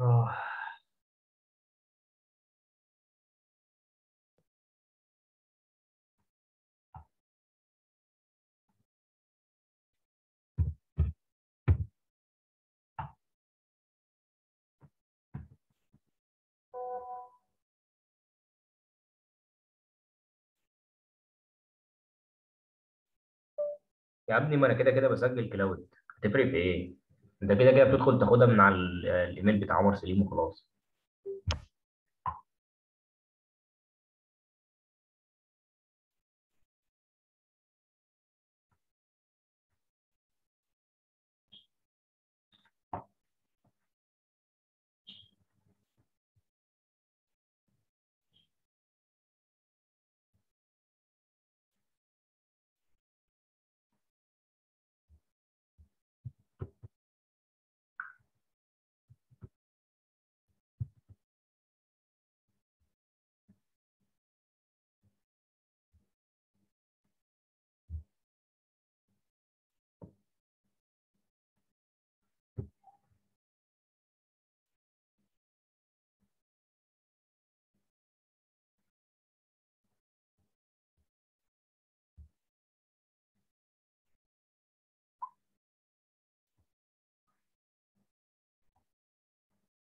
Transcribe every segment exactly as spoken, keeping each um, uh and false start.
آه. يا ابني ما انا كده كده بسجل كلاود، هتفرق في ايه؟ انت كده كده بتدخل تاخدها من على الايميل بتاع عمر سليم وخلاص.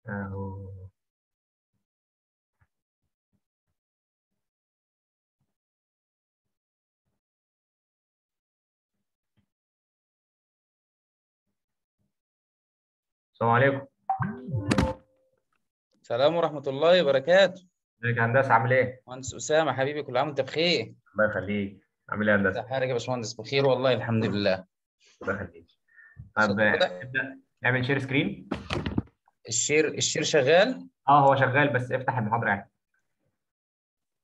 أهو السلام عليكم. السلام ورحمة الله وبركاته. ازيك يا هندسة عامل ايه؟ مهندس أسامة حبيبي كل عام وأنت بخير. الله يخليك. عامل ايه يا هندسة؟ حضرتك يا باشمهندس بخير والله الحمد لله. الله يخليك. طب نبدأ نعمل شير سكرين. الشير الشير شغال؟ اه هو شغال بس افتح المحاضرة يعني.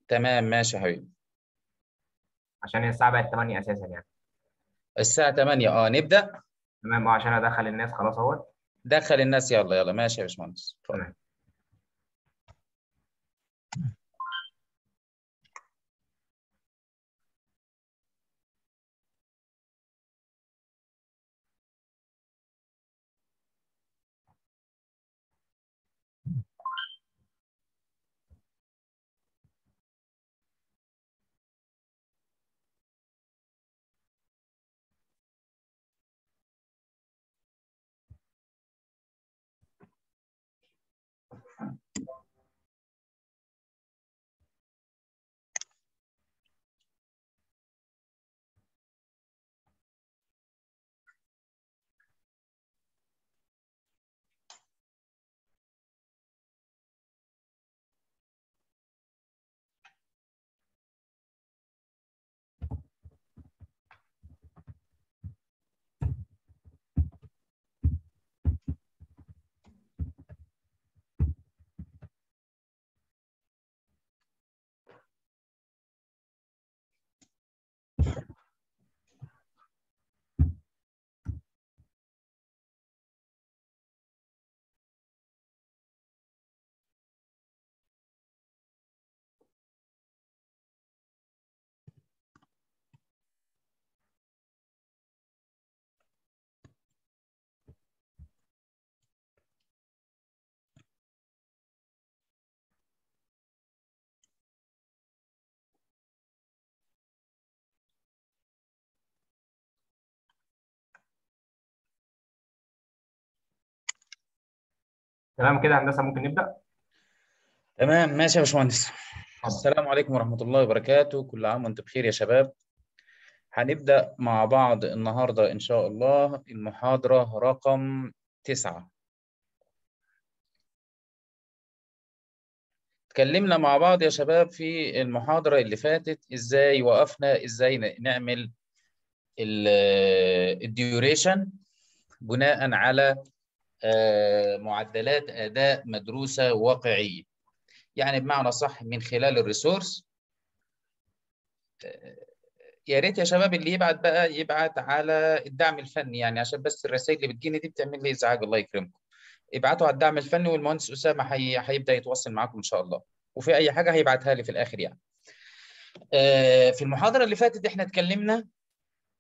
تمام ماشي يا حبيبي. عشان الساعة بقت تمانية أساسا يعني. الساعة تمانية اه نبدأ؟ تمام اه عشان أدخل الناس خلاص أهوت. دخل الناس يلا يلا ماشي يا باشمهندس. تمام. تمام كده هندسه ممكن نبدا. تمام ماشي يا باشمهندس. السلام عليكم ورحمه الله وبركاته، كل عام وانتم بخير يا شباب. هنبدا مع بعض النهارده ان شاء الله المحاضره رقم تسعة. اتكلمنا مع بعض يا شباب في المحاضره اللي فاتت ازاي وقفنا، ازاي نعمل الديوريشن بناء على معدلات أداء مدروسة واقعية، يعني بمعنى صح من خلال الريسورس. يا ريت يا شباب اللي يبعت بقى يبعت على الدعم الفني، يعني عشان بس الرسائل اللي بتجيني دي بتعمل لي ازعاج الله يكرمكم. ابعتوا على الدعم الفني والمهندس أسامة هيبدأ يتواصل معاكم إن شاء الله، وفي أي حاجة هيبعتها لي في الآخر يعني. في المحاضرة اللي فاتت احنا اتكلمنا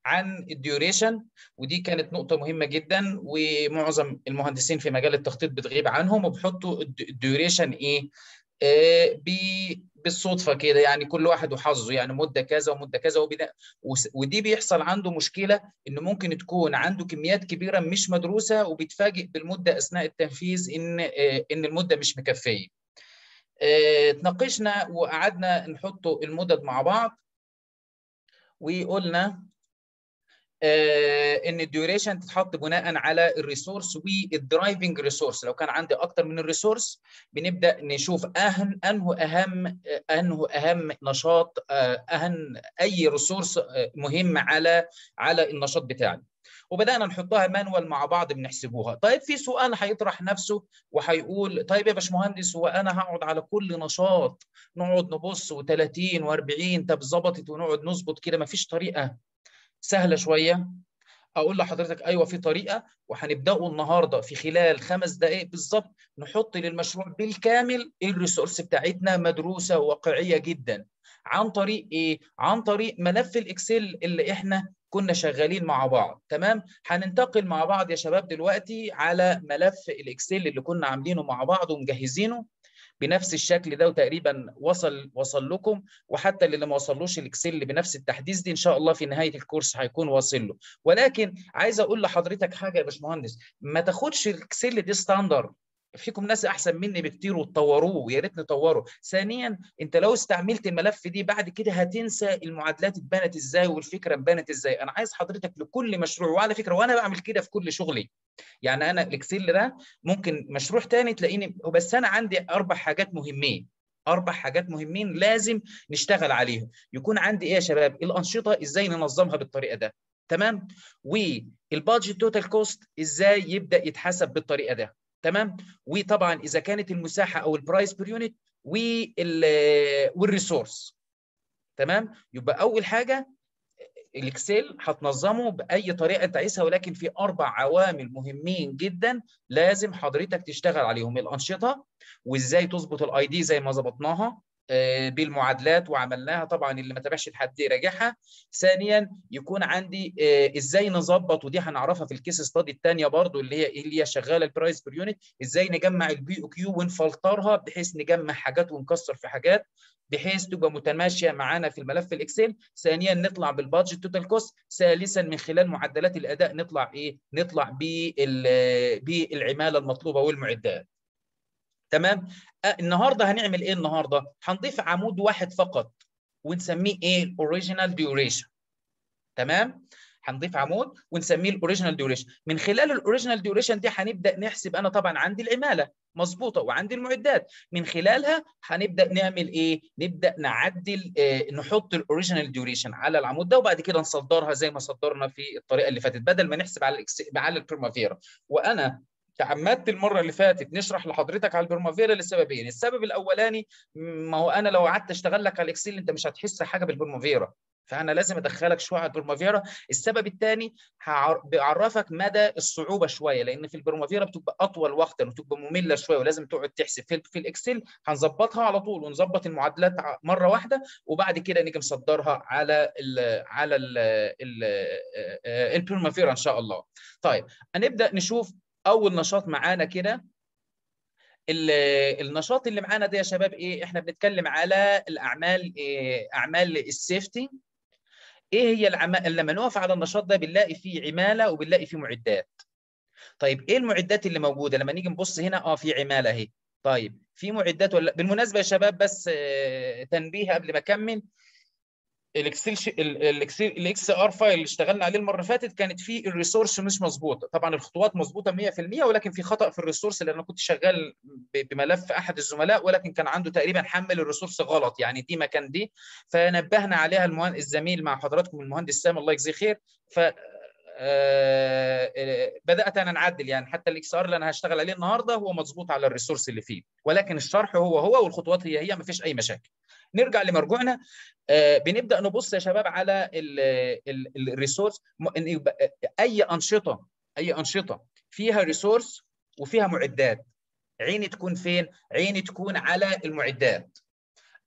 عن الديوريشن، ودي كانت نقطة مهمة جدا ومعظم المهندسين في مجال التخطيط بتغيب عنهم، وبحطوا الديوريشن ايه آه بالصدفة كده، يعني كل واحد وحظه، يعني مدة كذا ومدة كذا، ودي بيحصل عنده مشكلة انه ممكن تكون عنده كميات كبيرة مش مدروسة وبيتفاجئ بالمدة اثناء التنفيذ ان آه ان المدة مش مكفية. آه تناقشنا وقعدنا نحطوا المدد مع بعض، وقلنا ان الديوريشن تتحط بناء على الريسورس والدرايفنج ريسورس. لو كان عندي اكتر من الريسورس بنبدا نشوف اهم انه اهم انه اهم نشاط، اهم اي ريسورس مهم على على النشاط بتاعي، وبدانا نحطها مانوال مع بعض بنحسبوها. طيب في سؤال هيطرح نفسه وهيقول طيب يا باشمهندس هو انا هقعد على كل نشاط نقعد نبص و30 و40 طب ظبطت ونقعد نظبط كده، مفيش طريقه سهله شويه؟ اقول لحضرتك ايوه في طريقه، وهنبداوا النهارده في خلال خمس دقائق بالظبط نحط للمشروع بالكامل الريسورس بتاعتنا مدروسه وواقعيه جدا. عن طريق ايه؟ عن طريق ملف الاكسل اللي احنا كنا شغالين مع بعض، تمام؟ هننتقل مع بعض يا شباب دلوقتي على ملف الاكسل اللي كنا عاملينه مع بعض ومجهزينه بنفس الشكل ده، وتقريبا وصل وصل لكم، وحتى اللي ما وصلوش الاكسل بنفس التحديث دي ان شاء الله في نهايه الكورس هيكون واصل له. ولكن عايز اقول لحضرتك حاجه يا باشمهندس، ما تاخدش الاكسل دي ستاندر، فيكم ناس احسن مني بكتير وتطوروه ويا ريت نطوره. ثانيا انت لو استعملت الملف دي بعد كده هتنسى المعادلات اتبنت ازاي والفكره اتبنت ازاي. انا عايز حضرتك لكل مشروع، وعلى فكره وانا بعمل كده في كل شغلي، يعني انا الاكسل ده ممكن مشروع تاني تلاقيني، بس انا عندي اربع حاجات مهمين، اربع حاجات مهمين لازم نشتغل عليهم. يكون عندي ايه يا شباب؟ الانشطه ازاي ننظمها بالطريقه ده، تمام؟ والبادجت توتال كوست ازاي يبدا يتحسب بالطريقه ده، تمام؟ وطبعا اذا كانت المساحه او البرايس بير يونت والريسورس، تمام؟ يبقى اول حاجه الاكسل هتنظمه باي طريقه انت عايزها، ولكن في اربع عوامل مهمين جدا لازم حضرتك تشتغل عليهم: الانشطه، وازاي تظبط الاي دي زي ما ظبطناها بالمعادلات وعملناها، طبعا اللي ما تابعش لحد يراجعها. ثانيا يكون عندي ازاي نظبط، ودي هنعرفها في الكيس ستادي الثانيه برضو اللي هي اللي هي شغاله البرايس بير يونت، ازاي نجمع البي او كيو ونفلترها بحيث نجمع حاجات ونكسر في حاجات بحيث تبقى متماشيه معانا في الملف الاكسل. ثانيا نطلع بالبادجت توتال كوست. ثالثا من خلال معدلات الاداء نطلع ايه؟ نطلع بالعماله المطلوبه والمعدات، تمام؟ النهارده هنعمل ايه النهارده؟ هنضيف عمود واحد فقط ونسميه ايه؟ الاوريجينال ديوريشن، تمام؟ هنضيف عمود ونسميه الاوريجينال ديوريشن. من خلال الاوريجينال ديوريشن دي هنبدا نحسب، انا طبعا عندي العماله مظبوطه وعندي المعدات، من خلالها هنبدا نعمل ايه؟ نبدا نعدل آه نحط الاوريجينال ديوريشن على العمود ده، وبعد كده نصدرها زي ما صدرنا في الطريقه اللي فاتت، بدل ما نحسب على الاكس على البريمافيرا. وانا تعمدت المره اللي فاتت نشرح لحضرتك على البرمافيرا لسببين. السبب الاولاني، ما هو انا لو قعدت اشتغل لك على الاكسل انت مش هتحس حاجه بالبرمافيرا، فانا لازم ادخلك شويه على البرمافيرا. السبب الثاني بعرفك مدى الصعوبه شويه، لان في البرمافيرا بتبقى اطول وقتا وبتبقى ممله شويه ولازم تقعد تحسب. في الاكسل هنظبطها على طول ونظبط المعادلات مره واحده، وبعد كده نيجي نصدرها على ال على البرمافيرا ان شاء الله. طيب هنبدا نشوف اول نشاط معانا كده. النشاط اللي معانا ده يا شباب ايه؟ احنا بنتكلم على الاعمال، إيه؟ اعمال السيفتي. ايه هي العمال؟ لما نقف على النشاط ده بنلاقي فيه عماله وبنلاقي فيه معدات. طيب ايه المعدات اللي موجوده؟ لما نيجي نبص هنا اه في عماله اهي. طيب في معدات ولا؟ بالمناسبه يا شباب بس آه تنبيه قبل ما اكمل، الاكسل ش... الاكسل الاكس ار فايل اللي اشتغلنا عليه المره اللي فاتت كانت فيه الريسورس مش مظبوطه، طبعا الخطوات مظبوطه مية في المية ولكن في خطا في الريسورس، لان انا كنت شغال بملف احد الزملاء ولكن كان عنده تقريبا حمل الريسورس غلط، يعني دي مكان دي، فنبهنا عليها المهندس الزميل مع حضراتكم المهندس سامي الله يجزيه خير. ف بدات انا نعدل، يعني حتى الاكس ار اللي انا هشتغل عليه النهارده هو مظبوط على الريسورس اللي فيه، ولكن الشرح هو هو والخطوات هي هي، مفيش اي مشاكل. نرجع لمرجوعنا. آه بنبدا نبص يا شباب على الريسورس، اي انشطه اي انشطه فيها ريسورس وفيها معدات. عيني تكون فين؟ عيني تكون على المعدات.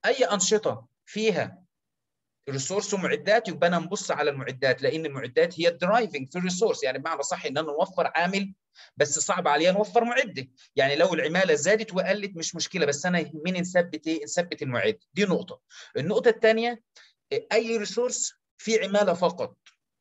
اي انشطه فيها ريسورس ومعدات، يبقى انا نبص على المعدات لان المعدات هي الدرايفنج في الريسورس، يعني بمعنى صح ان انا نوفر عامل بس صعب عليا نوفر معده، يعني لو العماله زادت وقلت مش مشكله بس انا يهمني نثبت ايه؟ نثبت المعده، دي نقطه. النقطه الثانيه اي ريسورس فيه عماله فقط،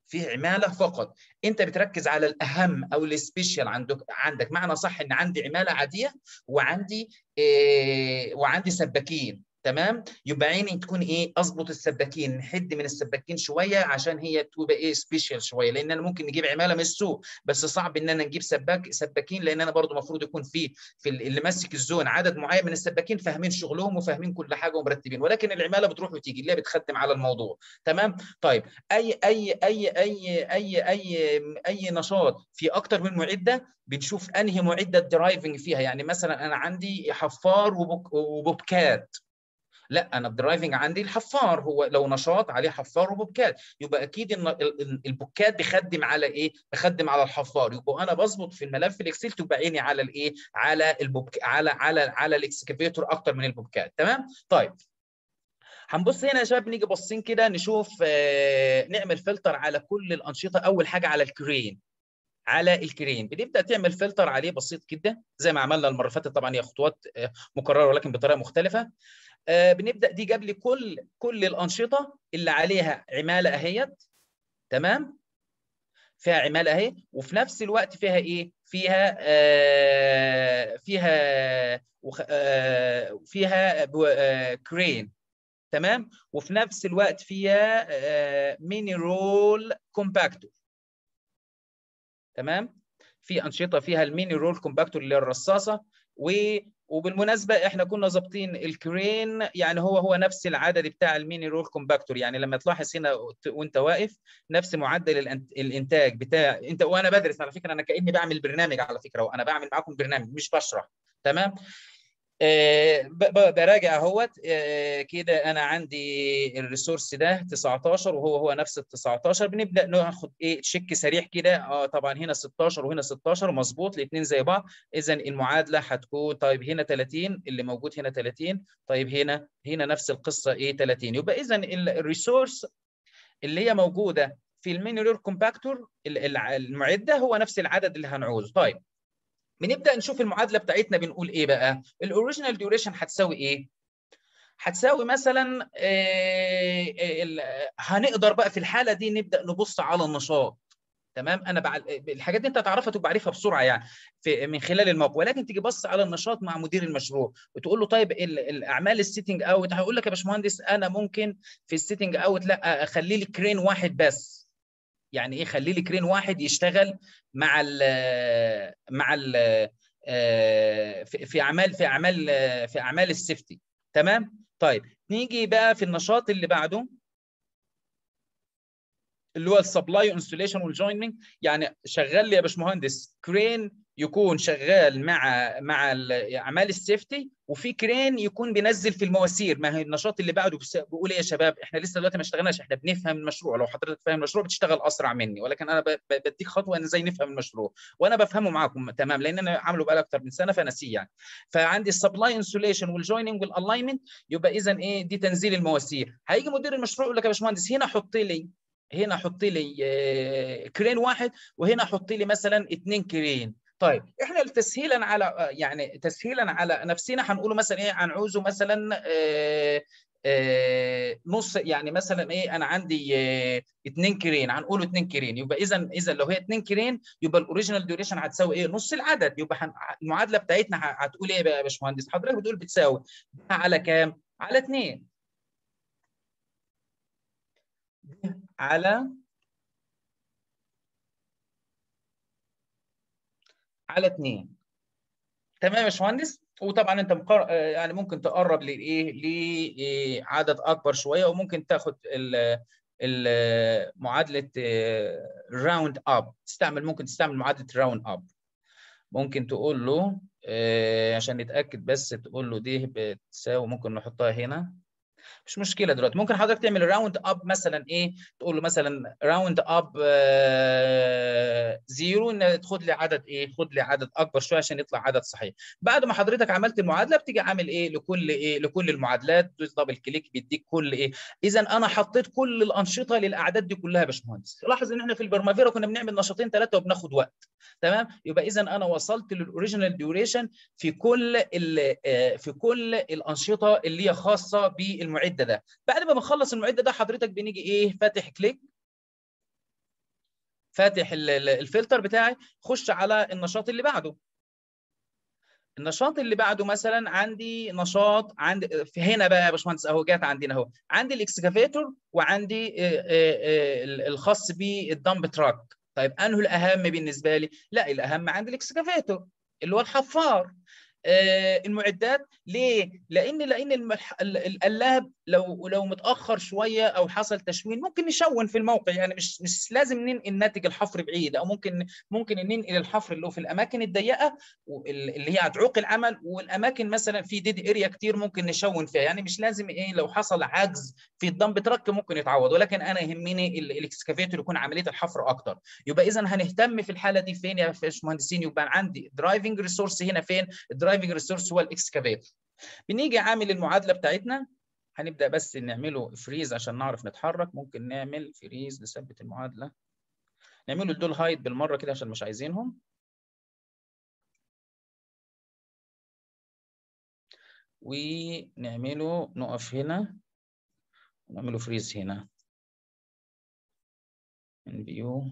فيه عماله فقط، انت بتركز على الاهم او السبيشال عندك عندك معنى صح ان عندي عماله عاديه وعندي إيه وعندي سباكين، تمام؟ يبقى عيني تكون ايه؟ اظبط السباكين، نحد من السباكين شويه عشان هي تبقى ايه؟ سبيشال شويه، لان انا ممكن نجيب عماله من السوق بس صعب ان انا نجيب سباك سباكين، لان انا برضو المفروض يكون في في اللي ماسك الزون عدد معين من السباكين فاهمين شغلهم وفاهمين كل حاجه ومرتبين، ولكن العماله بتروح وتيجي اللي هي بتخدم على الموضوع، تمام؟ طيب اي اي اي اي اي اي اي نشاط في اكتر من معده بنشوف انهي معده الدرايفنج فيها، يعني مثلا انا عندي حفار وبوبكات، لا انا الدرايفنج عندي الحفار، هو لو نشاط عليه حفار وبوكات يبقى اكيد ان البوكات بخدم على ايه؟ بخدم على الحفار، يبقى انا بظبط في الملف الاكسل تبقى عيني على الايه؟ على البوك على على على الاكسكافيتور اكتر من البوكات، تمام؟ طيب هنبص هنا يا شباب، نيجي باصين كده نشوف آه نعمل فلتر على كل الانشطه. اول حاجه على الكرين، على الكرين بتبدا تعمل فلتر عليه بسيط كده زي ما عملنا المره اللي فاتت، طبعا هي خطوات مكرره ولكن بطريقه مختلفه. آه بنبدا دي جاب لي كل كل الانشطه اللي عليها عماله اهيت، تمام؟ فيها عماله اهي وفي نفس الوقت فيها ايه؟ فيها آه فيها آه فيها آه كرين، تمام؟ وفي نفس الوقت فيها آه مينيرول كومباكتور، تمام؟ في انشطه فيها المينيرول كومباكتور اللي هي الرصاصه، و وبالمناسبه احنا كنا ظابطين الكرين يعني هو هو نفس العدد بتاع المينيرول كومباكتور، يعني لما تلاحظ هنا وانت واقف نفس معدل الانتاج بتاع انت، وانا بدرس على فكره، انا كاني بعمل برنامج على فكره، وانا بعمل معاكم برنامج مش بشرح، تمام؟ آه براجع اهوت آه كده، انا عندي الريسورس ده تسعتاشر وهو هو نفس ال تسعتاشر، بنبدا ناخد ايه؟ تشيك سريع كده، اه طبعا هنا ستاشر وهنا ستاشر مظبوط الاثنين زي بعض، اذا المعادله هتكون طيب هنا تلاتين اللي موجود هنا تلاتين، طيب هنا هنا نفس القصه ايه؟ تلاتين، يبقى اذا الريسورس اللي هي موجوده في المينيرور كومباكتور المعده هو نفس العدد اللي هنعوزه. طيب بنبدا نشوف المعادله بتاعتنا، بنقول ايه بقى؟ الاوريجينال ديوريشن هتساوي ايه؟ هتساوي مثلا إيه إيه هنقدر بقى في الحاله دي نبدا نبص على النشاط، تمام؟ انا بع... الحاجات دي انت هتعرفها تبقى عارفها بسرعه يعني في من خلال الموقع، ولكن تيجي بص على النشاط مع مدير المشروع وتقول له طيب ال... الاعمال السيتنج اوت، هيقول لك يا باشمهندس انا ممكن في السيتنج اوت لا اخلي لي كرين واحد بس. يعني ايه خلي لي كرين واحد يشتغل مع ال مع ال في اعمال في اعمال في اعمال السيفتي، تمام؟ طيب نيجي بقى في النشاط اللي بعده اللي هو السبلاي والانستليشن والجوينمنت، يعني شغال لي يا باشمهندس كرين يكون شغال مع مع اعمال السيفتي وفي كرين يكون بينزل في المواسير. ما هي النشاط اللي بعده بيقول ايه يا شباب؟ احنا لسه دلوقتي ما اشتغلناش، احنا بنفهم المشروع، لو حضرتك فاهم المشروع بتشتغل اسرع مني، ولكن انا بديك خطوه ان ازاي نفهم المشروع وانا بفهمه معاكم، تمام؟ لان انا عامله بقالي اكتر من سنه فنسيه يعني. فعندي السبلاي انسوليشن والجويننج والالاينمنت، يبقى اذا ايه؟ دي تنزيل المواسير. هيجي مدير المشروع يقول لك يا باشمهندس هنا حط لي هنا حط لي كرين واحد وهنا حط لي مثلا اثنين كرين. طيب احنا تسهيلا على يعني تسهيلا على نفسنا هنقوله مثلا ايه؟ هنعوزه مثلا آآ آآ نص، يعني مثلا ايه؟ انا عندي اتنين كرين، هنقوله اتنين كرين، يبقى اذا اذا لو هي اتنين كرين يبقى الاوريجينال ديوريشن هتساوي ايه؟ نص العدد. يبقى المعادله بتاعتنا هتقول ايه بقى يا باشمهندس؟ حضرتك بتقول بتساوي ده على كام؟ على اتنين، على على اتنين، تمام يا باشمهندس؟ وطبعا انت مقر... يعني ممكن تقرب لايه؟ لعدد اكبر شويه، وممكن تاخد ال... ال... معادله راوند اب، تستعمل ممكن تستعمل معادله راوند اب، ممكن تقول له عشان نتاكد بس، تقول له دي بتساوي، ممكن نحطها هنا، مش مشكله دلوقتي. ممكن حضرتك تعمل راوند اب مثلا ايه، تقول له مثلا راوند اب زيرو، ان خد لي عدد ايه، خد لي عدد اكبر شويه عشان يطلع عدد صحيح. بعد ما حضرتك عملت المعادله بتيجي عامل ايه لكل ايه لكل المعادلات، دوس دبل كليك بيديك كل ايه. اذا انا حطيت كل الانشطه للاعداد دي كلها يا باشمهندس. لاحظ ان احنا في البرمافيرا كنا بنعمل نشاطين ثلاثه وبناخد وقت، تمام. يبقى اذا انا وصلت للاوريجينال ديوريشن في كل في كل الانشطه اللي هي خاصه بالمعده ده. بعد ما بنخلص المعده ده حضرتك بنيجي ايه، فاتح كليك، فاتح الفلتر بتاعي، خش على النشاط اللي بعده. النشاط اللي بعده مثلا عندي نشاط عند هنا بقى يا باشمهندس اهو، جات عندنا اهو، عندي الاكسكافيتور وعندي الخاص بالدمب تراك. طيب انه الاهم بالنسبه لي؟ لا، الاهم عندي الاكسكافيتور اللي هو الحفار. آه المعدات ليه؟ لان لان الملح... القلاب لو لو متاخر شويه او حصل تشوين ممكن نشون في الموقع، يعني مش مش لازم ننقل ناتج الحفر بعيد، او ممكن ممكن ننقل الحفر اللي هو في الاماكن الضيقه اللي هي هتعوق العمل، والاماكن مثلا في ديد اريا كتير ممكن نشون فيها، يعني مش لازم ايه لو حصل عجز في الدمب ترك ممكن يتعوض، ولكن انا يهمني الاكسكافيتور يكون عمليه الحفر اكتر. يبقى اذا هنهتم في الحاله دي فين يا باشمهندسين؟ يبقى عندي درايفنج ريسورس هنا فين؟ الدرايفنج ريسورس هو الاكسكافيتور. بنيجي عامل المعادله بتاعتنا، هنبدا بس نعمله فريز عشان نعرف نتحرك. ممكن نعمل فريز نثبت المعادله، نعمله الدول هايت بالمره كده عشان مش عايزينهم، ونعمله نقف هنا ونعمله فريز هنا ان فيو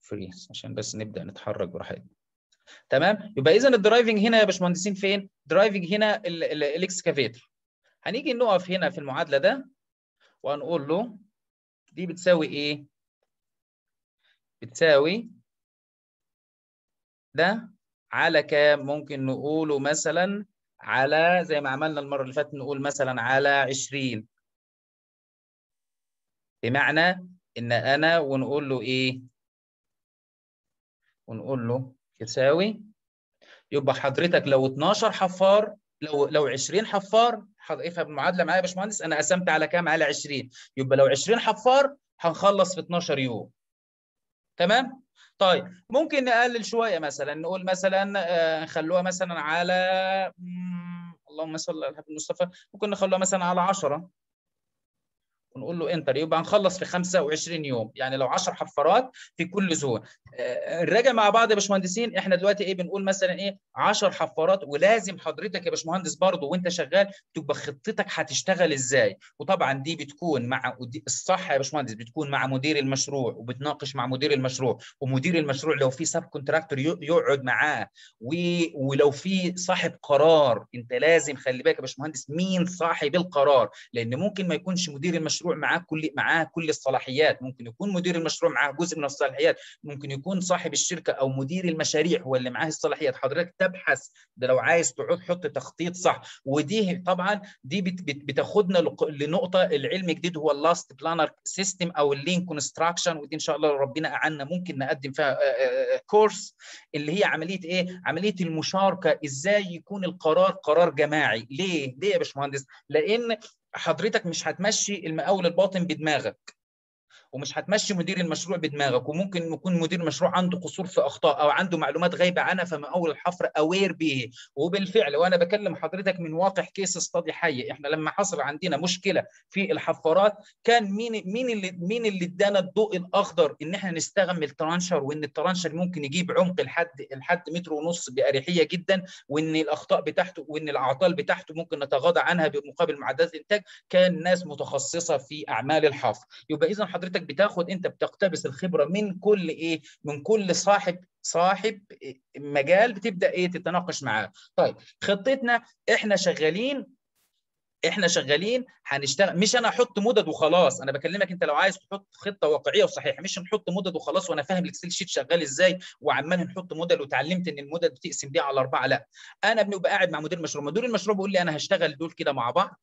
فريز عشان بس نبدا نتحرك براحتنا، تمام. يبقى اذا الدرايفنج هنا يا باشمهندسين فين؟ درايفنج هنا الاكسكافيتر. هنيجي نقف هنا في المعادله ده وهنقول له دي بتساوي ايه؟ بتساوي ده على كام؟ ممكن نقوله مثلا على زي ما عملنا المره اللي فاتت، نقول مثلا على عشرين، بمعنى ان انا ونقول له ايه؟ ونقول له يساوي، يبقى حضرتك لو اتناشر حفار، لو لو عشرين حفار، افهم المعادله معايا يا باشمهندس، انا قسمت على كام؟ على عشرين، يبقى لو عشرين حفار هنخلص في اتناشر يوم، تمام؟ طيب ممكن نقلل شويه مثلا، نقول مثلا نخلوها مثلا على اللهم صل على الحبيب المصطفى، ممكن نخلوها مثلا على عشرة ونقول له انتر، يبقى هنخلص في خمسة وعشرين يوم، يعني لو عشر حفارات في كل زون. نراجع مع بعض يا باشمهندسين، احنا دلوقتي ايه بنقول مثلا ايه عشر حفارات، ولازم حضرتك يا باشمهندس برضه وانت شغال تبقى خطتك هتشتغل ازاي، وطبعا دي بتكون مع الصح يا باشمهندس، بتكون مع مدير المشروع وبتناقش مع مدير المشروع، ومدير المشروع لو في سب كونتراكتور يقعد معاه، ولو في صاحب قرار. انت لازم خلي بالك يا باشمهندس مين صاحب القرار، لان ممكن ما يكونش مدير المشروع معاه كل معاه كل الصلاحيات، ممكن يكون مدير المشروع معاه جزء من الصلاحيات، ممكن يكون صاحب الشركه او مدير المشاريع هو اللي معاه الصلاحيات. حضرتك تبحث ده لو عايز تقعد حط تخطيط صح. ودي طبعا دي بتاخدنا لنقطه العلم الجديد هو اللاست بلانر سيستم او اللين كونستراكشن، ودي ان شاء الله ربنا اعنا ممكن نقدم فيها كورس، اللي هي عمليه ايه؟ عمليه المشاركه، ازاي يكون القرار قرار جماعي. ليه؟ ليه يا باشمهندس؟ لان حضرتك مش هتمشي المقاول الباطن بدماغك، ومش هتمشي مدير المشروع بدماغك، وممكن يكون مدير المشروع عنده قصور في اخطاء او عنده معلومات غايبه عنها، فمقاول الحفر اوير بيه. وبالفعل وانا بكلم حضرتك من واقع كيس استادي حي، احنا لما حصل عندنا مشكله في الحفارات كان مين مين اللي مين اللي ادانا الضوء الاخضر ان احنا نستخدم ترانشر، وان الترانشر ممكن يجيب عمق لحد لحد متر ونص باريحيه جدا، وان الاخطاء بتاعته وان الاعطال بتاعته ممكن نتغاضى عنها بمقابل معدات الانتاج، كان ناس متخصصه في اعمال الحفر. يبقى اذا حضرتك بتاخد انت بتقتبس الخبره من كل ايه؟ من كل صاحب صاحب مجال بتبدا ايه؟ تتناقش معاه. طيب خطتنا احنا شغالين احنا شغالين هنشتغل، مش انا احط مدد وخلاص. انا بكلمك انت لو عايز تحط خطه واقعيه وصحيحه، مش نحط مدد وخلاص وانا فاهم الاكسل شيت شغال ازاي وعمال نحط مدد وتعلمت ان المدد بتقسم دي على اربعه، لا. انا بنبقى قاعد مع مدير المشروع، مدير المشروع بيقول لي انا هشتغل دول كده مع بعض،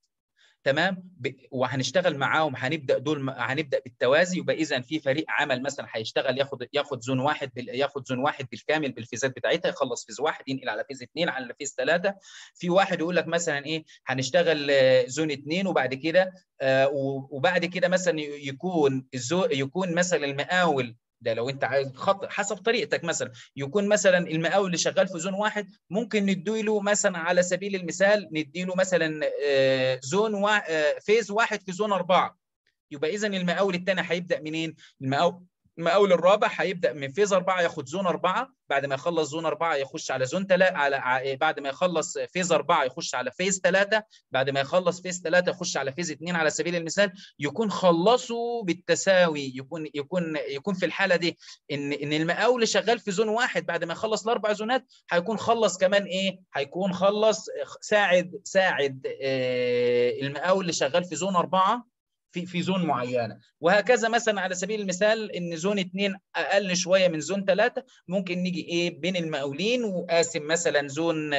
تمام، وهنشتغل معاهم. هنبدا دول هنبدا بالتوازي، يبقى اذا في فريق عمل مثلا هيشتغل ياخد ياخد زون واحد بال... ياخد زون واحد بالكامل بالفيزات بتاعتها، يخلص فيز واحد ينقل على فيز اثنين على فيز ثلاثه. في واحد يقول لك مثلا ايه هنشتغل زون اثنين وبعد كده آه وبعد كده مثلا يكون الزو... يكون مثلا المقاول ده لو انت عايز خط حسب طريقتك، مثلا يكون مثلا المقاول اللي شغال في زون واحد ممكن نديله مثلا على سبيل المثال نديله مثلا زون و... فيز واحد في زون اربعه. يبقى اذا المقاول الثاني هيبدا منين؟ المقاول المقاول الرابع هيبدا من فيز اربعه ياخد زون اربعه، بعد ما يخلص زون اربعه يخش على زون ثلاثه، على بعد ما يخلص فيز اربعه يخش على فيز ثلاثه، بعد ما يخلص فيز ثلاثه يخش على فيز اثنين على سبيل المثال. يكون خلصوا بالتساوي. يكون يكون يكون في الحاله دي ان ان المقاول اللي شغال في زون واحد بعد ما يخلص الاربع زونات هيكون خلص كمان ايه؟ هيكون خلص ساعد ساعد آه المقاول اللي شغال في زون اربعه في في زون معينه، وهكذا. مثلا على سبيل المثال ان زون اثنين اقل شويه من زون ثلاثه، ممكن نيجي ايه بين المقاولين وقاسم مثلا زون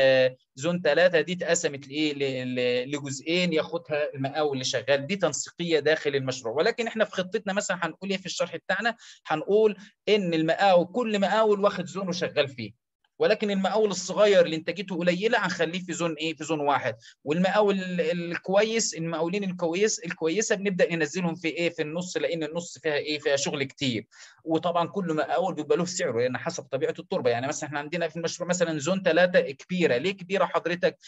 زون ثلاثه دي اتقسمت لايه لجزئين ياخدها المقاول اللي شغال. دي تنسيقيه داخل المشروع، ولكن احنا في خطتنا مثلا هنقول ايه في الشرح بتاعنا؟ هنقول ان المقاول كل مقاول واخد زون وشغال فيه، ولكن المقاول الصغير اللي انتاجيته قليله هنخليه في زون ايه؟ في زون واحد، والمقاول الكويس المقاولين الكويس الكويسه بنبدا ننزلهم في ايه؟ في النص، لان النص فيها ايه؟ فيها شغل كتير. وطبعا كل مقاول بيبقى له سعره، لان يعني حسب طبيعه التربه. يعني مثلا احنا عندنا في المشروع مثلا زون ثلاثه كبيره. ليه كبيره حضرتك؟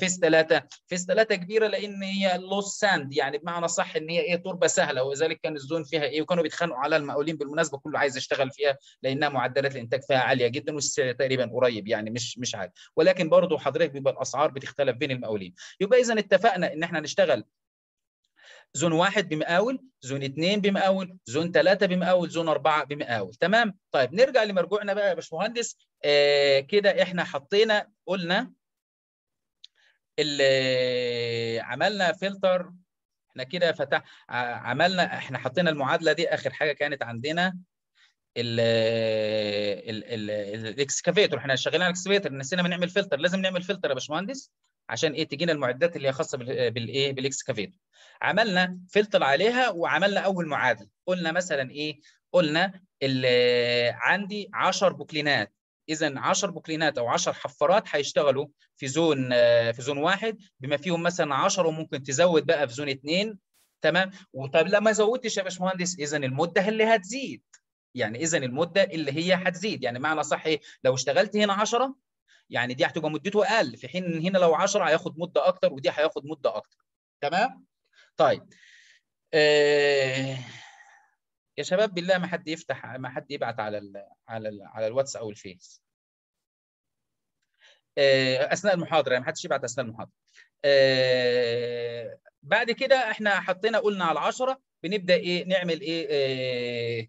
فيز ثلاثه فيز ثلاثه كبيره لان هي لوس ساند، يعني بمعنى صح ان هي ايه؟ تربه سهله، ولذلك كان الزون فيها ايه؟ وكانوا بيتخانقوا على المقاولين بالمناسبه، كله عايز يشتغل فيها لانها معدلات الانتاج فيها عاليه جدا والسعر تقريبا قريب، يعني مش مش عالي، ولكن برضه حضرتك بيبقى الاسعار بتختلف بين المقاولين. يبقى اذا اتفقنا ان احنا هنشتغل زون واحد بمقاول، زون اثنين بمقاول، زون ثلاثه بمقاول، زون اربعه بمقاول، تمام؟ طيب نرجع لمرجوعنا بقى يا باشمهندس. آه كده احنا حطينا قلنا اللي عملنا فلتر، احنا كده فتح عملنا احنا حطينا المعادله دي اخر حاجه كانت عندنا الاكسكافيتور، احنا شغالين على الاكسكافيتور نسينا بنعمل فلتر. لازم نعمل فلتر يا باشمهندس عشان ايه؟ تجينا المعدات اللي هي خاصه بالايه؟ بالاكسكافيتور. عملنا فلتر عليها وعملنا اول معادله، قلنا مثلا ايه؟ قلنا عندي عشر بوكلينات، اذا عشر بوكلينات او عشر حفارات هيشتغلوا في زون في زون واحد بما فيهم مثلا عشرة، وممكن تزود بقى في زون اثنين، تمام؟ وطب لما ما زودتش يا باشمهندس اذا المده اللي هتزيد، يعني اذا المده اللي هي هتزيد، يعني معنى صح ايه؟ لو اشتغلت هنا عشرة يعني دي هتبقى مدته اقل، في حين ان هنا لو عشرة هياخد مده اكتر ودي هياخد مده اكتر، تمام؟ طيب آه... يا شباب بالله ما حد يفتح ما حد يبعت على ال... على ال... على الواتس او الفيس آه... اثناء المحاضره، يعني ما حدش يبعت اثناء المحاضره. آه... بعد كده احنا حطينا قلنا على عشرة، بنبدا ايه؟ نعمل ايه؟ آه...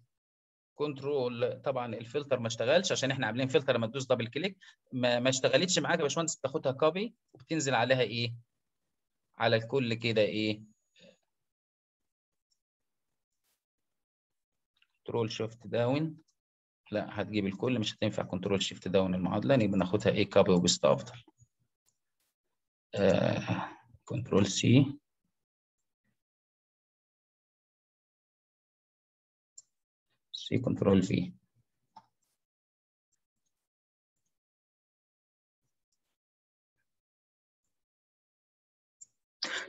كنترول. طبعا الفلتر ما اشتغلش عشان احنا عاملين فلتر، لما تدوس دبل كليك ما, ما اشتغلتش معاك يا باشمهندس، بتاخدها كوبي وبتنزل عليها ايه؟ على الكل كده ايه؟ كنترول شيفت داون، لا هتجيب الكل، مش هتنفع كنترول شيفت داون المعادله، نبقى ناخدها ايه؟ كوبي وبيست افضل. آه. كنترول سي، كنترول في.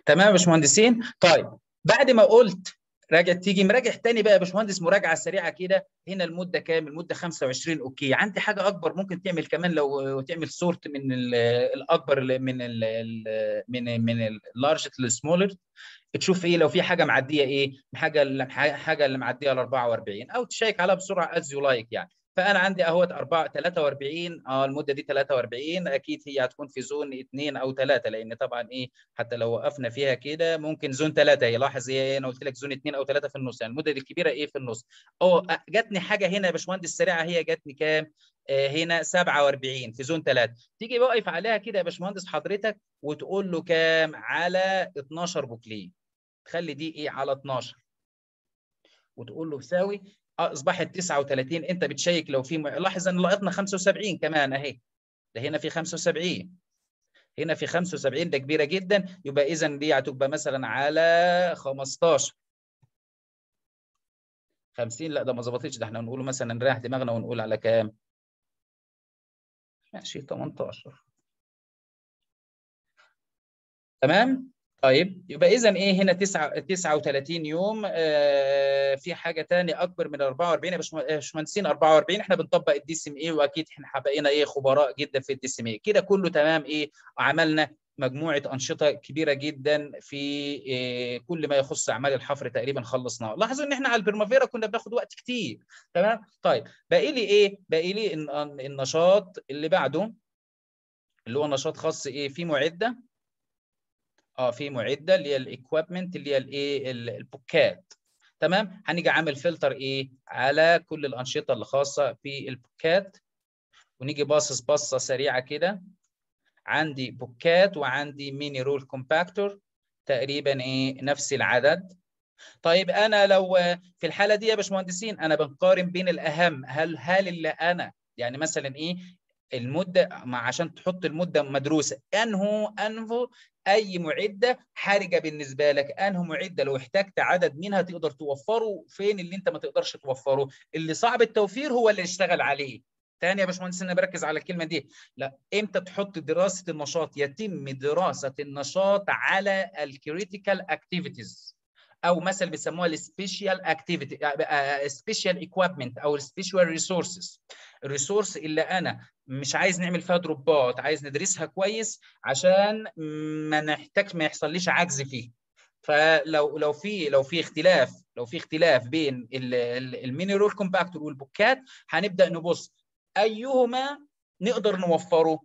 تمام يا باشمهندسين. طيب بعد ما قلت راجع، تيجي مراجع تاني بقى يا باشمهندس مراجعه سريعه كده. هنا المده كام؟ المده خمسة وعشرين. اوكي، عندي حاجه اكبر ممكن تعمل كمان، لو تعمل سورت من الاكبر من ال من من اللارجت للسمولر، تشوف ايه لو في حاجه معديه ايه؟ حاجه اللي حاجه اللي معديه ال اربعة واربعين، او تشيك عليها بسرعه از يو لايك يعني. فانا عندي اهوت ثلاثة واربعين، اه المده دي ثلاثة واربعين اكيد هي هتكون في زون اثنين او ثلاثة، لان طبعا ايه حتى لو وقفنا فيها كده ممكن زون ثلاثة. هي لاحظ هي انا قلت لك زون اثنين او ثلاثة في النص، يعني المده دي الكبيره ايه في النص. اه جاتني حاجه هنا يا باشمهندس سريعه، هي جاتني كام؟ آه هنا سبعة واربعين في زون ثلاثة. تيجي واقف عليها كده يا باشمهندس حضرتك وتقول له كام؟ على اتناشر بوكلين، تخلي دي ايه؟ على اتناشر، وتقول له بساوي اصبحت تسعة وتلاتين. انت بتشيك لو في م... لاحظ ان لقطنا خمسة وسبعين كمان اهي، ده هنا في خمسة وسبعين، هنا في خمسة وسبعين، ده كبيره جدا، يبقى اذا دي هتبقى مثلا على خمستاشر. خمسين لا ده ما ظبطتش، ده احنا هنقوله مثلا نريح دماغنا ونقول على كام؟ ماشي تمنتاشر. تمام؟ طيب يبقى اذا ايه هنا تسعة وتلاتين يوم. آه في حاجه ثانيه اكبر من أربعة وأربعين يا باشمهندسين؟ أربعة وأربعين احنا بنطبق الدي سي ام اي، واكيد احنا بقينا ايه خبراء جدا في الدي سي ام اي كده كله تمام. ايه عملنا مجموعه انشطه كبيره جدا في إيه كل ما يخص اعمال الحفر تقريبا خلصناها. لاحظوا ان احنا على البرمافيرا كنا بناخد وقت كتير تمام. طيب باقي لي ايه؟ باقي لي النشاط اللي بعده اللي هو نشاط خاص ايه في معده اه في معده اللي هي الاكويبمنت اللي هي الايه البوكات تمام. هنيجي عامل فلتر ايه على كل الانشطه اللي خاصه في البوكات، ونيجي باصص بصه سريعه كده. عندي بوكات وعندي ميني رول كومباكتور تقريبا ايه نفس العدد. طيب انا لو في الحاله دي يا باشمهندسين انا بنقارن بين الاهم، هل هل اللي انا يعني مثلا ايه المده، عشان تحط المده مدروسه، انه انه اي معده حرجه بالنسبه لك، انه معده لو احتجت عدد منها تقدر توفره، فين اللي انت ما تقدرش توفره، اللي صعب التوفير هو اللي اشتغل عليه. تاني يا باشمهندس انا بركز على الكلمه دي، لا امتى تحط دراسه النشاط؟ يتم دراسه النشاط على الكريتيكال اكتيفيتيز، او مثلا بيسموها السبيشال اكتيفيتي سبيشال ايكويبمنت او السبيشال ريسورسز. الريسورس اللي انا مش عايز نعمل فيها دروبات، عايز ندرسها كويس عشان ما نحتاج ما يحصليش عجز فيه. فلو لو في لو في اختلاف لو في اختلاف بين المينرال كومباكتور والبوكات، هنبدا نبص ايهما نقدر نوفره.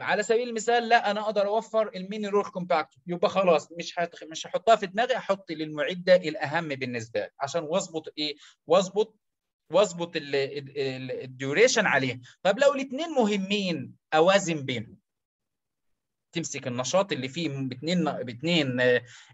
على سبيل المثال لا انا اقدر اوفر المينرال كومباكتور، يبقى خلاص مش هت... مش هحطها في دماغي، هحط للمعده الاهم بالنسبه لي عشان واظبط ايه واظبط واظبط الديوريشن عليها. طب لو الاثنين مهمين اوازن بينهم، تمسك النشاط اللي فيه باثنين باثنين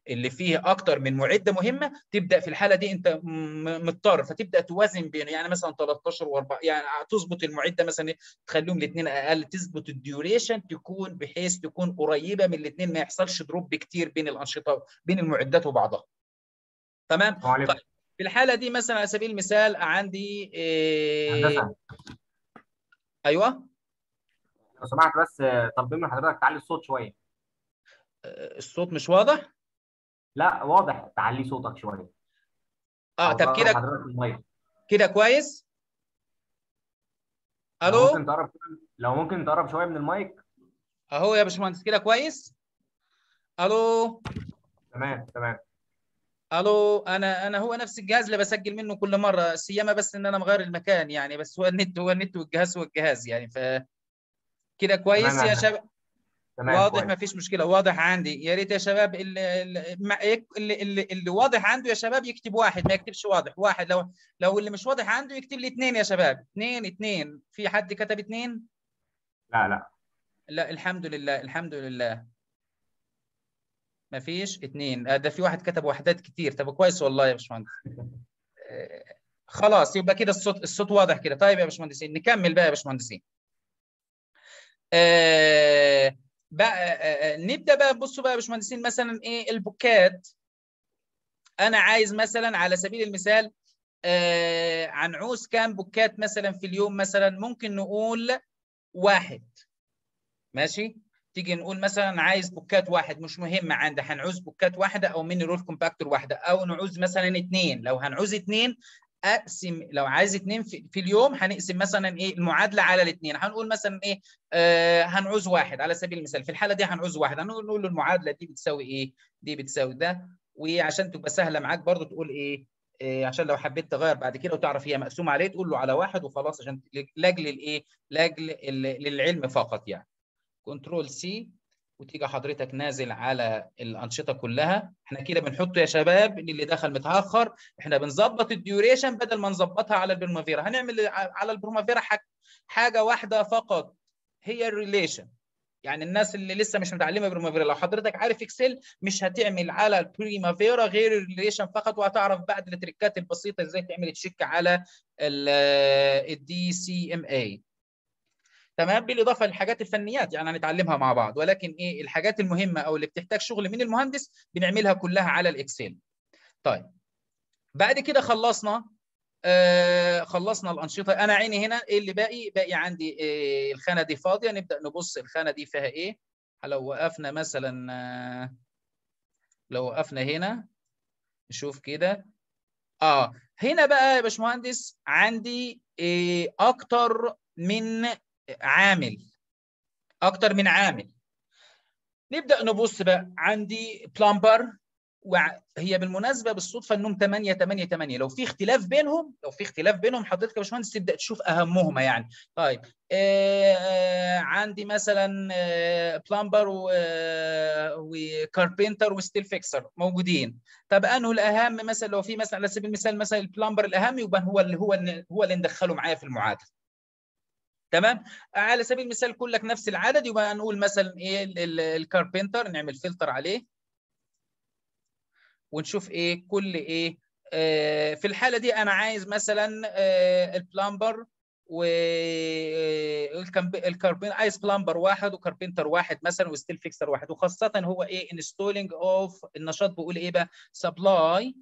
اللي فيه اكتر من معده مهمه، تبدا في الحاله دي انت مضطر فتبدا توازن بينه، يعني مثلا تلتاشر و4 يعني تظبط المعده مثلا تخليهم الاثنين اقل، تظبط الديوريشن تكون بحيث تكون قريبه من الاثنين، ما يحصلش دروب كتير بين الانشطه بين المعدات وبعضها. تمام؟ طيب في الحاله دي مثلا على سبيل المثال عندي إيه... ايوه لو سمحت بس طالبين من حضرتك تعلي الصوت شويه. الصوت مش واضح؟ لا واضح، تعلي صوتك شويه. اه طب كده كده كويس؟ الو لو ممكن تقرب لو ممكن تقرب شويه من المايك. اهو يا باشمهندس كده كويس؟ الو تمام تمام. الو انا انا هو نفس الجهاز اللي بسجل منه كل مره، سيما بس ان انا مغير المكان يعني، بس هو النت هو النت والجهاز هو الجهاز يعني. ف كده كويس يا شباب؟ واضح ما فيش مشكله، واضح عندي. يا ريت يا شباب اللي اللي, اللي اللي واضح عنده يا شباب يكتب واحد، ما يكتبش واضح واحد. لو لو اللي مش واضح عنده يكتب لي اثنين يا شباب، اثنين اثنين. في حد كتب اثنين؟ لا لا لا الحمد لله الحمد لله ما فيش اثنين. ده في واحد كتب وحدات كتير. طب كويس والله يا باشمهندس. خلاص يبقى كده الصوت الصوت واضح كده. طيب يا باشمهندسين نكمل بقى يا باشمهندسين. آه بقى آه نبدا بقى نبصوا بقى يا باشمهندسين مثلا ايه البوكات. انا عايز مثلا على سبيل المثال آه هنعوز كام بوكات مثلا في اليوم؟ مثلا ممكن نقول واحد. ماشي، تيجي نقول مثلا عايز بوكات واحد، مش مهم عندي هنعوز بوكات واحده او ميني رول كومباكتور واحده، او نعوز مثلا اثنين. لو هنعوز اثنين اقسم، لو عايز اثنين في, في اليوم هنقسم مثلا ايه المعادله على الاثنين، هنقول مثلا ايه آه هنعوز واحد على سبيل المثال. في الحاله دي هنعوز واحد، هنقول له المعادله دي بتساوي ايه، دي بتساوي ده، وعشان تبقى سهله معاك برضو تقول ايه, إيه عشان لو حبيت تغير بعد كده وتعرف هي مقسومه عليه تقول له على واحد وخلاص، عشان لاجل الايه لاجل للعلم فقط يعني. كنترول سي وتيجي حضرتك نازل على الانشطه كلها. احنا كده بنحط يا شباب اللي دخل متاخر، احنا بنظبط الديوريشن بدل ما نظبطها على البرمافيرا. هنعمل على البرمافيرا حاجه واحده فقط هي الريليشن. يعني الناس اللي لسه مش متعلمه برمافيرا، لو حضرتك عارف اكسل مش هتعمل على البريمافيرا غير الريليشن فقط، وهتعرف بعد التريكات البسيطه ازاي تعمل تشيك على الدي سي ام اي. تمام، بالاضافه للحاجات الفنيات يعني هنتعلمها مع بعض، ولكن ايه الحاجات المهمه او اللي بتحتاج شغل من المهندس بنعملها كلها على الاكسل. طيب بعد كده خلصنا آه خلصنا الانشطه. انا عيني هنا ايه اللي باقي؟ باقي عندي آه الخانه دي فاضيه، نبدا نبص الخانه دي فيها ايه. لو وقفنا مثلا آه لو وقفنا هنا نشوف كده. اه هنا بقى يا باشمهندس عندي إيه؟ اكتر من عامل، اكتر من عامل. نبدا نبص بقى، عندي بلامبر، وهي بالمناسبه بالصدفه انهم ثمانية ثمانية ثمانية، لو في اختلاف بينهم لو في اختلاف بينهم حضرتك يا باشمهندس تبدا تشوف اهمهم يعني. طيب آه عندي مثلا آه بلامبر وكاربنتر وستيل فيكسر موجودين. طب انه الاهم مثلا لو في مثلا على سبيل المثال مثلا البلامبر الاهم يبقى هو اللي هو اللي هو اللي ندخله معايا في المعادله. تمام؟ على سبيل المثال كلك نفس العدد يبقى نقول مثلا ايه الكاربنتر، نعمل فلتر عليه ونشوف ايه كل ايه. آه في الحاله دي انا عايز مثلا آه البلامبر والكاربين، عايز بلامبر واحد وكاربنتر واحد مثلا وستيل فيكسر واحد، وخاصه هو ايه انستولينج اوف النشاط بيقول ايه بقى؟ سبلاي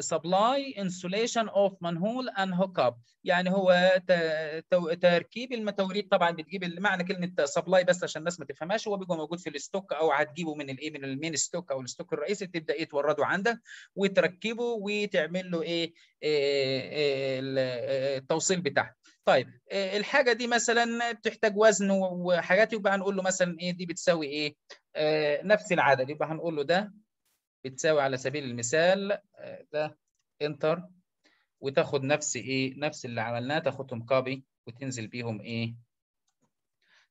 سبلاي انسوليشن اوف مانهول اند هوك اب، يعني هو تركيب المتوريد. طبعا بتجيب معنى كلمه سبلاي بس عشان الناس ما تفهمهاش، هو بيبقى موجود في الستوك او هتجيبه من الايه من المين ستوك او الستوك الرئيسي، تبدا ايه تورده عندك وتركبه وتعمل له ايه التوصيل بتاعه. طيب الحاجه دي مثلا بتحتاج وزن وحاجات، يبقى هنقول له مثلا ايه دي بتساوي ايه نفس العدد، يبقى هنقول له ده بتساوي على سبيل المثال ده انتر، وتاخد نفس ايه نفس اللي عملناه، تاخدهم كوبي وتنزل بيهم ايه.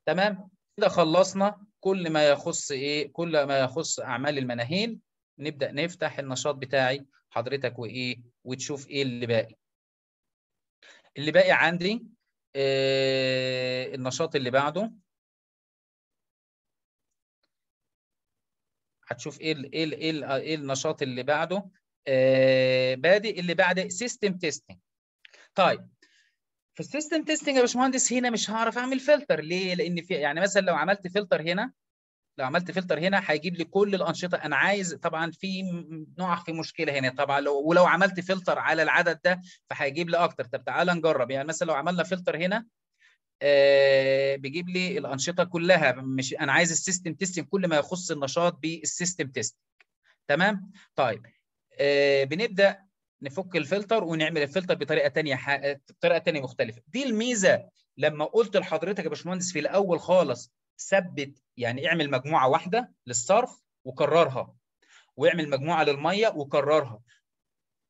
تمام كده خلصنا كل ما يخص ايه كل ما يخص اعمال المناهيل. نبدا نفتح النشاط بتاعي حضرتك وايه وتشوف ايه اللي باقي. اللي باقي عندي آه النشاط اللي بعده، هتشوف ايه ال ايه ال ايه, ال إيه النشاط اللي بعده. آه بادئ اللي بعد سيستم تيستنج. طيب في السيستم تيستنج يا باشمهندس هنا مش هعرف اعمل فلتر، ليه؟ لان في يعني مثلا لو عملت فلتر هنا لو عملت فلتر هنا هيجيب لي كل الانشطه. انا عايز طبعا في نقع في مشكله هنا طبعا، لو ولو عملت فلتر على العدد ده فهيجيب لي اكتر. طب تعالى نجرب، يعني مثلا لو عملنا فلتر هنا آه بيجيب لي الانشطه كلها، مش انا عايز السيستم تيستنج كل ما يخص النشاط بالسيستم تيستنج. تمام طيب آه بنبدا نفك الفلتر ونعمل الفلتر بطريقه ثانيه ح... بطريقه ثانيه مختلفه. دي الميزه لما قلت لحضرتك يا باشمهندس في الاول خالص، ثبت يعني اعمل مجموعه واحده للصرف وكررها، واعمل مجموعه للميه وكررها،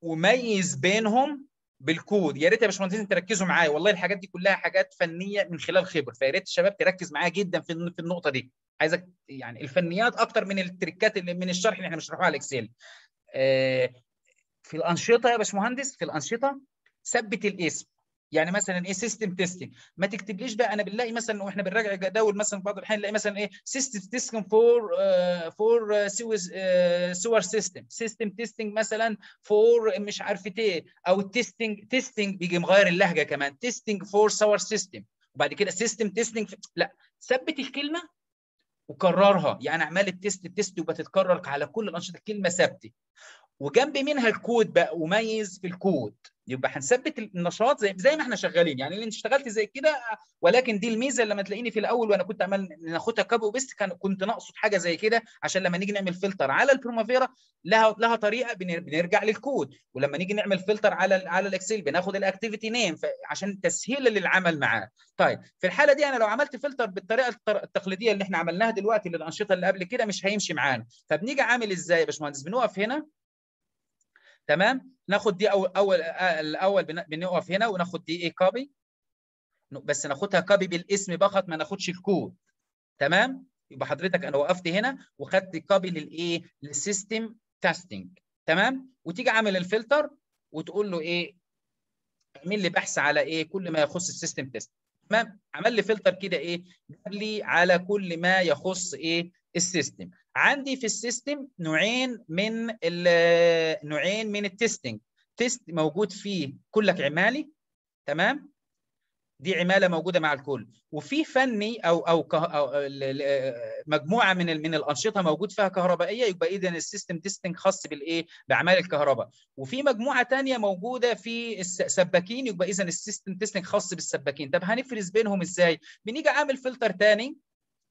وميز بينهم بالكود. يا ريت يا باشمهندسين تركزوا معايا، والله الحاجات دي كلها حاجات فنيه من خلال خبر، فيا ريت الشباب تركز معايا جدا في في النقطه دي. عايزك يعني الفنيات اكتر من التريكات اللي من الشرح اللي احنا بنشرحوها على الاكسل. آه في الانشطه يا باشمهندس في الانشطه ثبت الاسم، يعني مثلا ايه سيستم تيستنج، ما تكتبليش بقى. انا بنلاقي مثلا واحنا بنراجع جداول مثلا بعض الاحيان نلاقي مثلا ايه سيستم تيستنج فور فور سور سيستم، سيستم تيستنج مثلا فور مش عارف ايه، او تيستنج تيستنج بيجي مغير اللهجه كمان، تيستنج فور سور سيستم، وبعد كده سيستم تيستنج. لا ثبت الكلمه وكررها، يعني اعمال التيست التيست يبقى تتكرر على كل الانشطه كلمه ثابته، وجنب منها الكود بقى وميز في الكود. يبقى هنثبت النشاط زي زي ما احنا شغالين، يعني اللي انت اشتغلت زي كده. ولكن دي الميزه لما تلاقيني في الاول وانا كنت عمال ناخدها كابو بيست، كان كنت ناقصد حاجه زي كده، عشان لما نيجي نعمل فلتر على البريمافيرا لها لها طريقه بنرجع للكود، ولما نيجي نعمل فلتر على ال على الاكسل بناخد الاكتيفيتي نيم عشان تسهيل للعمل معاه. طيب في الحاله دي انا لو عملت فلتر بالطريقه التقليديه اللي احنا عملناها دلوقتي للانشطه اللي قبل كده مش هيمشي معانا. فبنيجي عامل ازاي يا باشمهندس؟ بنوقف هنا تمام، ناخد دي اول اول الاول بنقف هنا وناخد دي ايه كوبي، بس ناخدها كوبي بالاسم فقط ما ناخدش الكود. تمام يبقى حضرتك انا وقفت هنا وخدت كوبي للايه للسيستم تيستنج. تمام وتيجي عامل الفلتر وتقول له ايه اعمل لي بحث على ايه كل ما يخص السيستم تيست. تمام عمل لي فلتر كده ايه جاب لي على كل ما يخص ايه السيستم. عندي في السيستم نوعين من نوعين من التستنج، تيست موجود فيه كلك عمالي تمام دي عماله موجوده مع الكل، وفي فني او او, أو مجموعه من من الانشطه موجود فيها كهربائيه، يبقى اذا السيستم تيستنج خاص بالايه؟ باعمال الكهرباء. وفي مجموعه ثانيه موجوده في سباكين، يبقى اذا السيستم تيستنج خاص بالسباكين. طب هنفرز بينهم ازاي؟ بنيجي عامل فلتر ثاني،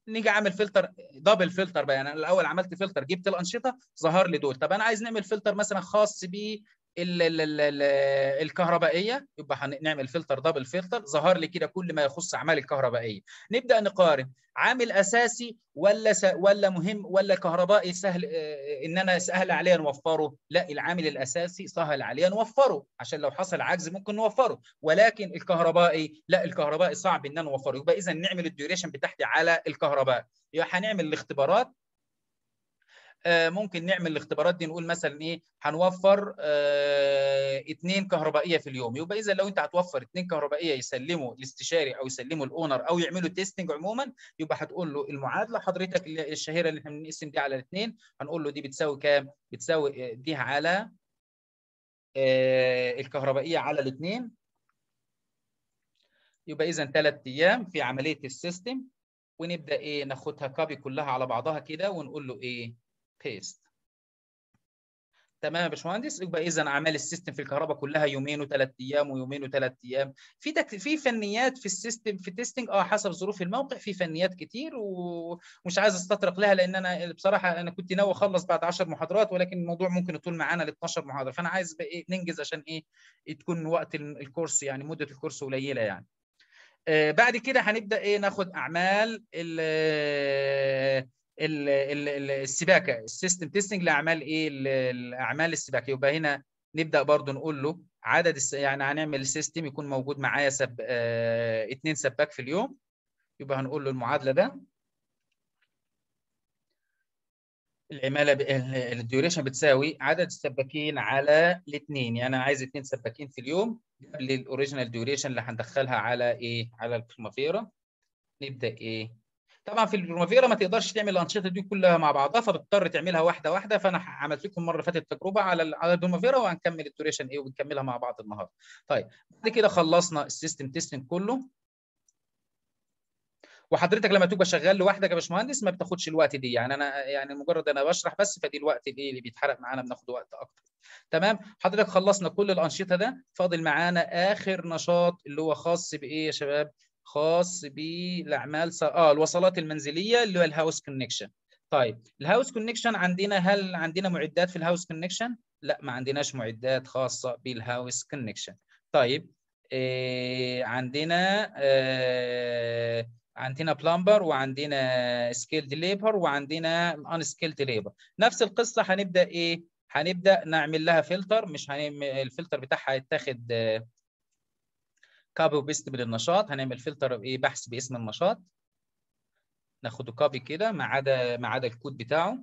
نيجي اعمل فلتر دبل فلتر بقى. انا الاول عملت فلتر، جبت الانشطه ظهر لي دول. طب انا عايز نعمل فلتر مثلا خاص ب الكهربائيه، يبقى هنعمل فلتر دبل فلتر، ظهر لي كده كل ما يخص اعمال الكهربائيه. نبدا نقارن عامل اساسي ولا ولا مهم ولا كهربائي سهل ان انا سهل عليا نوفره. لا، العامل الاساسي سهل عليا نوفره عشان لو حصل عجز ممكن نوفره، ولكن الكهربائي لا، الكهربائي صعب ان انا نوفره. يبقى اذا نعمل الديوريشن بتاعتي على الكهرباء. يبقى هنعمل الاختبارات، ممكن نعمل الاختبارات دي نقول مثلا ايه، هنوفر اه اتنين كهربائيه في اليوم. يبقى اذا لو انت هتوفر اتنين كهربائيه يسلموا الاستشاري او يسلموا الاونر او يعملوا تيستنج عموما، يبقى هتقول له المعادله حضرتك الشهيره اللي احنا بنقسم دي على الاثنين، هنقول له دي بتساوي كام؟ بتساوي دي على اه الكهربائيه على الاثنين. يبقى اذا ثلاث ايام في عمليه السيستم، ونبدا ايه ناخدها كابي كلها على بعضها كده ونقول له ايه بيست. تمام يا باشمهندس. يبقى اذا اعمال السيستم في الكهرباء كلها يومين وثلاث ايام ويومين وثلاث ايام. في تكت... في فنيات في السيستم في تيستنج اه حسب ظروف الموقع، في فنيات كتير ومش عايز استطرق لها، لان انا بصراحه انا كنت ناوي اخلص بعد عشر محاضرات، ولكن الموضوع ممكن يطول معانا ل اتناشر محاضره، فانا عايز بقى ننجز عشان ايه تكون وقت الكورس، يعني مده الكورس قليله يعني. آه بعد كده هنبدا ايه ناخد اعمال ال السباكه، السيستم تيستنج لاعمال ايه؟ الاعمال السباكه. يبقى هنا نبدا برضو نقول له عدد الس... يعني هنعمل السيستم يكون موجود معايا سب اه... اتنين سباك في اليوم. يبقى هنقول له المعادله ده العماله ب... الديوريشن بتساوي عدد السباكين على الاثنين، يعني انا عايز اتنين سباكين في اليوم قبل الاوريجينال ديوريشن اللي هندخلها على ايه؟ على البريمافيرا. نبدا ايه؟ طبعا في البريمافيرا ما تقدرش تعمل الانشطه دي كلها مع بعضها، فبتضطر تعملها واحده واحده، فانا عملت لكم المره اللي فاتت تجربه على على البريمافيرا، وهنكمل الديوريشن ايه وبنكملها مع بعض النهارده. طيب بعد كده خلصنا السيستم تيستنج كله، وحضرتك لما تبقى شغال لوحدك يا باشمهندس ما بتاخدش الوقت دي، يعني انا يعني مجرد انا بشرح بس، فدي الوقت الايه اللي بيتحرق معانا، بناخد وقت اكتر. تمام حضرتك، خلصنا كل الانشطه ده، فاضل معانا اخر نشاط اللي هو خاص بايه يا شباب؟ خاص بالاعمال س... اه الوصلات المنزليه اللي هو الهاوس كونكشن. طيب الهاوس كونكشن عندنا، هل عندنا معدات في الهاوس كونكشن؟ لا، ما عندناش معدات خاصه بالهاوس كونكشن. طيب إيه عندنا؟ آه عندنا بلامبر، وعندنا سكيلد ليبر، وعندنا ان سكيلد ليبر. نفس القصه هنبدا ايه؟ هنبدا نعمل لها فلتر، مش هنعمل الفلتر بتاعها هيتاخد آه كابي وبيست من النشاط، هنعمل فلتر ايه بحث باسم النشاط، ناخده كابي كده ما عدا ما عدا الكود بتاعه،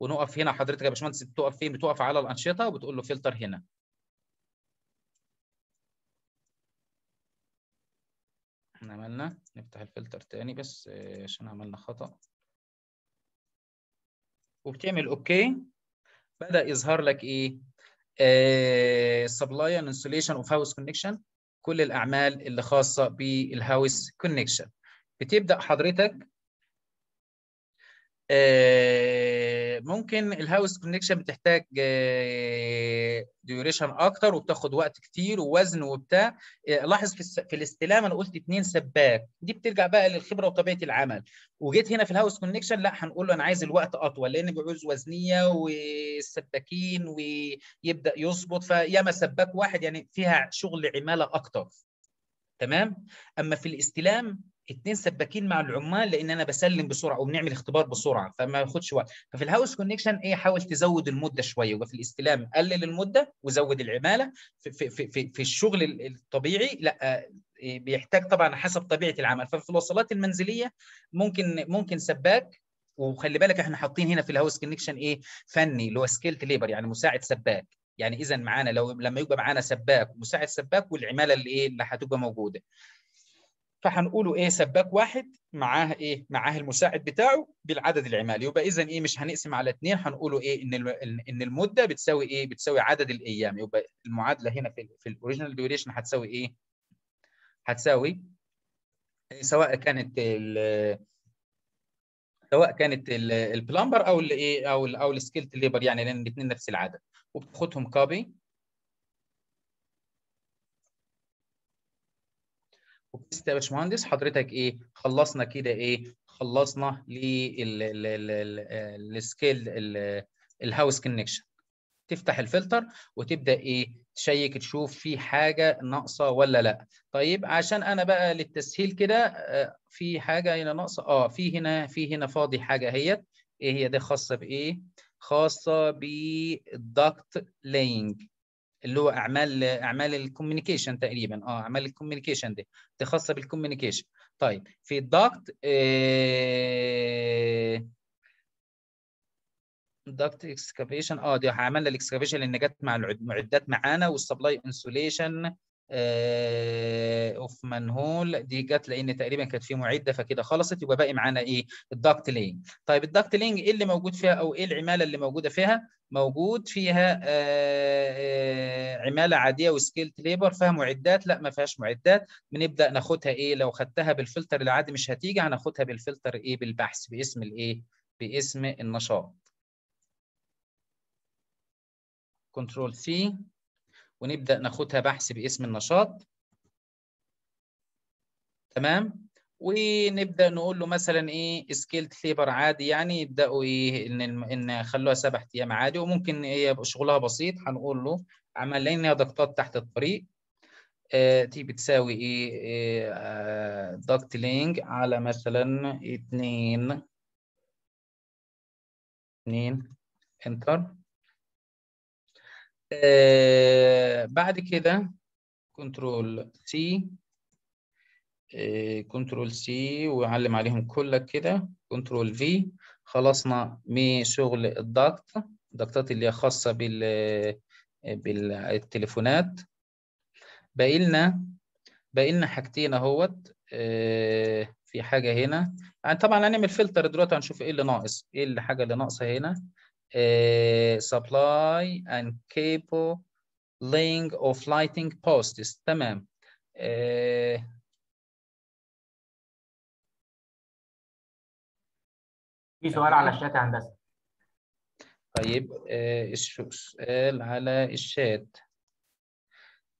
ونقف هنا. حضرتك يا باشمهندس بتقف فين؟ بتقف على الانشطه وبتقول له فلتر هنا. احنا عملنا نفتح الفلتر تاني بس عشان عملنا خطأ، وبتعمل اوكي. بدأ يظهر لك ايه؟ سبلاي اند انسوليشن اوف هاوس كونكشن، كل الاعمال اللي خاصه بالهاوس كونكشن. بتبدا حضرتك ممكن الهاوس كونكشن بتحتاج ديوريشن اكتر وبتاخد وقت كتير ووزن وبتاع. لاحظ في الاستلام انا قلت اتنين سباك، دي بترجع بقى للخبره وطبيعه العمل. وجيت هنا في الهاوس كونكشن لا، هنقول له انا عايز الوقت اطول لان بعوز وزنيه والسباكين ويبدا يظبط، فياما سباك واحد يعني فيها شغل عماله اكتر. تمام. اما في الاستلام اتنين سباكين مع العمال لان انا بسلم بسرعه وبنعمل اختبار بسرعه فما ياخدش وقت. ففي الهاوس كونكشن ايه، حاول تزود المده شويه. وفي الاستلام قلل المده وزود العماله. في في في, في الشغل الطبيعي لا، بيحتاج طبعا حسب طبيعه العمل. ففي الوصلات المنزليه ممكن ممكن سباك، وخلي بالك احنا حاطين هنا في الهاوس كونكشن ايه فني اللي هو سكيلت ليبر، يعني مساعد سباك. يعني اذا معانا لو لما يبقى معانا سباك ومساعد سباك والعماله اللي ايه اللي هتبقى موجوده، فهنقوله ايه سباك واحد معاه ايه معاه المساعد بتاعه بالعدد العمال. يبقى اذا ايه مش هنقسم على اثنين، هنقوله ايه ان ان المده بتساوي ايه بتساوي عدد الايام. يبقى المعادله هنا في, في الاوريجينال ديوريشن هتساوي ايه؟ هتساوي سواء كانت سواء كانت البلمبر او الايه او ال او السكيلت ليبر، يعني لان الاثنين نفس العدد، وبتاخدهم كوبي وبس يا باشمهندس حضرتك. ايه خلصنا كده، ايه خلصنا للسكيل الهاوس كونكشن. تفتح الفلتر وتبدا ايه تشيك تشوف في حاجه ناقصه ولا لا. طيب عشان انا بقى للتسهيل كده في حاجه هنا ناقصه، اه في هنا في هنا فاضي حاجه اهيت. ايه هي دي؟ خاصه بايه؟ خاصه بالدكت لاينج اللي هو اعمال اعمال الكوميونيكيشن تقريبا، اه اعمال الكوميونيكيشن دي خاصه بالكوميونيكيشن. طيب في الدكت إيه دكت اكسكافيشن، اه دي عملنا الاكسكافيشن لان جت مع المعدات معانا، والسبلاي انسوليشن اوف مانهول دي جت لان تقريبا كانت في معده فكده خلصت. يبقى باقي معانا ايه؟ الدكت لينج. طيب الدكت لينج ايه اللي موجود فيها او ايه العماله اللي موجوده فيها؟ موجود فيها آه عماله عاديه وسكيلت ليبر. فيها معدات؟ لا ما فيهاش معدات. بنبدا ناخدها ايه؟ لو خدتها بالفلتر العادي مش هتيجي، هناخدها بالفلتر ايه؟ بالبحث باسم الايه؟ باسم النشاط. كنترول سي ونبدأ ناخدها بحث باسم النشاط. تمام، ونبدأ نقول له مثلا ايه؟ سكيلت ليبر عادي، يعني يبدأوا ايه ان ان خلوها سبع ايام عادي، وممكن ايه شغلها بسيط. هنقول له عمل لنا ضغطات تحت الطريق آه دي بتساوي ايه؟ إيه آه ضغط لينج على مثلا اتنين اتنين انتر. آه بعد كده كنترول سي آه كنترول سي وعلم عليهم كلك كده. كنترول في خلصنا من شغل الضغط، الضغطات اللي هي خاصه بال بالتليفونات. باقي لنا باقي لنا حاجتين اهوت. آه في حاجه هنا، يعني طبعا هنعمل فلتر دلوقتي هنشوف ايه اللي ناقص، ايه الحاجه اللي ناقصه هنا. Uh, supply and cable link of lighting posts. تمام. Uh, في سؤال على الشات يا هندسه. طيب uh, سؤال على الشات.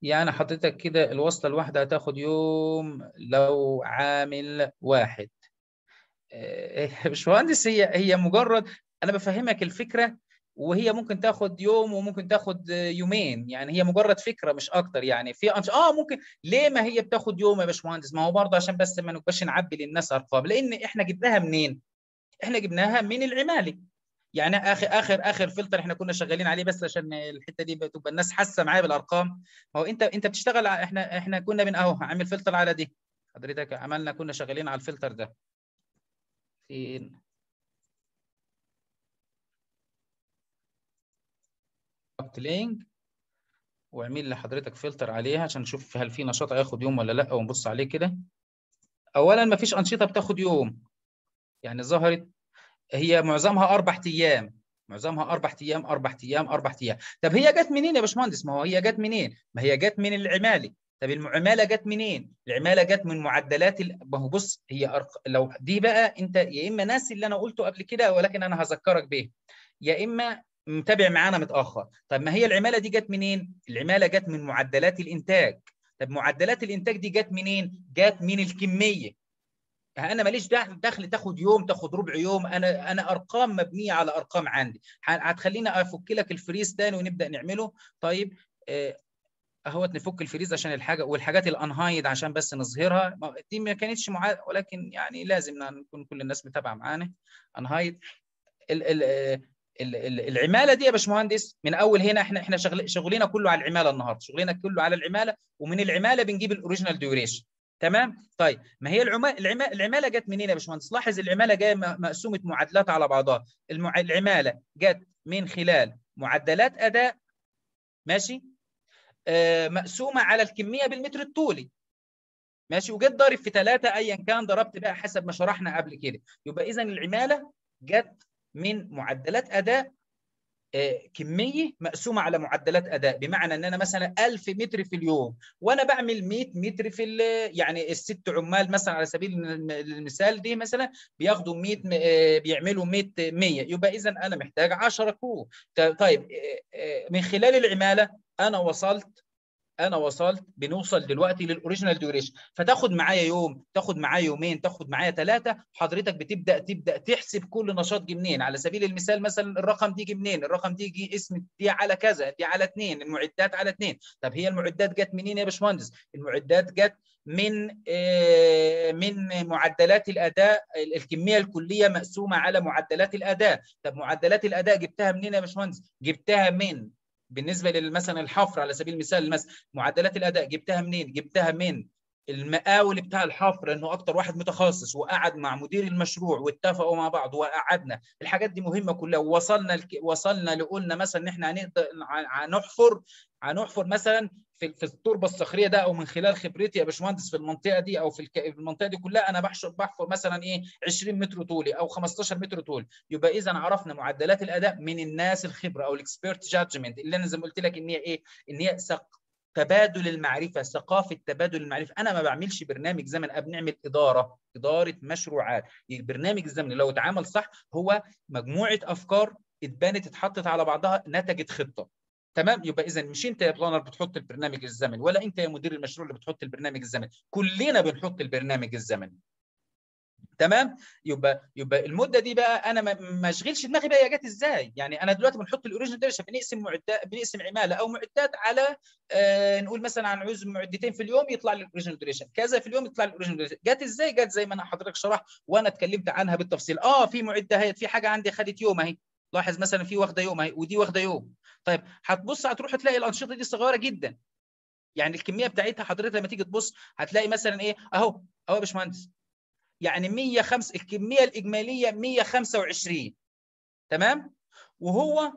يعني حضرتك كده الوصله الواحده هتاخد يوم لو عامل واحد. uh, باشمهندس هي هي مجرد أنا بفهمك الفكرة، وهي ممكن تاخد يوم وممكن تاخد يومين، يعني هي مجرد فكرة مش أكتر. يعني في أنش... آه ممكن ليه ما هي بتاخد يوم يا باشمهندس؟ ما هو برضه عشان بس ما نبقاش نعبي للناس أرقام، لأن إحنا جبناها منين؟ إحنا جبناها من العمالي. يعني آخر آخر آخر فلتر إحنا كنا شغالين عليه، بس عشان الحتة دي تبقى الناس حاسة معايا بالأرقام. ما هو أنت أنت بتشتغل على... إحنا إحنا كنا بن أهو عامل فلتر على دي، حضرتك عملنا كنا شغالين على الفلتر ده. فين؟ لينك واعمل لحضرتك فلتر عليها عشان نشوف هل في نشاط هياخد يوم ولا لا، ونبص عليه كده. اولا ما فيش انشطه بتاخد يوم، يعني ظهرت هي معظمها اربع ايام، معظمها اربع ايام اربع ايام اربع ايام. طب هي جت منين يا باشمهندس؟ ما هو هي جت منين؟ ما هي جت من العمالي. طب العماله جت منين؟ العماله جت من معدلات ال... ما هو بص هي أرق... لو دي بقى انت يا اما ناسي اللي انا قلته قبل كده ولكن انا هذكرك به، يا اما متابع معانا متاخر. طب ما هي العماله دي جت منين؟ العماله جت من معدلات الانتاج. طب معدلات الانتاج دي جت منين؟ جت من الكميه. انا ماليش دخل تاخد يوم تاخد ربع يوم، انا انا ارقام مبنيه على ارقام عندي. هتخلينا افك لك الفريز تاني ونبدا نعمله. طيب اهوت نفك الفريز عشان الحاجه والحاجات الانهايد عشان بس نظهرها، دي ما كانتش معاد ولكن يعني لازم نكون كل الناس متابعه معانا. انهايد ال ال العماله دي يا باشمهندس من اول هنا احنا احنا شغلنا كله على العماله النهارده، شغلنا كله على العماله، ومن العماله بنجيب الاوريجينال ديوريشن. تمام. طيب ما هي العماله العماله جت منين يا باشمهندس؟ لاحظ العماله جايه مقسومه معادلات على بعضها. المع... العماله جت من خلال معدلات اداء، ماشي، آه مقسومه على الكميه بالمتر الطولي، ماشي، وجت ضارب في ثلاثه ايا كان ضربت بقى حسب ما شرحنا قبل كده. يبقى اذا العماله جت من معدلات اداء كميه مقسومه على معدلات اداء، بمعنى ان انا مثلا ألف متر في اليوم وانا بعمل مية متر في يعني الست عمال مثلا على سبيل المثال دي مثلا بياخدوا مية بيعملوا مية مية، يبقى اذا انا محتاج عشرة كوب. طيب من خلال العماله انا وصلت انا وصلت بنوصل دلوقتي للاوريجينال ديوريشن، فتاخد معايا يوم، تاخد معايا يومين، تاخد معايا ثلاثه، حضرتك بتبدا تبدا تحسب كل نشاط جه منين. على سبيل المثال مثلا الرقم دي جه منين، الرقم دي جه اسم دي على كذا، دي على اثنين، المعدات على اثنين. طب هي المعدات جت منين يا باشمهندس؟ المعدات جت من آه من معدلات الاداء، الكميه الكليه مقسومه على معدلات الاداء. طب معدلات الاداء جبتها منين يا باشمهندس؟ جبتها من بالنسبه للمثلا الحفر على سبيل المثال، مثلا معدلات الاداء جبتها منين؟ جبتها من المقاول بتاع الحفر، لانه اكتر واحد متخصص وقعد مع مدير المشروع واتفقوا مع بعض وقعدنا. الحاجات دي مهمه كلها. وصلنا لك... وصلنا لقلنا مثلا ان احنا هنقدر هنحفر هنحفر مثلا في في التربه الصخريه ده، او من خلال خبرتي يا باشمهندس في المنطقه دي او في المنطقه دي كلها انا بحشر بحفر مثلا ايه عشرين متر طولي او خمستاشر متر طولي. يبقى اذا عرفنا معدلات الاداء من الناس الخبره او الاكسبيرت جادجمنت، اللي انا زي ما قلت لك ان هي ايه، ان هي سق... تبادل المعرفه، ثقافه تبادل المعرفه. انا ما بعملش برنامج زمن، أنا بنعمل اداره اداره مشروعات. البرنامج الزمني لو اتعمل صح هو مجموعه افكار اتبنت اتحطت على بعضها نتجت خطه. تمام؟ يبقى اذا مش انت يا بلانر بتحط البرنامج الزمني، ولا انت يا مدير المشروع اللي بتحط البرنامج الزمني، كلنا بنحط البرنامج الزمني. تمام؟ يبقى يبقى المده دي بقى انا ما اشغلش دماغي بقى هي جت ازاي. يعني انا دلوقتي بنحط الاوريجينال ديريشن، بنقسم معدات، بنقسم عماله او معدات على آه نقول مثلا هنعوز معدتين في اليوم يطلع لي الاوريجينال ديريشن، كذا في اليوم يطلع لي الاوريجينال ديريشن. جت ازاي؟ جت زي ما انا حضرتك شرحت وانا اتكلمت عنها بالتفصيل. اه في معده هي في حاجه عندي خدت يوم اهي، لاحظ مثلا في واخده يوم اهي ودي واخده يوم. طيب هتبص هتروح تلاقي الانشطه دي صغيره جدا، يعني الكميه بتاعتها حضرتك لما تيجي تبص هتلاقي مثلا ايه اهو اهو يا باشمهندس، يعني مية وخمسة الكميه الاجماليه مية وخمسة وعشرين. تمام؟ وهو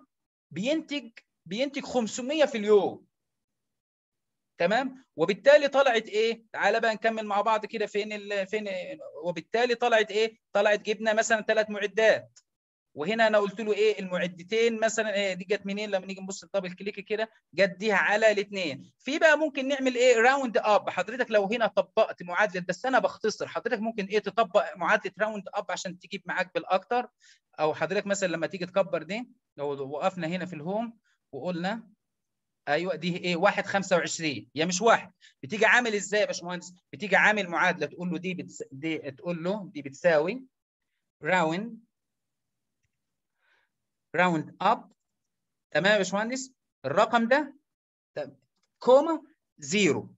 بينتج بينتج خمسمية في اليوم. تمام؟ وبالتالي طلعت ايه؟ تعالى بقى نكمل مع بعض كده. فين ال... فين وبالتالي طلعت ايه؟ طلعت جبنا مثلا ثلاث معدات، وهنا انا قلت له ايه المعدتين مثلا إيه دي جت منين. لما نيجي نبص الدبل كليك كده جت دي على الاثنين. في بقى ممكن نعمل ايه راوند اب. حضرتك لو هنا طبقت معادله، بس انا بختصر، حضرتك ممكن ايه تطبق معادله راوند اب عشان تجيب معاك بالاكتر. او حضرتك مثلا لما تيجي تكبر دي، لو وقفنا هنا في الهوم وقلنا ايوه دي ايه واحد خمسة وعشرين، يا مش واحد. بتيجي عامل ازاي يا باشمهندس؟ بتيجي عامل معادله تقول له دي بتس... دي تقول له دي بتساوي راوند راوند اب. تمام يا باشمهندس؟ الرقم ده كوما زيرو،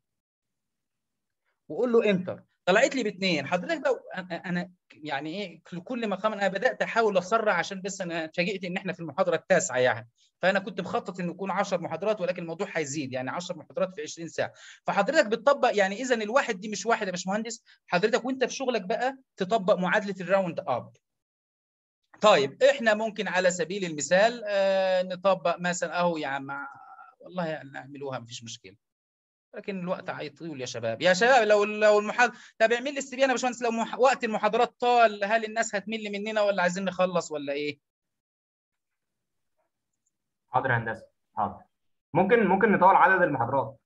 وقول له انتر. طلعت لي باثنين. حضرتك لو انا يعني ايه كل ما قام انا بدات احاول اسرع، عشان بس انا اتفاجئت ان احنا في المحاضره التاسعه، يعني فانا كنت مخطط ان يكون عشر محاضرات، ولكن الموضوع هيزيد، يعني عشر محاضرات في عشرين ساعه. فحضرتك بتطبق يعني اذا الواحد دي مش واحد يا باشمهندس. حضرتك وانت في شغلك بقى تطبق معادله الراوند اب. طيب احنا ممكن على سبيل المثال آه نطبق مثلا اهو يا عم، والله يعني نعملوها مفيش مشكله، لكن الوقت هيطول يا شباب. يا شباب لو لو المحاضره، طب اعمل لي السي في انا يا باشمهندس لو مح... وقت المحاضرات طال، هل الناس هتمل مننا ولا عايزين نخلص ولا ايه؟ حاضر يا هندسه، حاضر. ممكن ممكن نطول عدد المحاضرات.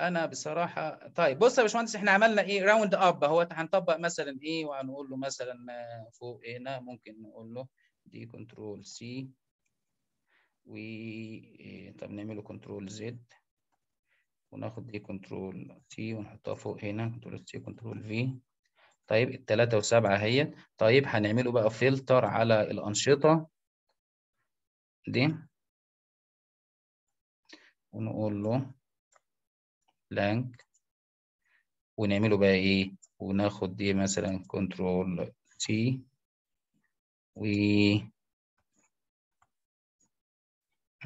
انا بصراحه طيب بص يا باشمهندس، احنا عملنا ايه راوند اب اهو. هنطبق مثلا ايه وهنقول له مثلا فوق هنا ممكن نقول له دي كنترول سي و طب نعمله كنترول زد وناخد دي كنترول سي ونحطها فوق هنا كنترول سي كنترول في. طيب الثلاثة وسبعة اهي. طيب هنعمله بقى فلتر على الانشطه دي ونقول له بلانك، ونعمله بقى ايه وناخد دي مثلا كنترول سي و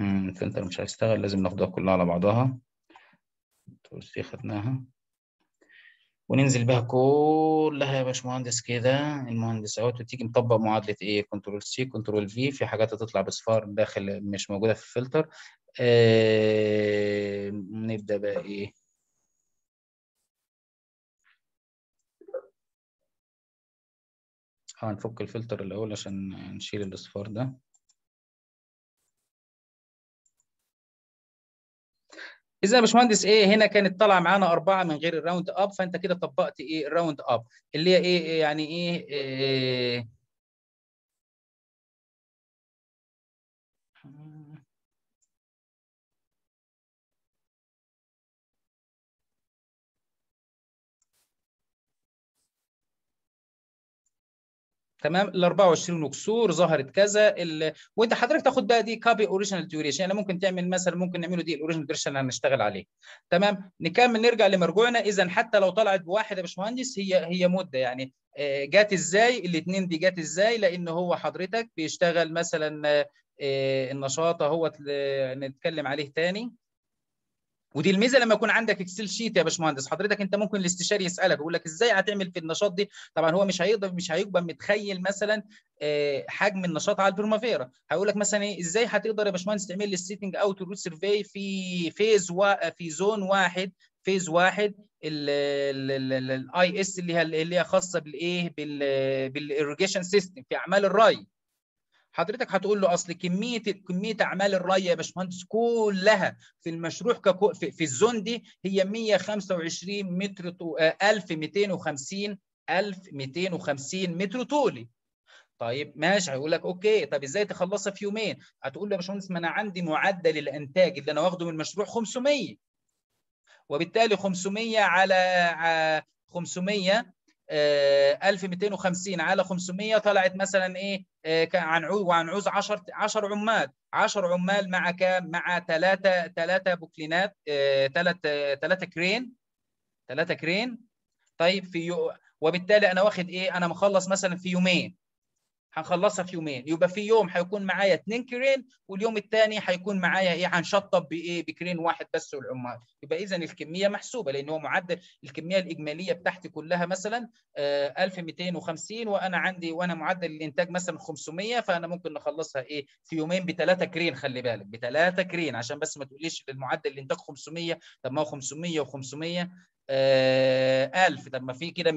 امم فلتر مش هيشتغل، لازم ناخدها كلها على بعضها. كنترول سي خدناها وننزل بها كلها يا باشمهندس كده المهندس اهوت، وتيجي مطبق معادله ايه كنترول سي كنترول في. في حاجات هتطلع بصفار داخل مش موجوده في الفلتر. آه... نبدا بقى ايه هنفك الفلتر الأول عشان نشيل الأصفار ده. اذا يا باشمهندس ايه هنا كانت طالعه معانا اربعه من غير الراوند اب، فانت كده طبقت ايه الراوند اب اللي هي ايه يعني ايه, إيه تمام ال أربعة وعشرين وكسور ظهرت كذا ال... وانت حضرتك تاخد بقى دي كابي اوريجينال ديوريشن، يعني ممكن تعمل مثلا ممكن نعمله دي الاوريجينال ديوريشن اللي هنشتغل عليه. تمام نكمل نرجع لمرجوعنا. اذا حتى لو طلعت بواحد يا باشمهندس هي هي مده يعني جات ازاي الاثنين دي جات ازاي، لان هو حضرتك بيشتغل مثلا النشاط اهوت نتكلم عليه ثاني. ودي الميزه لما يكون عندك اكسل شيت يا باشمهندس، حضرتك انت ممكن الاستشاري يسالك يقول لك ازاي هتعمل في النشاط دي. طبعا هو مش هيقدر مش هيبقى متخيل مثلا حجم النشاط على البرمافيرا، هيقول لك مثلا ايه ازاي هتقدر يا باشمهندس تعمل لي السيتنج اوت روت سيرفي في فيز و... في زون واحد فيز واحد الاي اس اللي هي اللي هي خاصه بالايه بالاريجيشن سيستم في اعمال الري. حضرتك هتقول له اصل كميه كميه اعمال الري يا باشمهندس كلها في المشروع ككو في, في الزون دي هي مية وخمسة وعشرين متر طو... ألف ومئتين وخمسين متر طولي. طيب ماشي، هيقول لك اوكي طب ازاي تخلصها في يومين؟ هتقول له يا باشمهندس ما انا عندي معدل الانتاج اللي انا واخده من المشروع خمسمية، وبالتالي خمسمية على خمسمية ألف ومئتين وخمسين على خمسمية طلعت مثلا ايه عنعوز وعنعوز عشرة عمال عشرة عمال مع كام؟ مع ثلاثة ثلاثة بوكلينات ثلاثة ثلاثة كرين ثلاثة كرين. طيب في يو... وبالتالي انا واخد ايه؟ انا مخلص مثلا في يومين، هنخلصها في يومين، يبقى في يوم هيكون معايا اثنين كرين واليوم الثاني هيكون معايا ايه؟ هنشطب بايه؟ بكرين واحد بس والعمال. يبقى اذا الكميه محسوبه لان هو معدل الكميه الاجماليه بتاعتي كلها مثلا آه ألف ومئتين وخمسين وانا عندي وانا معدل الانتاج مثلا خمسمية، فانا ممكن نخلصها ايه؟ في يومين بثلاثه كرين. خلي بالك بثلاثه كرين عشان بس ما تقوليش المعدل الانتاج خمسمية، طب ما هو خمسمية وخمسمية ألف، طب ما في كده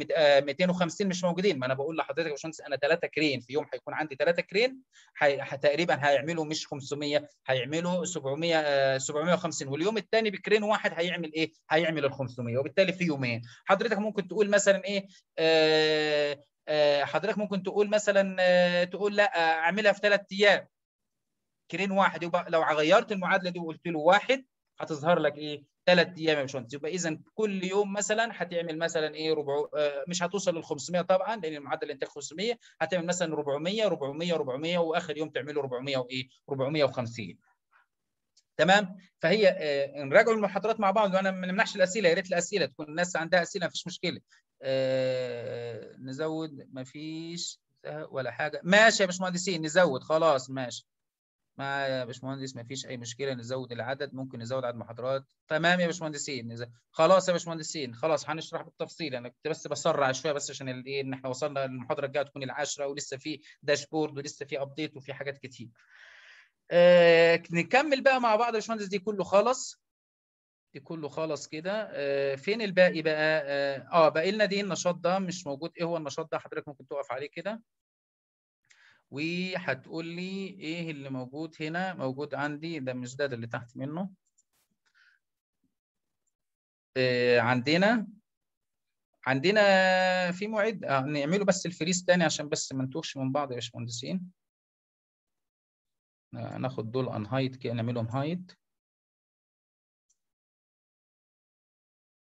مئتين وخمسين مش موجودين. ما انا بقول لحضرتك يا باشمهندس انا ثلاثة كرين في يوم هيكون عندي ثلاثة كرين حي... تقريبا هيعملوا مش خمسمية هيعملوا سبعمية سبعمية وخمسين، واليوم الثاني بكرين واحد هيعمل ايه؟ هيعمل ال خمسمية، وبالتالي في يومين. حضرتك ممكن تقول مثلا ايه آه... آه... حضرتك ممكن تقول مثلا آه... تقول لا اعملها في ثلاث ايام كرين واحد، يبقى لو غيرت المعادله دي وقلت له واحد هتظهر لك ايه؟ ثلاث ايام يا باشمهندس. يبقى اذا كل يوم مثلا هتعمل مثلا ايه ربع، مش هتوصل لل خمسمية طبعا لان المعدل الانتاج خمسمية، هتعمل مثلا أربعمية أربعمية أربعمية واخر يوم تعمله أربعمية وايه؟ أربعمية وخمسين. تمام؟ فهي آه نراجعوا المحاضرات مع بعض، وانا ما نمنعش الاسئله، يا ريت الاسئله تكون الناس عندها اسئله مفيش مشكله. آه نزود مفيش ولا حاجه، ماشي يا باشمهندسين نزود خلاص ماشي. ما يا باشمهندس ما فيش اي مشكله نزود العدد، ممكن نزود عدد محاضرات. تمام يا باشمهندسين نزود. خلاص يا باشمهندسين خلاص هنشرح بالتفصيل، انا كنت بس بسرع شويه بس عشان ايه ان احنا وصلنا المحاضره الجايه تكون العاشره ولسه في داشبورد ولسه في ابديت وفي حاجات كتير. آه نكمل بقى مع بعض يا باشمهندس، دي كله خلص دي كله خلص كده. آه فين الباقي بقى؟ اه, آه باقي لنا دي النشاط ده مش موجود. ايه هو النشاط ده؟ حضرتك ممكن تقف عليه كده وهتقول لي ايه اللي موجود هنا. موجود عندي ده مش ده ده اللي تحت منه. آه عندنا عندنا في معد آه نعمله بس الفريز تاني عشان بس ما نتوهش من بعض يا باشمهندسين. آه ناخد دول ان هايد كده نعملهم هايد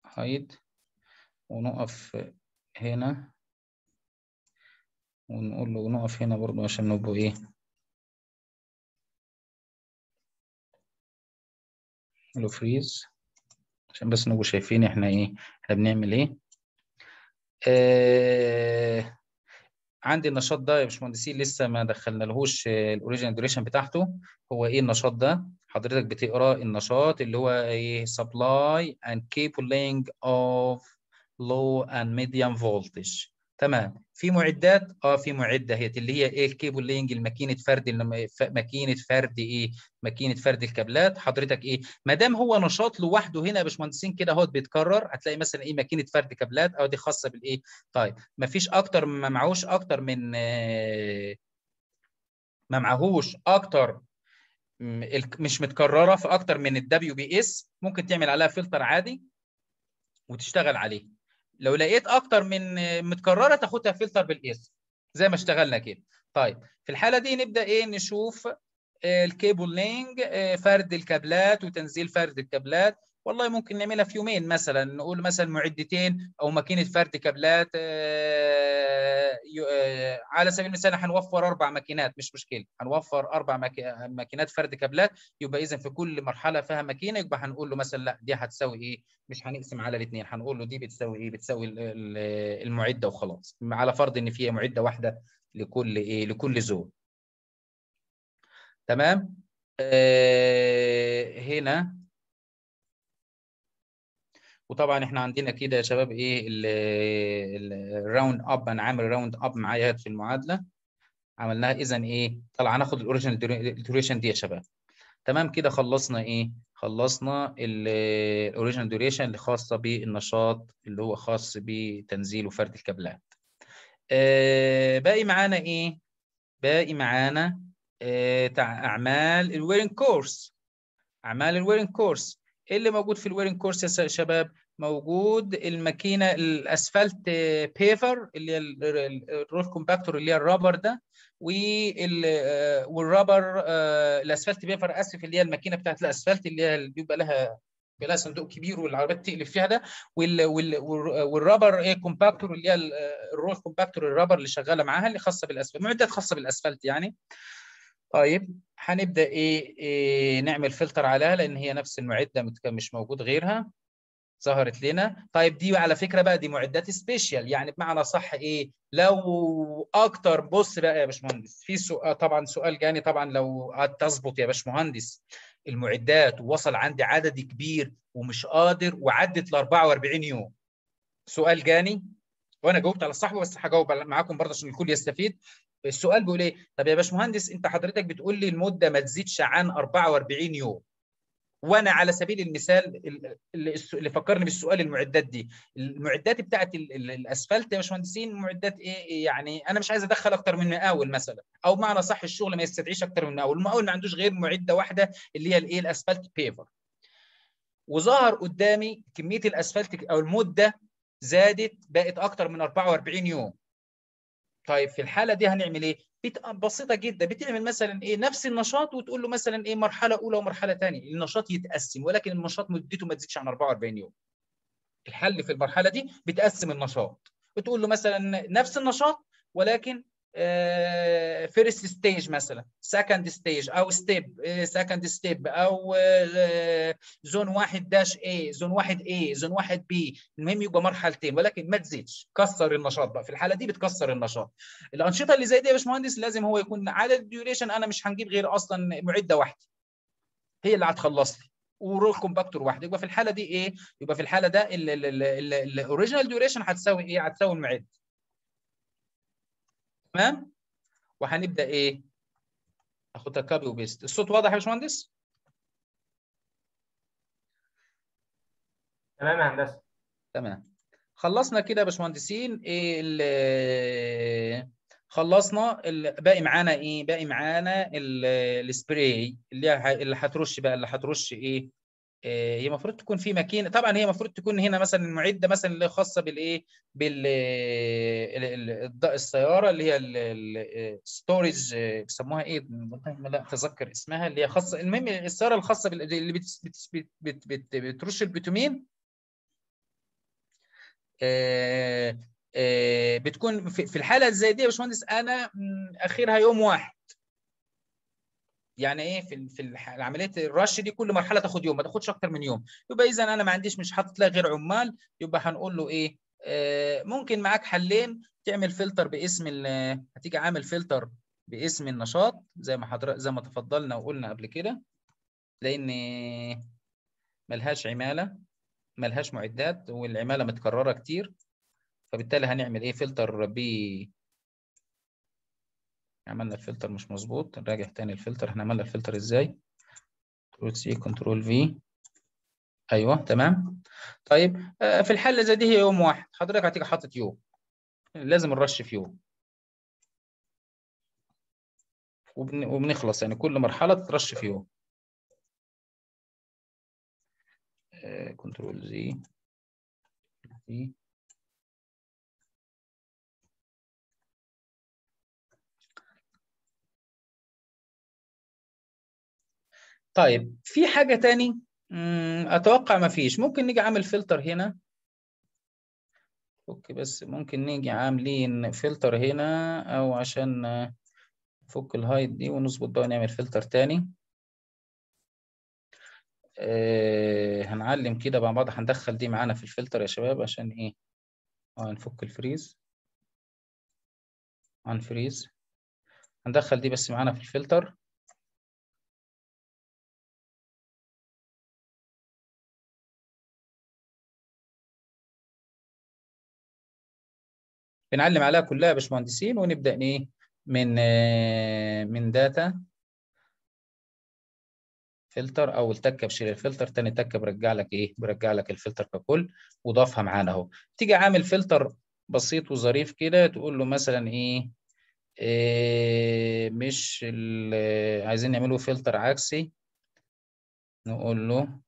هايد ونقف هنا ونقول له نقف هنا برضو عشان نبقى ايه نعمله فريز عشان بس نبقى شايفين احنا ايه احنا بنعمل ايه. آه عندي النشاط ده يا باشمهندسين لسه ما دخلنالهوش الاوريجينال ديوريشن بتاعته. هو ايه النشاط ده؟ حضرتك بتقرا النشاط اللي هو ايه؟ سبلاي اند كابلينج اوف لو اند ميديوم فولتج. تمام في معدات اه في معده هي اللي هي ايه؟ الكيبلينج، الماكينه فرد ماكينه فرد ايه؟ ماكينه فرد الكابلات. حضرتك ايه ما دام هو نشاط لوحده هنا يا باشمهندسين كده اهوت بيتكرر، هتلاقي مثلا ايه ماكينه فرد كابلات اه دي خاصه بالايه. طيب ما فيش اكتر ما معهوش اكتر من ما معهوش اكتر مش متكرره في اكتر من الدبليو بي اس ممكن تعمل عليها فلتر عادي وتشتغل عليه. لو لقيت اكتر من متكرره تاخدها فلتر بالاس زي ما اشتغلنا كده. طيب في الحاله دي نبدا ايه نشوف الكيبلينج، فرد الكابلات وتنزيل فرد الكابلات. والله ممكن نعملها في يومين مثلا، نقول مثلا معدتين او ماكينه فرد كابلات على سبيل المثال. هنوفر اربع ماكينات مش مشكله، هنوفر اربع ماكينات فرد كابلات. يبقى اذا في كل مرحله فيها ماكينه، يبقى هنقول له مثلا لا دي هتساوي ايه، مش هنقسم على الاثنين، هنقول له دي بتساوي ايه، بتساوي المعده وخلاص، على فرض ان فيها معده واحده لكل ايه لكل زون. تمام. آه هنا وطبعا احنا عندنا كده يا شباب ايه الراوند اب. انا عامل راوند اب معايا في المعادله عملناها. اذا ايه طلع هناخد الاوريجينال ديوريشن دي يا شباب. تمام كده خلصنا ايه، خلصنا الاوريجينال ديوريشن اللي خاصه بالنشاط اللي هو خاص بتنزيل وفرد الكابلات. آه باقي معانا ايه، باقي معانا آه اعمال الويرنج كورس. اعمال الويرنج كورس ايه اللي موجود في الويرنج كورس يا شباب؟ موجود الماكينه الاسفلت بيفر اللي هي الرول كومباكتور اللي هي الرابر ده، والرابر الاسفلت بيفر اسف اللي هي الماكينه بتاعت الاسفلت اللي هي بيبقى لها بيبقى لها صندوق كبير والعربيات تقلب فيها ده، والرابر ايه كومباكتور اللي هي الرول كومباكتور الرابر اللي شغاله معاها اللي خاصه بالاسفلت، معدات خاصه بالاسفلت يعني. طيب هنبدا إيه, ايه نعمل فلتر عليها لان هي نفس المعده مش موجود غيرها ظهرت لنا. طيب دي على فكره بقى دي معدات سبيشال، يعني بمعنى صح ايه لو اكتر. بص بقى يا باشمهندس في سؤال، طبعا سؤال جاني طبعا لو هتظبط يا باشمهندس المعدات ووصل عندي عدد كبير ومش قادر وعدت ل اربعة واربعين يوم. سؤال جاني وانا جاوبت على الصحبه بس هجاوب معاكم برضه عشان الكل يستفيد. السؤال بيقول ايه؟ طب يا باشمهندس انت حضرتك بتقول لي المده ما تزيدش عن اربعة واربعين يوم، وانا على سبيل المثال اللي فكرني بالسؤال المعدات دي، المعدات بتاعت الاسفلت يا باشمهندسين معدات ايه؟ يعني انا مش عايز ادخل اكتر من مقاول مثلا، او معنى صح الشغل ما يستدعيش اكتر من مقاول، المقاول ما عندوش غير معده واحده اللي هي الايه؟ الاسفلت بيفر. وظهر قدامي كميه الاسفلت او المده زادت بقت اكتر من اربعة واربعين يوم. طيب في الحاله دي هنعمل ايه؟ بسيطه جدا، بتعمل مثلا ايه نفس النشاط وتقول له مثلا ايه مرحله اولى ومرحله ثانيه، النشاط يتقسم ولكن النشاط مدته ما تزيدش عن اربعة واربعين يوم. الحل في المرحله دي بتقسم النشاط، بتقول له مثلا نفس النشاط ولكن آه فيرست ستيج مثلا، سكند ستيج او ستيب، سكند ستيب او آه زون واحد داش اي، زون واحد اي، زون واحد بي، المهم يبقى مرحلتين ولكن ما تزيدش. كسر النشاط بقى في الحاله دي، بتكسر النشاط. الانشطه اللي زي دي يا باشمهندس لازم هو يكون عدد ديوريشن انا مش هنجيب غير اصلا معده واحده هي اللي هتخلص لي ورول كومباكتور واحد. يبقى في الحاله دي ايه؟ يبقى في الحاله ده الاوريجينال ديوريشن هتساوي ايه؟ هتساوي المعده. تمام؟ وهنبدا ايه؟ اخدها كابي وبيست. الصوت واضح يا باشمهندس؟ تمام يا هندسه. تمام. خلصنا كده يا باشمهندسين ايه خلصنا ال... باقي معانا ايه؟ باقي معانا ال... السبراي اللي ه... اللي هترش بقى، اللي هترش ايه؟ هي إيه المفروض تكون في ماكينه، طبعا هي المفروض تكون هنا مثلا المعده مثلا اللي خاصه بالايه؟ بال السياره اللي هي الستورج بيسموها ايه؟ لا اتذكر اسمها اللي هي خاصه، المهم السياره الخاصه اللي بت بت بت بت بترش البيتومين. آآ آآ بتكون في الحاله زي دي يا باشمهندس انا اخرها يوم واحد. يعني ايه في في عمليه الرش دي كل مرحله تاخد يوم، ما تاخدش اكتر من يوم. يبقى اذا انا ما عنديش مش حاطط لها غير عمال، يبقى هنقول له ايه؟ آه ممكن معاك حلين، تعمل فلتر باسم هتيجي عامل فلتر باسم النشاط زي ما حضرتك زي ما تفضلنا وقلنا قبل كده، لان ملهاش عماله ملهاش معدات والعماله متكرره كتير، فبالتالي هنعمل ايه؟ فلتر ب عملنا الفلتر مش مظبوط، نراجع تاني الفلتر، احنا عملنا الفلتر ازاي؟ كنترول سي كنترول في. ايوه تمام. طيب في الحاله زي دي هي يوم واحد، حضرتك هتيجي حاطط يوم، لازم الرش في يوم. وبنخلص يعني كل مرحله ترش في يوم. كنترول زي زي طيب في حاجه تاني؟ اتوقع ما فيش. ممكن نيجي عامل فلتر هنا. اوكي بس ممكن نيجي عاملين فلتر هنا او عشان نفك الهايت دي ونظبط بقى ونعمل فلتر تاني. أه هنعلم كده مع بعض، هندخل دي معانا في الفلتر يا شباب عشان ايه. اه نفك الفريز عن فريز، هندخل دي بس معانا في الفلتر. بنعلم عليها كلها يا باشمهندسين، ونبدا ايه من من داتا فلتر. اول تكه بشيل الفلتر، ثاني تكه برجع لك ايه، برجع لك الفلتر ككل وضافها معانا اهو. تيجي عامل فلتر بسيط وظريف كده، تقول له مثلا ايه, إيه مش عايزين نعمله فلتر عكسي، نقول له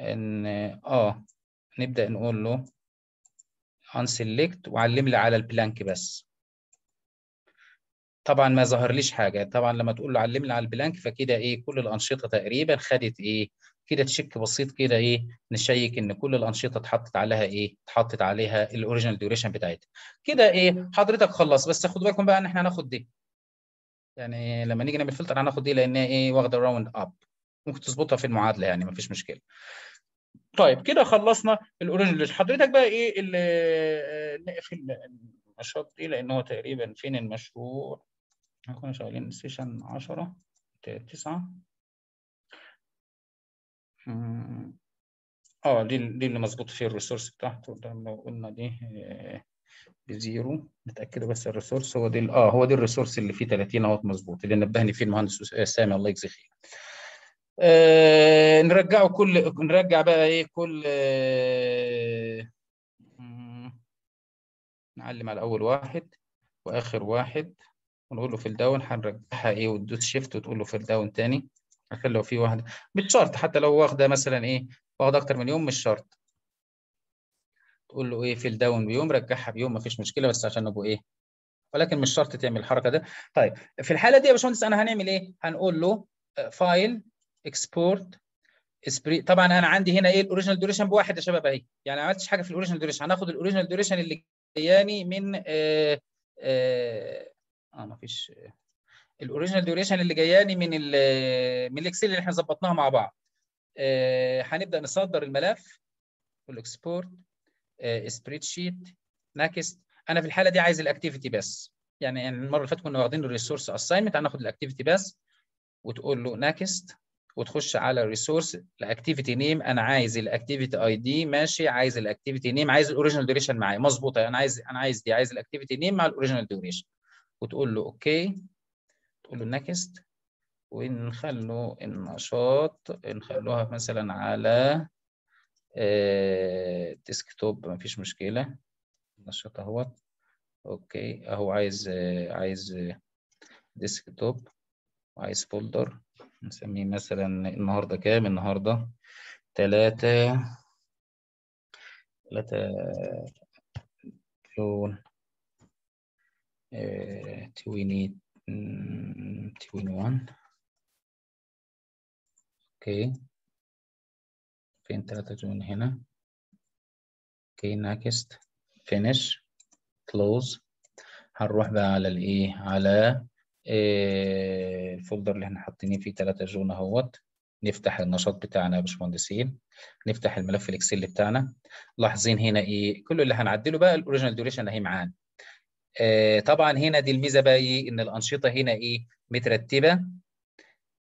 ان اه نبدا نقول له هنسلكت وعلم لي على البلانك بس. طبعا ما ظهرليش حاجه، طبعا لما تقول له علم لي على البلانك فكده ايه كل الانشطه تقريبا خدت ايه كده تشيك بسيط كده ايه، نشيك ان كل الانشطه اتحطت عليها ايه، اتحطت عليها الاوريجينال ديوريشن بتاعتها كده ايه. حضرتك خلص، بس خدوا بالكم بقى ان احنا هناخد دي يعني لما نيجي نعمل فلتر هناخد دي لانها ايه واخده راوند اب، ممكن تظبطها في المعادله يعني مفيش مشكله. طيب كده خلصنا الاوريجينال. حضرتك بقى ايه اللي نقفل النشاط دي لان هو تقريبا فين المشروع؟ احنا كنا شغالين سيشن عشرة تسعة اه دي دي اللي مظبوط فيه الريسورس بتاعته. ده لو قلنا دي بزيرو نتاكد بس الريسورس هو دي اه هو دي الريسورس اللي فيه ثلاثين اهوت مظبوط، اللي نبهني فيه المهندس سامي الله يجزيه خير. آه نرجعه كل نرجع بقى ايه كل آه... نعلم على اول واحد واخر واحد ونقول له في الداون هنرجعها ايه وتدوس شيفت وتقول له في الداون تاني عشان لو في واحده مش شرط، حتى لو واخده مثلا ايه واخده اكتر من يوم مش شرط تقول له ايه في الداون بيوم رجعها بيوم مفيش مشكله، بس عشان نبقى ايه ولكن مش شرط تعمل الحركه ده. طيب في الحاله دي يا باشمهندس انا هنعمل ايه؟ هنقول له فايل اكسبورت اسبري. طبعا انا عندي هنا ايه الاوريجينال ديوريشن بواحد يا شباب اهي، يعني ما عملتش حاجه في الاوريجينال ديوريشن، هناخد الاوريجينال ديوريشن اللي جاياني من اه اه, آه ما فيش الاوريجينال ديوريشن اللي جاياني من ال من الاكسل اللي احنا ظبطناها مع بعض. آه هنبدا نصدر الملف والاكسبورت آه سبريد شيت نكست. انا في الحاله دي عايز الاكتيفيتي بس، يعني المره اللي فاتت كنا واخدين الريسورس اساينمنت، هناخد الاكتيفيتي بس وتقول له نكست وتخش على الريسورس الاكتيفيتي نيم. انا عايز الاكتيفيتي اي دي ماشي، عايز الاكتيفيتي نيم، عايز الاوريجينال ديوريشن معايا مظبوطه، انا عايز انا عايز دي عايز الاكتيفيتي نيم مع الاوريجينال ديوريشن وتقول له اوكي تقول له نكست ونخلو النشاط نخلوها مثلا على آه ديسك توب مفيش مشكله النشاط اهوت. اوكي اهو عايز آه عايز آه ديسك توب وعايز فولدر نسميه مثلا النهارده كام؟ النهارده تلاتة تلاتة جون تويني تويني وان. اوكي فين تلاتة جون هنا؟ اوكي نكست فينيش كلوز. هنروح بقى على الايه؟ على الفولدر اللي احنا حاطينين فيه تلاتة جون اهوت. نفتح النشاط بتاعنا يا باشمهندسين، نفتح الملف الاكسل بتاعنا. لاحظين هنا ايه كل اللي هنعدله بقى الاوريجينال ديوريشن اهي معانا. آه طبعا هنا دي الميزه بقى ايه ان الانشطه هنا ايه مترتبه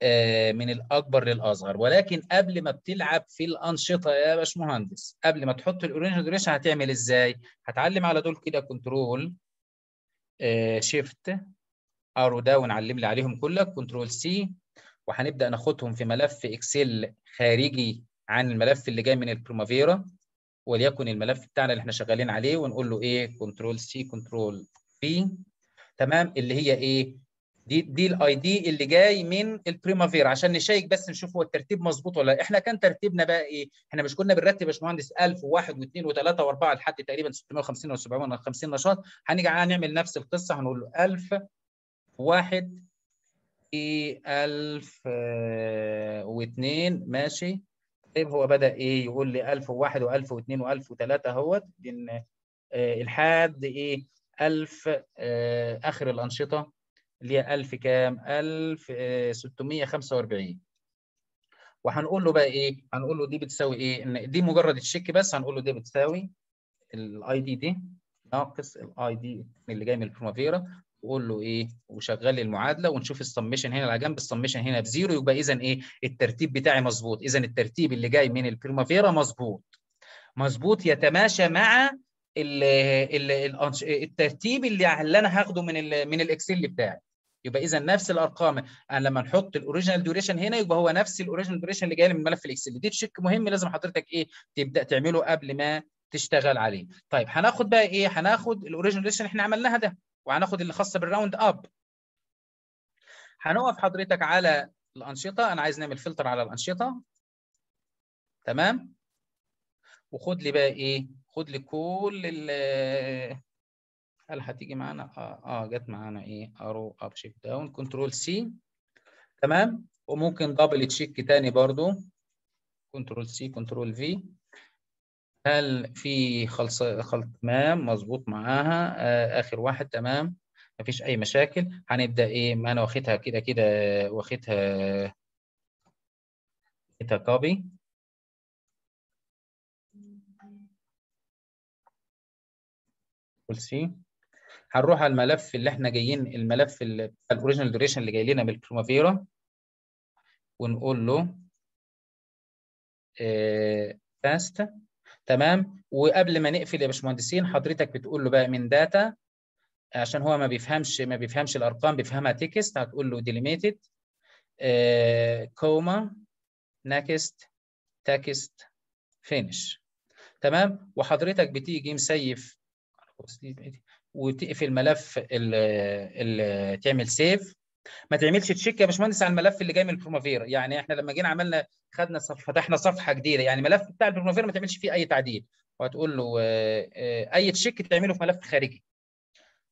آه من الاكبر للاصغر، ولكن قبل ما بتلعب في الانشطه يا باشمهندس قبل ما تحط الاوريجينال ديوريشن هتعمل ازاي؟ هتعلم على دول كده كنترول آه شيفت ارو داون علم لي عليهم كلك كنترول سي، وهنبدا ناخدهم في ملف اكسل خارجي عن الملف اللي جاي من البريمافيرا وليكن الملف بتاعنا اللي احنا شغالين عليه، ونقول له ايه كنترول سي كنترول في تمام اللي هي ايه دي دي الاي دي اللي جاي من البريمافيرا عشان نشيك بس نشوف هو الترتيب مظبوط ولا لا. احنا كان ترتيبنا بقى ايه؟ احنا مش كنا بنرتب يا باشمهندس ألف وواحد واثنين وثلاثه واربعه لحد تقريبا ستمائة وخمسين او سبعمائة وخمسين نشاط. هنيجي هنعمل نفس القصه، هنقول له ألف واحد ايه ألف واثنين ماشي. طيب هو بدا ايه؟ يقول لي ألف وواحد و1000 و2 و1000 و3 اهوت لحد ايه؟ ألف آه اخر الانشطه اللي هي ألف كام؟ ألف وستمائة وخمسة وأربعين. وهنقول له بقى ايه؟ هنقول له دي بتساوي ايه؟ دي مجرد الشيك بس، هنقول له دي بتساوي الاي دي دي ناقص الاي دي اللي جاي من البريمافيرا، وقول له ايه؟ وشغل لي المعادله ونشوف السمشن هنا على جنب، السمشن هنا بزيرو، يبقى اذا ايه؟ الترتيب بتاعي مظبوط، اذا الترتيب اللي جاي من البريمافيرا مظبوط. مظبوط يتماشى مع ال ال الترتيب اللي, اللي انا هاخده من ال من الاكسل بتاعي. يبقى اذا نفس الارقام، انا لما نحط الاوريجينال ديوريشن هنا يبقى هو نفس الاوريجينال ديوريشن اللي جاي لي من ملف الاكسل. دي تشيك مهم لازم حضرتك ايه تبدا تعمله قبل ما تشتغل عليه. طيب هناخد بقى ايه؟ هناخد الاوريجينال ديوريشن اللي احنا عملناها ده، وهناخد اللي خاصه بالراوند اب. هنقف حضرتك على الانشطه، انا عايز نعمل فلتر على الانشطه. تمام؟ وخد لي بقى ايه؟ خد لي كل ال هل هتيجي معانا؟ اه, آه جت معانا ايه؟ ارو اب شيفت داون كنترول سي. تمام؟ وممكن دبل تشيك تاني برضو كنترول سي كنترول في. هل في خلط خلط؟ تمام مظبوط معاها. آه اخر واحد تمام مفيش اي مشاكل. هنبدا ايه؟ ما انا واخدها كده كده واخدها واخدها كوبي. سي هنروح على الملف اللي احنا جايين، الملف الاوريجينال ديوريشن اللي جاي لنا من البريمافيرا، ونقول له فاست. اه تمام. وقبل ما نقفل يا باشمهندسين حضرتك بتقول له بقى من داتا، عشان هو ما بيفهمش ما بيفهمش الارقام، بيفهمها تكست. هتقول له ديليميتد اه كوما نكست تكست فينش. تمام. وحضرتك بتيجي مسيف وتقفل الملف اللي تعمل سيف. ما تعملش تشيك يا باشمهندس على الملف اللي جاي من البريمافيرا، يعني احنا لما جينا عملنا خدنا صف... فتحنا صفحه جديده، يعني الملف بتاع البريمافيرا ما تعملش فيه اي تعديل، وهتقول له اي تشيك تعمله في ملف خارجي،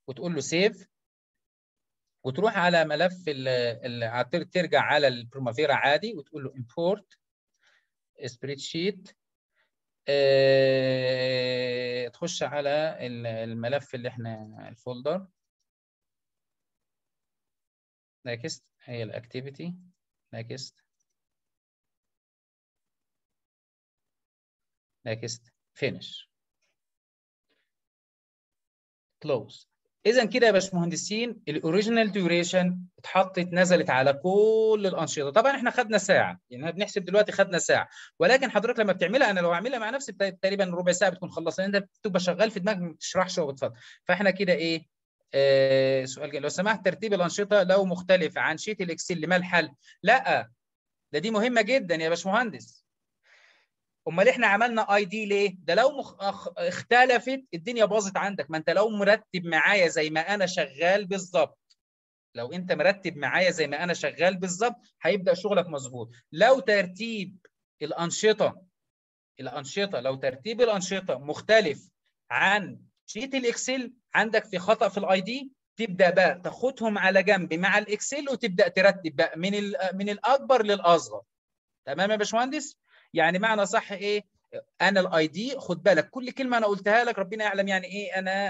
وتقول له سيف، وتروح على ملف ال... ترجع على البريمافيرا عادي وتقول له امبورت سبريد شيت. أه... تخش على الملف اللي احنا الفولدر نكست، هي الاكتيفيتي نكست نكست فينش كلوز. اذا كده يا باشمهندسين الاوريجينال ديوريشن اتحطت نزلت على كل الانشطه. طبعا احنا خدنا ساعه، يعني احنا بنحسب دلوقتي خدنا ساعه، ولكن حضرتك لما بتعملها، انا لو اعملها مع نفسي تقريبا ربع ساعه بتكون خلصت، انت بتبقى شغال في دماغك ما بتشرحش وبتفضل. فاحنا كده ايه؟ آه سؤال جاي. لو سمحت ترتيب الانشطه لو مختلف عن شيت الاكسل ما الحل؟ لا ده دي مهمه جدا يا باشمهندس. امال احنا عملنا اي دي ليه؟ ده لو مخ... اختلفت الدنيا باظت عندك. ما انت لو مرتب معايا زي ما انا شغال بالظبط، لو انت مرتب معايا زي ما انا شغال بالظبط هيبدا شغلك مظبوط. لو ترتيب الانشطه الانشطه لو ترتيب الانشطه مختلف عن شيت الاكسل، عندك في خطا في الاي دي، تبدا بقى تاخدهم على جنب مع الاكسل وتبدا ترتب بقى من ال... من الاكبر للاصغر. تمام يا باشمهندس؟ يعني معنى صح ايه؟ انا الاي دي، خد بالك كل كلمه انا قلتها لك ربنا يعلم يعني ايه، انا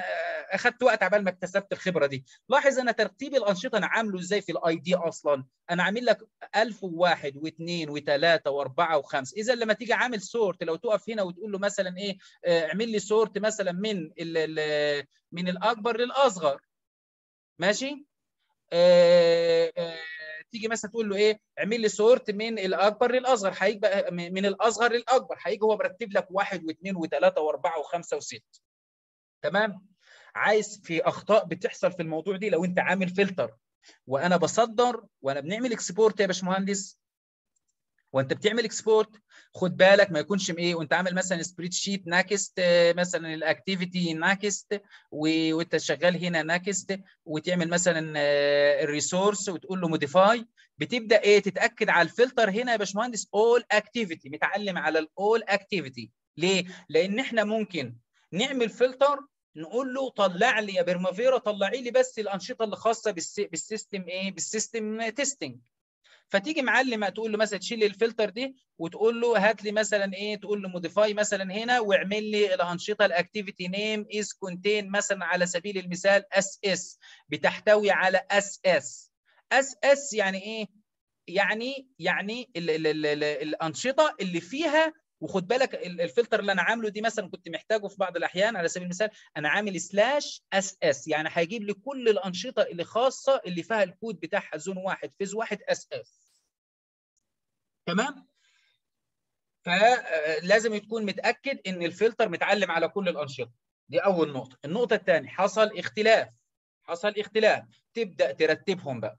اخدت وقت عبال ما اكتسبت الخبره دي. لاحظ انا ترتيب الانشطه انا عامله ازاي في الاي دي اصلا؟ انا عامل لك ألف وواحد واثنين وثلاثه واربعه وخمسه، اذا لما تيجي عامل سورت، لو تقف هنا وتقول له مثلا ايه اعمل لي سورت مثلا من ال من الاكبر للاصغر، ماشي؟ آه آه تيجي مثلا تقول له ايه؟ اعمل لي سورت من الاكبر للاصغر، هيجي من الاصغر للاكبر، هيجي هو مرتب لك واحد واثنين وثلاثه واربعه وخمسه وسته. تمام؟ عايز في اخطاء بتحصل في الموضوع دي لو انت عامل فلتر، وانا بصدر وانا بنعمل اكسبورت يا باشمهندس وانت بتعمل اكسبورت خد بالك ما يكونش ايه وانت عامل مثلا سبريد شيت ناكست، مثلا الاكتيفيتي ناكست، وانت شغال هنا ناكست، وتعمل مثلا الريسورس وتقول له موديفاي، بتبدا ايه تتاكد على الفلتر هنا يا باشمهندس اول اكتيفيتي، متعلم على الاول اكتيفيتي. ليه؟ لان احنا ممكن نعمل فلتر نقول له طلع لي يا برمافيرا طلعي لي بس الانشطه اللي خاصه بالسيستم ايه بالسيستم تيستنج. فتيجي معلم تقول له مثلا تشيل الفلتر دي وتقول له هات لي مثلا ايه، تقول له موديفاي مثلا هنا واعمل لي الانشطه الاكتيفيتي نيم از كونتين مثلا على سبيل المثال اس اس، بتحتوي على اس اس. اس اس يعني ايه؟ يعني يعني ال ال ال ال الانشطه اللي فيها، وخد بالك الفلتر اللي انا عامله دي مثلا كنت محتاجه في بعض الاحيان، على سبيل المثال انا عامل سلاش اس اس، يعني هيجيب لي كل الانشطه اللي خاصه اللي فيها الكود بتاعها زون واحد فيز واحد اس اس. تمام؟ فلازم تكون متاكد ان الفلتر متعلم على كل الانشطه. دي اول نقطه. النقطه الثانيه، حصل اختلاف، حصل اختلاف تبدا ترتبهم بقى،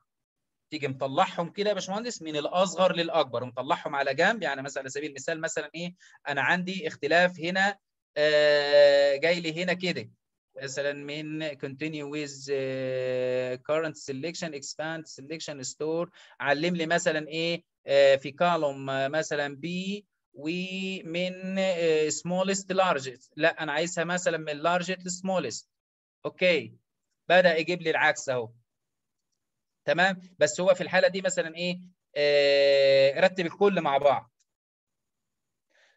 تيجي مطلعهم كده يا باشمهندس من الاصغر للاكبر، مطلعهم على جنب. يعني مثلا على سبيل المثال مثلا ايه، انا عندي اختلاف هنا آه جاي لي هنا كده مثلا من continue with آه current selection expand selection store، علم لي مثلا ايه آه في column آه مثلا بي ومن آه smallest largest، لا انا عايزها مثلا من largest لsmallest. اوكي، بدا يجيب لي العكس اهو. تمام، بس هو في الحاله دي مثلا ايه آه رتب الكل مع بعض،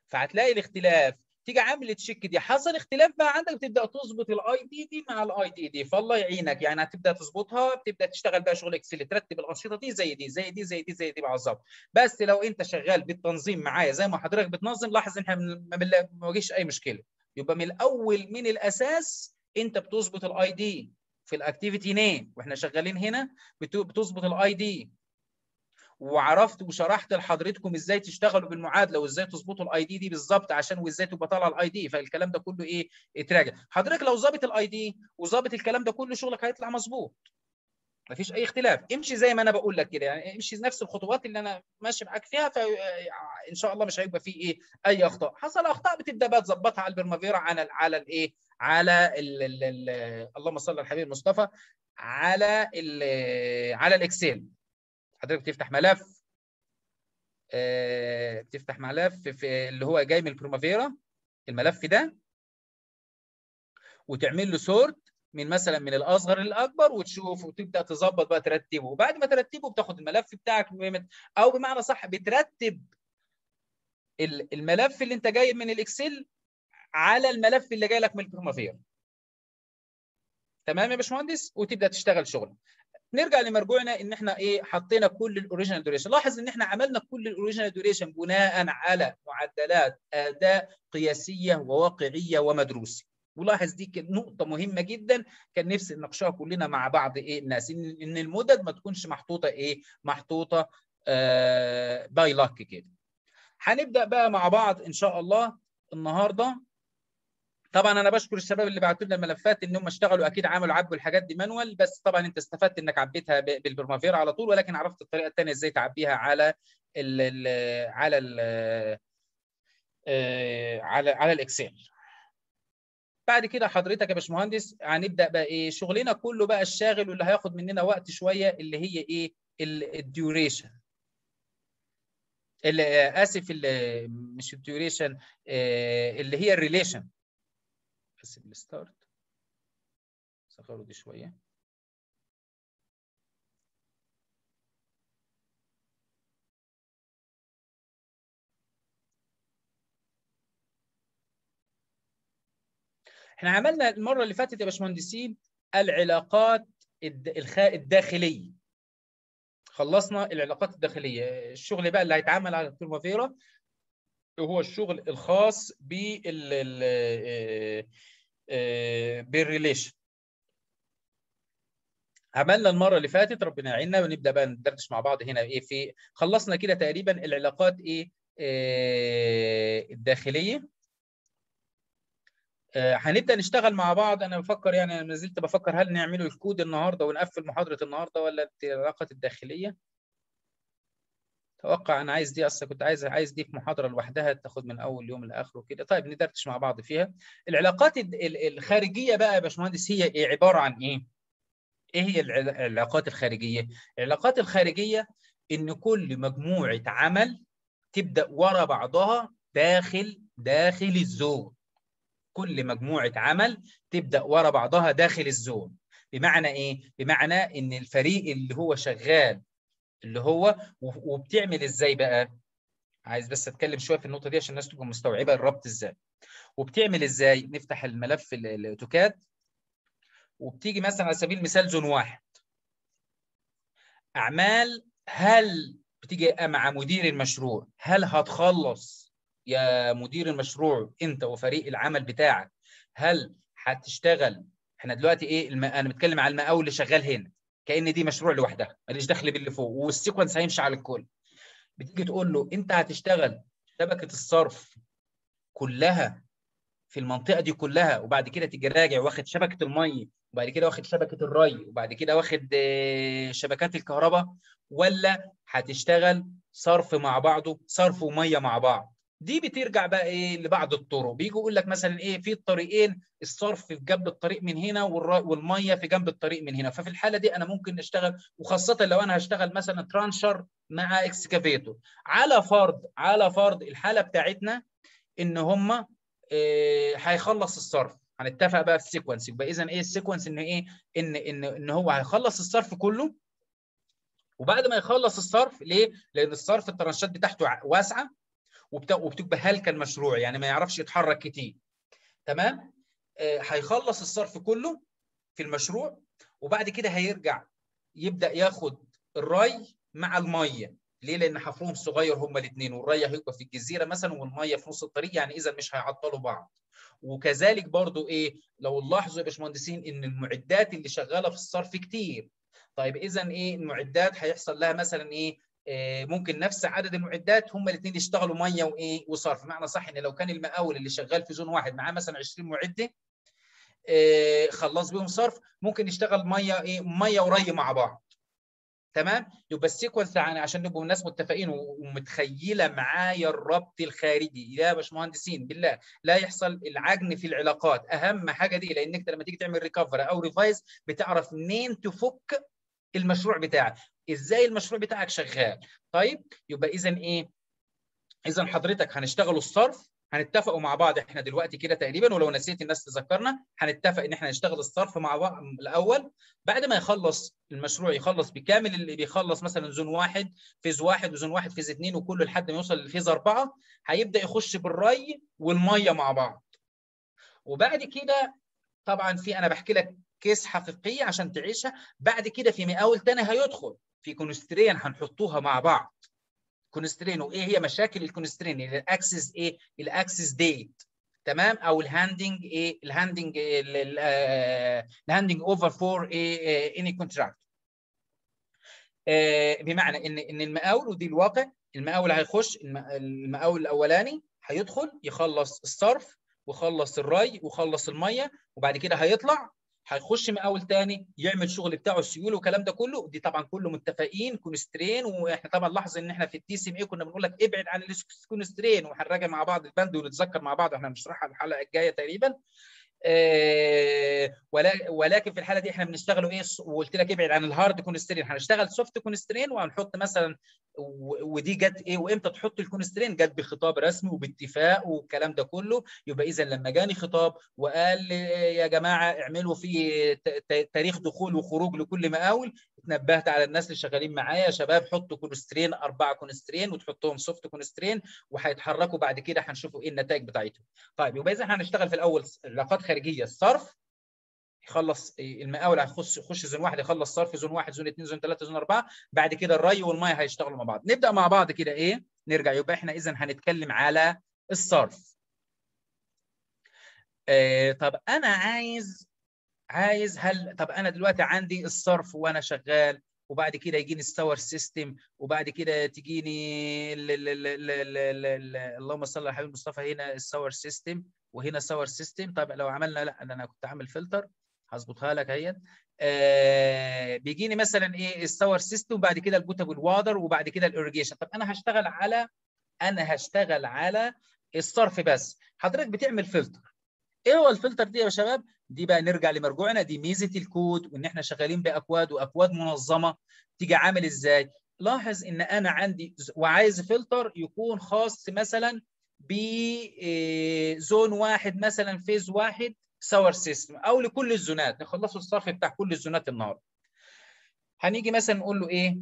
فهتلاقي الاختلاف. تيجي عامل تشيك دي، حصل اختلاف بقى عندك، بتبدا تظبط الاي دي دي مع الاي دي دي، فالله يعينك. يعني هتبدا تظبطها، بتبدا تشتغل بقى شغل اكسل، ترتب الانشطه دي زي دي زي دي زي دي زي دي بالظبط. بس لو انت شغال بالتنظيم معايا زي ما حضرتك بتنظم، لاحظ ان احنا ما بنواجهش اي مشكله. يبقى من الاول من الاساس انت بتظبط الاي دي في الاكتيفيتي نيم واحنا شغالين هنا، بتظبط الاي دي. وعرفت وشرحت لحضرتكم ازاي تشتغلوا بالمعادله وازاي تظبطوا الاي دي دي بالظبط، عشان وازاي تبقى طالعه الاي دي. فالكلام ده كله ايه اتراجع. حضرتك لو ظابط الاي دي وظابط الكلام ده كله، شغلك هيطلع مظبوط، مفيش اي اختلاف. امشي زي ما انا بقول لك كده، يعني امشي نفس الخطوات اللي انا ماشي معاك فيها، فان شاء الله مش هيبقى فيه ايه اي اخطاء. حصل اخطاء بتبدا بقى تظبطها على البرمافيرا، على ال على الايه على ال ال ال اللهم صل على الحبيب المصطفى، على ال على الاكسل. حضرتك بتفتح ملف آه بتفتح ملف في اللي هو جاي من البرمافيرا، الملف ده، وتعمل له سورت من مثلا من الاصغر للاكبر، وتشوف وتبدا تظبط بقى ترتبه. وبعد ما ترتبه بتاخد الملف بتاعك، او بمعنى صح بترتب الملف اللي انت جاي من الاكسل على الملف اللي جاي لك من البرمافيرا. تمام يا باشمهندس، وتبدا تشتغل شغل. نرجع لمرجوعنا ان احنا ايه حطينا كل الاوريجينال ديوريشن. لاحظ ان احنا عملنا كل الاوريجينال ديوريشن بناء على معدلات اداء قياسيه وواقعيه ومدروسه. ولاحظ دي نقطة مهمة جدا، كان نفسي نناقشها كلنا مع بعض ايه الناس، ان ان المدد ما تكونش محطوطة ايه؟ محطوطة آه باي لاك كده. هنبدأ بقى مع بعض ان شاء الله النهارده. طبعا انا بشكر الشباب اللي بعتوا لنا الملفات ان هم اشتغلوا، اكيد عملوا عبوا الحاجات دي مانوال، بس طبعا انت استفدت انك عبيتها بالبرمافيرا على طول، ولكن عرفت الطريقة الثانية ازاي تعبيها على ال ال على ال على على الاكسل. بعد كده حضرتك يا باشمهندس هنبدا بقى ايه شغلنا كله بقى الشاغل، واللي هياخد مننا وقت شويه، اللي هي ايه الديوريشن، اسف اللي مش الديوريشن آه اللي هي الريليشن. بس الستارت صغروا دي شويه. احنا عملنا المره اللي فاتت يا باشمهندسين العلاقات الداخليه، خلصنا العلاقات الداخليه. الشغل بقى اللي هيتعمل على البرمافيرا هو الشغل الخاص بال بالريليشن. عملنا المره اللي فاتت، ربنا يعيننا، ونبدا بقى ندردش مع بعض هنا ايه في خلصنا كده تقريبا العلاقات ايه الداخليه. هنبدا نشتغل مع بعض. انا بفكر، يعني انا ما زلت بفكر هل نعمله الكود النهارده ونقفل محاضره النهارده، ولا العلاقات الداخليه. اتوقع انا عايز دي اصلا كنت عايز عايز دي في محاضره لوحدها تاخد من اول يوم لاخره كده. طيب ندردش مع بعض فيها. العلاقات الخارجيه بقى يا باشمهندس هي إيه؟ عباره عن ايه؟ ايه هي العلاقات الخارجيه؟ العلاقات الخارجيه ان كل مجموعه عمل تبدا ورا بعضها داخل داخل الزون. كل مجموعه عمل تبدا ورا بعضها داخل الزون. بمعنى ايه؟ بمعنى ان الفريق اللي هو شغال اللي هو وبتعمل ازاي بقى؟ عايز بس اتكلم شويه في النقطه دي عشان الناس تكون مستوعبه الربط ازاي. وبتعمل ازاي؟ نفتح الملف الاوتوكاد وبتيجي مثلا على سبيل المثال زون واحد. اعمال هل بتيجي مع مدير المشروع، هل هتخلص يا مدير المشروع انت وفريق العمل بتاعك؟ هل هتشتغل؟ احنا دلوقتي ايه الم... انا بتكلم على المقاول اللي شغال هنا كأن دي مشروع لوحدها ماليش دخل باللي فوق والسيكونس هيمشي على الكل. بتيجي تقول له انت هتشتغل شبكه الصرف كلها في المنطقه دي كلها، وبعد كده تيجي راجع واخد شبكه الميه، وبعد كده واخد شبكه الري، وبعد كده واخد شبكات الكهرباء، ولا هتشتغل صرف مع بعضه، صرف وميه مع بعض؟ دي بترجع بقى ايه لبعض الطرق. بيجوا يقول لك مثلا ايه في الطريقين، الصرف في جنب الطريق من هنا والميه في جنب الطريق من هنا. ففي الحاله دي انا ممكن اشتغل، وخاصه لو انا هشتغل مثلا ترانشر مع اكسكافيتور على فرض على فرض الحاله بتاعتنا ان هم هيخلص الصرف. هنتفق بقى في السيكونس. يبقى اذا ايه السيكونس؟ ان ايه ان ان ان هو هيخلص الصرف كله، وبعد ما يخلص الصرف ليه؟ لان الصرف الترانشات بتاعته واسعه وبتبقى هالكه المشروع، يعني ما يعرفش يتحرك كتير. تمام؟ هيخلص آه الصرف كله في المشروع، وبعد كده هيرجع يبدا ياخد الري مع الميه. ليه؟ لان حفرهم صغير هما الاثنين، والري هيبقى في الجزيره مثلا والميه في نص الطريق، يعني اذا مش هيعطلوا بعض. وكذلك برضو ايه لو نلاحظوا يا باشمهندسين ان المعدات اللي شغاله في الصرف كتير. طيب اذا ايه المعدات هيحصل لها مثلا ايه؟ ممكن نفس عدد المعدات هم الاثنين يشتغلوا ميه وايه وصرف. معنى صح ان لو كان المقاول اللي شغال في زون واحد معاه مثلا عشرين معده خلص بيهم صرف، ممكن يشتغل ميه ايه ميه وري مع بعض. تمام؟ يبقى السيكونس يعني عشان نبقوا الناس متفقين ومتخيله معايا الربط الخارجي. يا باشمهندسين بالله لا يحصل العجن في العلاقات، اهم حاجه دي، لانك انت لما تيجي تعمل ريكفر او ريفايز بتعرف منين تفك المشروع بتاعك، ازاي المشروع بتاعك شغال. طيب يبقى اذا ايه؟ اذا حضرتك هنشتغلوا الصرف، هنتفقوا مع بعض احنا دلوقتي كده تقريبا، ولو نسيت الناس تذكرنا. هنتفق ان احنا هنشتغل الصرف مع بعض الاول، بعد ما يخلص المشروع يخلص بكامل، اللي بيخلص مثلا زون واحد فيز واحد وزون واحد فيز اثنين وكله لحد ما يوصل لفيز اربعه، هيبدا يخش بالري والميه مع بعض. وبعد كده طبعا في انا بحكي لك كيس حقيقيه عشان تعيشها. بعد كده في مقاول تاني هيدخل في كونسترين هنحطوها مع بعض. كونسترين، وايه هي مشاكل الكونسترين؟ الاكسس ايه؟ الاكسس ديت. تمام؟ او الهاندنج ايه؟ الهاندنج الهاندنج اوفر فور ايه اني كونتراكت. بمعنى ان ان المقاول، ودي الواقع، المقاول هيخش، المقاول الاولاني هيدخل يخلص الصرف وخلص الري وخلص الميه، وبعد كده هيطلع هيخش مقاول تاني يعمل شغل بتاعه السيول والكلام ده كله. دي طبعا كله متفقين كونسترين. واحنا طبعا لاحظ ان احنا في الدي سي ام اي كنا بنقول لك ابعد عن الكونسترين، وهنراجع مع بعض البند ونتذكر مع بعض، احنا هنشرحها الحلقه الجايه تقريبا. ولكن في الحاله دي احنا بنشتغلوا ايه؟ وقلت لك ابعد عن الهارد كونسترين، هنشتغل سوفت كونسترين، وهنحط مثلا ودي جت ايه وامتى تحط الكونسترين؟ جت بخطاب رسمي وباتفاق والكلام ده كله. يبقى اذا لما جاني خطاب وقال يا جماعه اعملوا في تاريخ دخول وخروج لكل مقاول، اتنبهت على الناس اللي شغالين معايا، يا شباب حطوا كونسترين، اربعه كونسترين، وتحطهم سوفت كونسترين، وهيتحركوا بعد كده هنشوفوا ايه النتائج بتاعتهم. طيب يبقى اذا هنشتغل في الاول علاقات خارجيه، الصرف يخلص المقاول هيخش يخش زون واحد، يخلص صرف زون واحد، زون اثنين، زون ثلاثه، زون اربعه، بعد كده الري والميه هيشتغلوا مع بعض. نبدا مع بعض كده ايه؟ نرجع. يبقى احنا اذا هنتكلم على الصرف. آه طب انا عايز عايز هل طب انا دلوقتي عندي الصرف وانا شغال، وبعد كده يجيني الساور سيستم، وبعد كده تجيني اللهم صل على الحبيب المصطفى، هنا الساور سيستم وهنا ساور سيستم. طب لو عملنا، لا انا كنت عامل فلتر هظبطها لك اهي. آه بيجيني مثلا ايه الساور سيستم، وبعد كده البوتابل وادر، وبعد كده الايريجيشن. طب انا هشتغل على انا هشتغل على الصرف بس. حضرتك بتعمل فلتر. ايه هو الفلتر دي يا شباب؟ دي بقى نرجع لمرجوعنا، دي ميزه الكود وان احنا شغالين باكواد واكواد منظمه. تيجي عامل ازاي؟ لاحظ ان انا عندي وعايز فلتر يكون خاص مثلا بزون واحد، مثلا فيز واحد ساور سيستم، او لكل الزونات نخلصوا الصرف بتاع كل الزونات النهارده. هنيجي مثلا نقول له ايه؟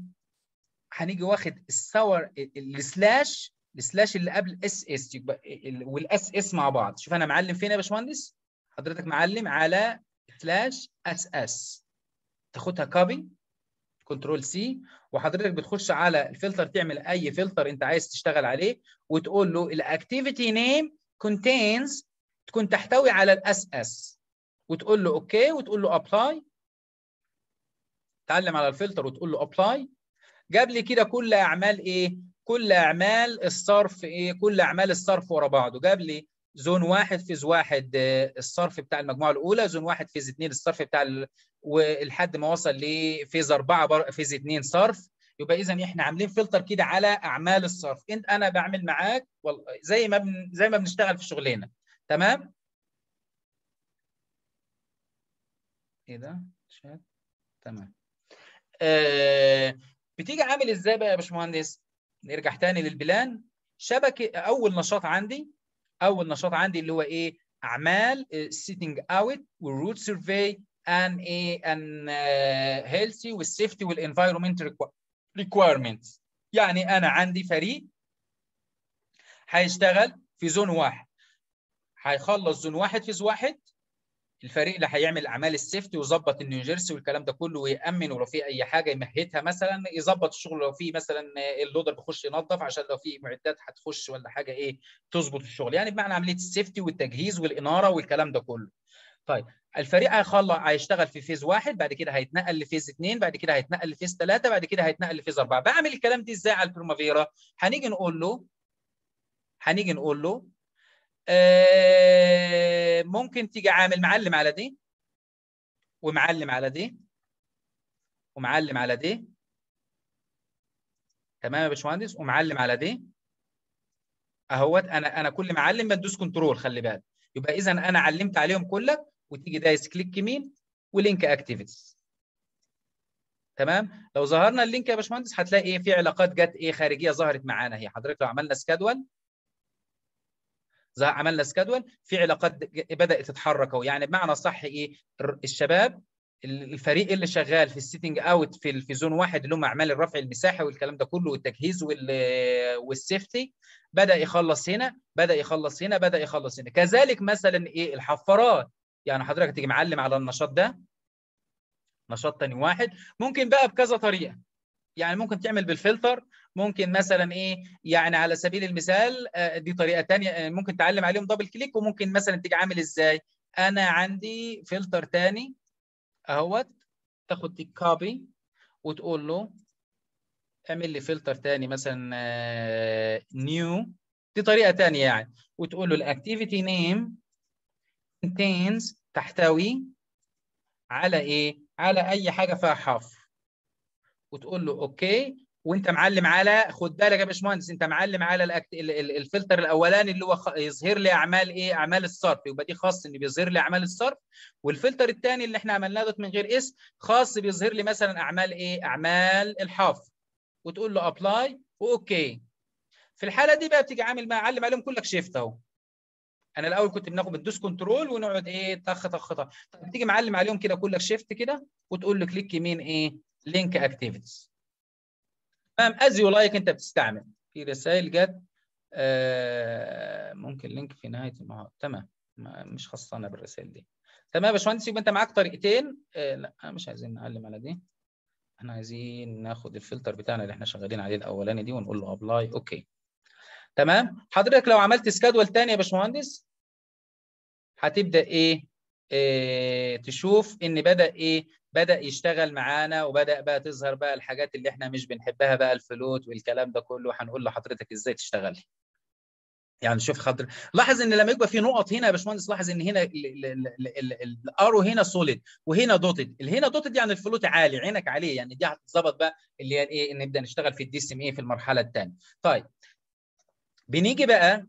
هنيجي واخد الساور السلاش السلاش اللي قبل اس اس والاس اس مع بعض. شوف انا معلم فين يا باشمهندس؟ حضرتك معلم على سلاش اس اس، تاخدها كوبي كنترول سي، وحضرتك بتخش على الفلتر تعمل اي فلتر انت عايز تشتغل عليه وتقول له الاكتيفيتي نيم كونتينز، تكون تحتوي على الاس اس، وتقول له اوكي وتقول له ابلاي. تعلم على الفلتر وتقول له ابلاي. جاب لي كده كل اعمال ايه؟ كل اعمال الصرف ايه؟ كل اعمال الصرف ورا بعضه. جاب لي زون واحد فيز واحد الصرف بتاع المجموعه الاولى، زون واحد فيز اثنين الصرف بتاع ال... ولحد ما وصل لفيز اربعه بر... فيز اثنين صرف. يبقى اذا احنا عاملين فلتر كده على اعمال الصرف. انت انا بعمل معاك وال... زي ما بن... زي ما بنشتغل في شغلنا، تمام؟ ايه ده؟ شات، تمام. آه... بتيجي عامل ازاي بقى يا باشمهندس؟ نرجع تاني للبلان. شبكه اول نشاط عندي اول نشاط عندي اللي هو ايه؟ اعمال سيتنج اوت والروت سيرفي ان ايه ان هيلثي والسيفتي والانفايرمنت ريكويرمنتس. يعني انا عندي فريق هيشتغل في زون واحد، هيخلص زون واحد فيز واحد. الفريق اللي هيعمل اعمال السيفتي ويظبط النيوجيرسي والكلام ده كله، ويامن ولو في اي حاجه يمهدها، مثلا يظبط الشغل لو في مثلا اللودر بيخش ينظف عشان لو في معدات هتخش ولا حاجه ايه تظبط الشغل، يعني بمعنى عمليه السيفتي والتجهيز والاناره والكلام ده كله. طيب الفريق هيخلص هيشتغل في فيز واحد، بعد كده هيتنقل لفيز اثنين، بعد كده هيتنقل لفيز ثلاثه، بعد كده هيتنقل لفيز اربعه. بعمل الكلام ده ازاي على البريمافيرا؟ هنيجي نقول له هنيجي نقول له آه ممكن تيجي عامل معلم على دي ومعلم على دي ومعلم على دي، تمام يا باشمهندس، ومعلم على دي اهوت. انا انا كل معلم بدوس كنترول، خلي بالك. يبقى اذا انا علمت عليهم كلك، وتيجي دايس كليك يمين ولينك اكتيفيتيز، تمام. لو ظهرنا اللينك يا باشمهندس هتلاقي ايه؟ في علاقات جت ايه خارجيه ظهرت معانا اهي. حضرتك لو عملنا سكادول، عملنا سكادول، في علاقات بدات تتحرك اهو. يعني بمعنى صح ايه؟ الشباب الفريق اللي شغال في السيتنج اوت في في زون واحد اللي هم اعمال الرفع المساحي والكلام ده كله والتجهيز والسيفتي، بدا يخلص هنا بدا يخلص هنا بدا يخلص هنا. كذلك مثلا ايه الحفارات، يعني حضرتك تيجي معلم على النشاط ده، نشاط ثاني واحد. ممكن بقى بكذا طريقه، يعني ممكن تعمل بالفلتر، ممكن مثلا ايه يعني على سبيل المثال دي طريقه ثانيه ممكن تعلم عليهم دبل كليك. وممكن مثلا تيجي عامل ازاي؟ انا عندي فلتر ثاني اهوت، تاخد تيك كوبي وتقول له اعمل لي فلتر ثاني مثلا نيو، دي طريقه ثانيه يعني، وتقول له الاكتيفيتي نيم كونتينز، تحتوي على ايه؟ على اي حاجه فيها حفر، وتقول له اوكي. وانت معلم على، خد بالك يا باشمهندس، انت معلم على الأكت... الفلتر الاولاني اللي هو خ... يظهر لي اعمال ايه؟ اعمال الصرف. يبقى دي خاص ان بيظهر لي اعمال الصرف، والفلتر الثاني اللي احنا عملناه دوت من غير اسم خاص بيظهر لي مثلا اعمال ايه؟ اعمال الحفر، وتقول له ابلاي واوكي. في الحاله دي بقى بتيجي عامل معلم عليهم كلك شيفت اهو. انا الاول كنت بناخد بندوس كنترول ونقعد ايه طخ طخ طخ. طب تيجي معلم عليهم كده كلك شيفت كده وتقول له كليك يمين ايه؟ لينك اكتيفيتيز، تمام. از يو لايك انت بتستعمل. في رسائل جت آه ممكن لينك في نهايه المحاضره، تمام، مش خاصنا بالرسائل دي، تمام يا باشمهندس. يبقى انت معاك طريقتين. آه لا مش عايزين نعلم على دي، احنا عايزين ناخد الفلتر بتاعنا اللي احنا شغالين عليه الاولاني دي ونقول له ابلاي اوكي، تمام. حضرتك لو عملت سكادول ثاني يا باشمهندس هتبدا ايه؟ إيه تشوف ان بدا ايه بدا يشتغل معانا، وبدا بقى تظهر بقى الحاجات اللي احنا مش بنحبها بقى، الفلوت والكلام ده كله. هنقول لحضرتك ازاي تشتغلي. يعني شوف خاطر لاحظ ان لما يبقى في نقط هنا يا باشمهندس، لاحظ ان هنا الارو هنا سوليد وهنا دوتد، اللي هنا دوتد يعني الفلوت عالي، عينك عليه يعني، دي هتتظبط بقى اللي هي يعني ايه، نبدا نشتغل في الدي سي ام اي في المرحله الثانيه. طيب بنيجي بقى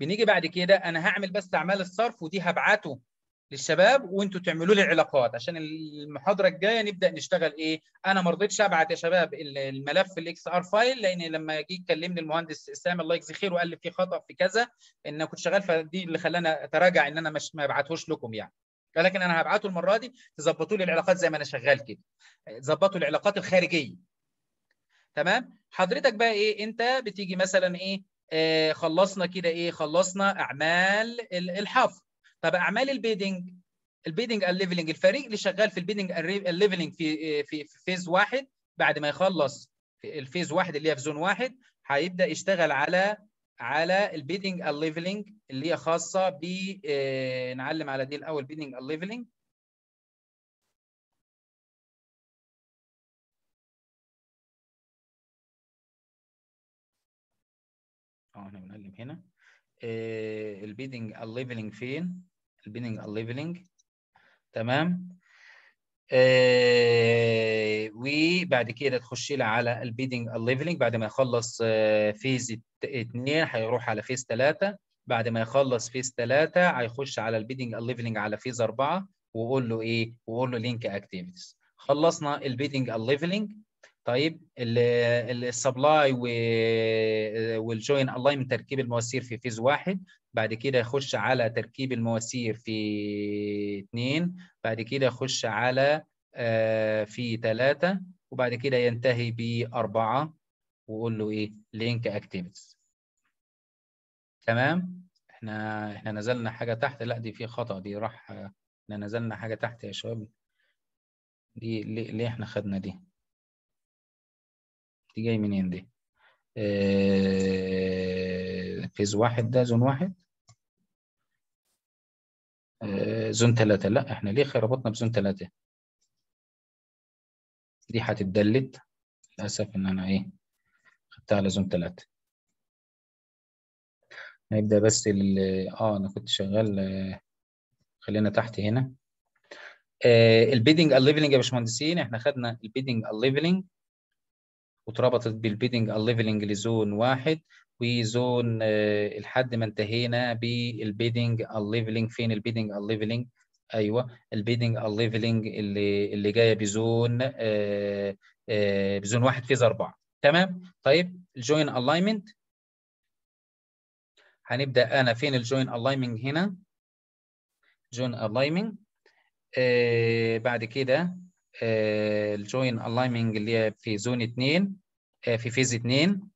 بنيجي بعد كده، انا هعمل بس اعمال الصرف ودي هبعته للشباب وانتوا تعملوا لي العلاقات عشان المحاضره الجايه نبدا نشتغل ايه. انا ما رضيتش ابعت يا شباب الملف الاكس ار فايل، لان لما جه كلمني المهندس سامي الله يجزيه خير وقال لي في خطا في كذا، ان انا كنت شغال، فدي اللي خلاني اتراجع ان انا مش ما ابعتهوش لكم يعني، لكن انا هبعته المره دي تظبطوا لي العلاقات زي ما انا شغال كده، تظبطوا العلاقات الخارجيه. تمام حضرتك بقى ايه، انت بتيجي مثلا ايه، آه خلصنا كده ايه، خلصنا اعمال الحفر. طب اعمال البيدنج، البيدنج الليفلنج، الفريق اللي شغال في البيدنج الليفلنج في في فيز واحد، بعد ما يخلص في الفيز واحد اللي هي في زون واحد هيبدا يشتغل على على البيدنج الليفلنج اللي هي خاصه ب آه نعلم على دي الاول، بيدنج الليفلنج اه احنا بنعلم هنا آه البيدنج الليفلنج فين؟ البيدنج الليفلنج تمام؟ آه وبعد كده تخشي لها على البيدنج الليفلنج بعد ما يخلص آه فيز اتنين هيروح على فيز تلاتة، بعد ما يخلص فيز تلاتة هيخش على البيدنج الليفلنج على فيز أربعة وقول له إيه؟ وقول له لينك أكتيفيتيز. خلصنا البيدنج الليفلنج. طيب السبلاي والجوين الاينمنت تركيب المواسير في فيز واحد، بعد كده يخش على تركيب المواسير في اثنين، بعد كده يخش على في ثلاثة، وبعد كده ينتهي بأربعة وقول له ايه؟ لينك اكتيفيتيز. تمام؟ احنا احنا نزلنا حاجة تحت، لا دي في خطأ، دي راح، احنا نزلنا حاجة تحت يا شباب. دي ليه, ليه احنا خدنا دي؟ دي جاي منين دي؟ آه فيز واحد ده زون واحد؟ آه زون ثلاثة، لا احنا ليه خربطنا بزون ثلاثة؟ دي هتتدلت للأسف إن أنا إيه؟ خدتها على زون ثلاثة. هيبدأ بس ال آه أنا كنت شغال، خلينا تحت هنا. آه البيدنج الليفلنج يا باشمهندسين، احنا خدنا البيدنج الليفلنج واتربطت بالبيدنج الليفلنج لزون واحد وزون آه لحد ما انتهينا بالبيدنج الليفلنج. فين البيدنج الليفلنج؟ ايوه البيدنج الليفلنج اللي اللي جايه بزون آه آه بزون واحد فيز اربعه. تمام؟ طيب الجوين الاينمنت هنبدا انا فين الجوين الاينمنت؟ هنا جوين الاينمنت آه بعد كده الجوين uh, الاينمنت اللي هي في زون اتنين uh, في فيز اتنين،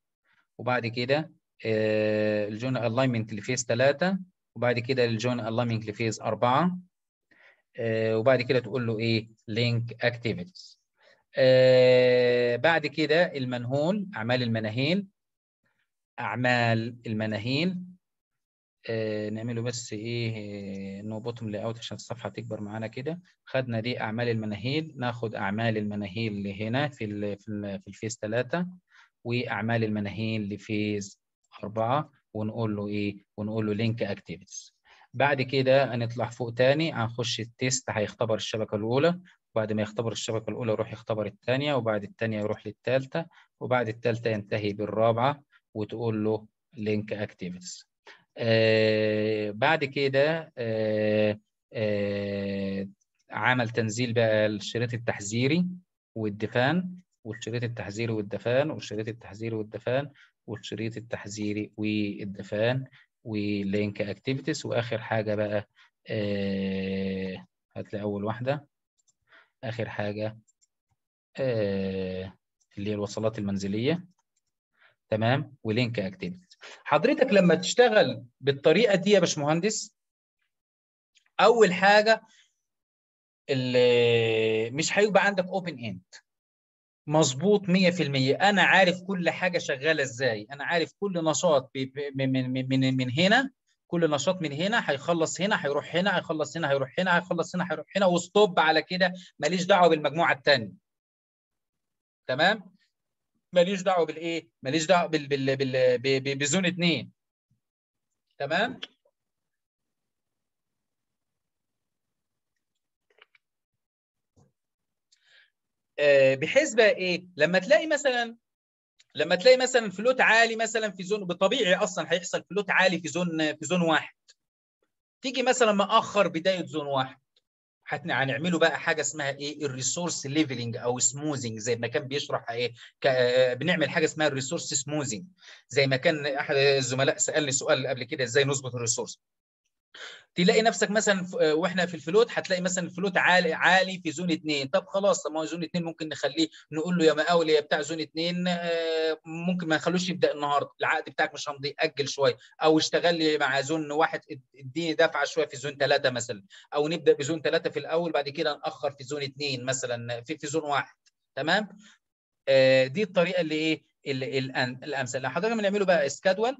وبعد كده uh, الجوين الاينمنت اللي فيز تلاتة، وبعد كده الجوين الاينمنت اللي فيز أربعة، uh, وبعد كده تقول له ايه؟ لينك اكتيفيتيز. uh, بعد كده المنهول، اعمال المناهيل، اعمال المناهيل آه نعمله بس ايه، نوبطهم لاوت عشان الصفحه تكبر معانا كده. خدنا دي اعمال المناهيل، ناخد اعمال المناهيل اللي هنا في ال في, ال في الفيز ثلاثة واعمال المناهيل اللي فيز أربعة ونقول له ايه؟ ونقول له لينك اكتيفيتيز. بعد كده هنطلع فوق تاني، هنخش التيست، هيختبر الشبكه الاولى، وبعد ما يختبر الشبكه الاولى يروح يختبر الثانيه، وبعد الثانيه يروح للثالثه، وبعد الثالثه ينتهي بالرابعه وتقول له لينك اكتيفيتيز. آه بعد كده آه آه عمل تنزيل بقى الشريط التحذيري والدفان، والشريط التحذيري والدفان، والشريط التحذيري والدفان، والشريط التحذيري والدفان، ولينك اكتيفيتيز. واخر حاجه بقى آه هتلاقي اول واحده، اخر حاجه آه اللي هي الوصلات المنزليه. تمام ولينك اكتيفيتيز. حضرتك لما تشتغل بالطريقه دي يا باشمهندس، اول حاجه اللي مش هيبقى عندك اوبن اند مظبوط مية في المية. انا عارف كل حاجه شغاله ازاي، انا عارف كل نشاط من من من, من هنا، كل نشاط من هنا هيخلص هنا هيروح هنا، هيخلص هنا هيروح هنا، هيخلص هنا هيروح هنا، وستوب على كده، ماليش دعوه بالمجموعه الثانيه. تمام؟ ماليش دعوه بالايه؟ ماليش دعوه بال بال بال بزون اتنين. تمام؟ آه بحيث بقى ايه؟ لما تلاقي مثلا لما تلاقي مثلا فلوت عالي مثلا في زون، بطبيعي اصلا هيحصل فلوت عالي في زون في زون واحد. تيجي مثلا مأخر بدايه زون واحد، هنعمله بقى حاجه اسمها ايه؟ الريسورس ليفلنج او سموزنج، زي ما كان بيشرح ايه، بنعمل حاجه اسمها الريسورس سموزنج، زي ما كان احد الزملاء سالني سؤال قبل كده ازاي نظبط الريسورس. تلاقي نفسك مثلا واحنا في الفلوت، هتلاقي مثلا الفلوت عالي عالي في زون اثنين، طب خلاص، ما هو زون اثنين ممكن نخليه، نقول له يا مقاول يا بتاع زون اثنين ممكن ما نخلوش يبدا النهارده، العقد بتاعك مش همضي، اجل شويه، او اشتغل لي مع زون واحد اديني دفعه شويه في زون ثلاثه مثلا، او نبدا بزون ثلاثه في الاول، بعد كده ناخر في زون اثنين مثلا، في, في زون واحد، تمام؟ آه دي الطريقه اللي ايه؟ الامثل. حضرتك بنعمله بقى اسكادول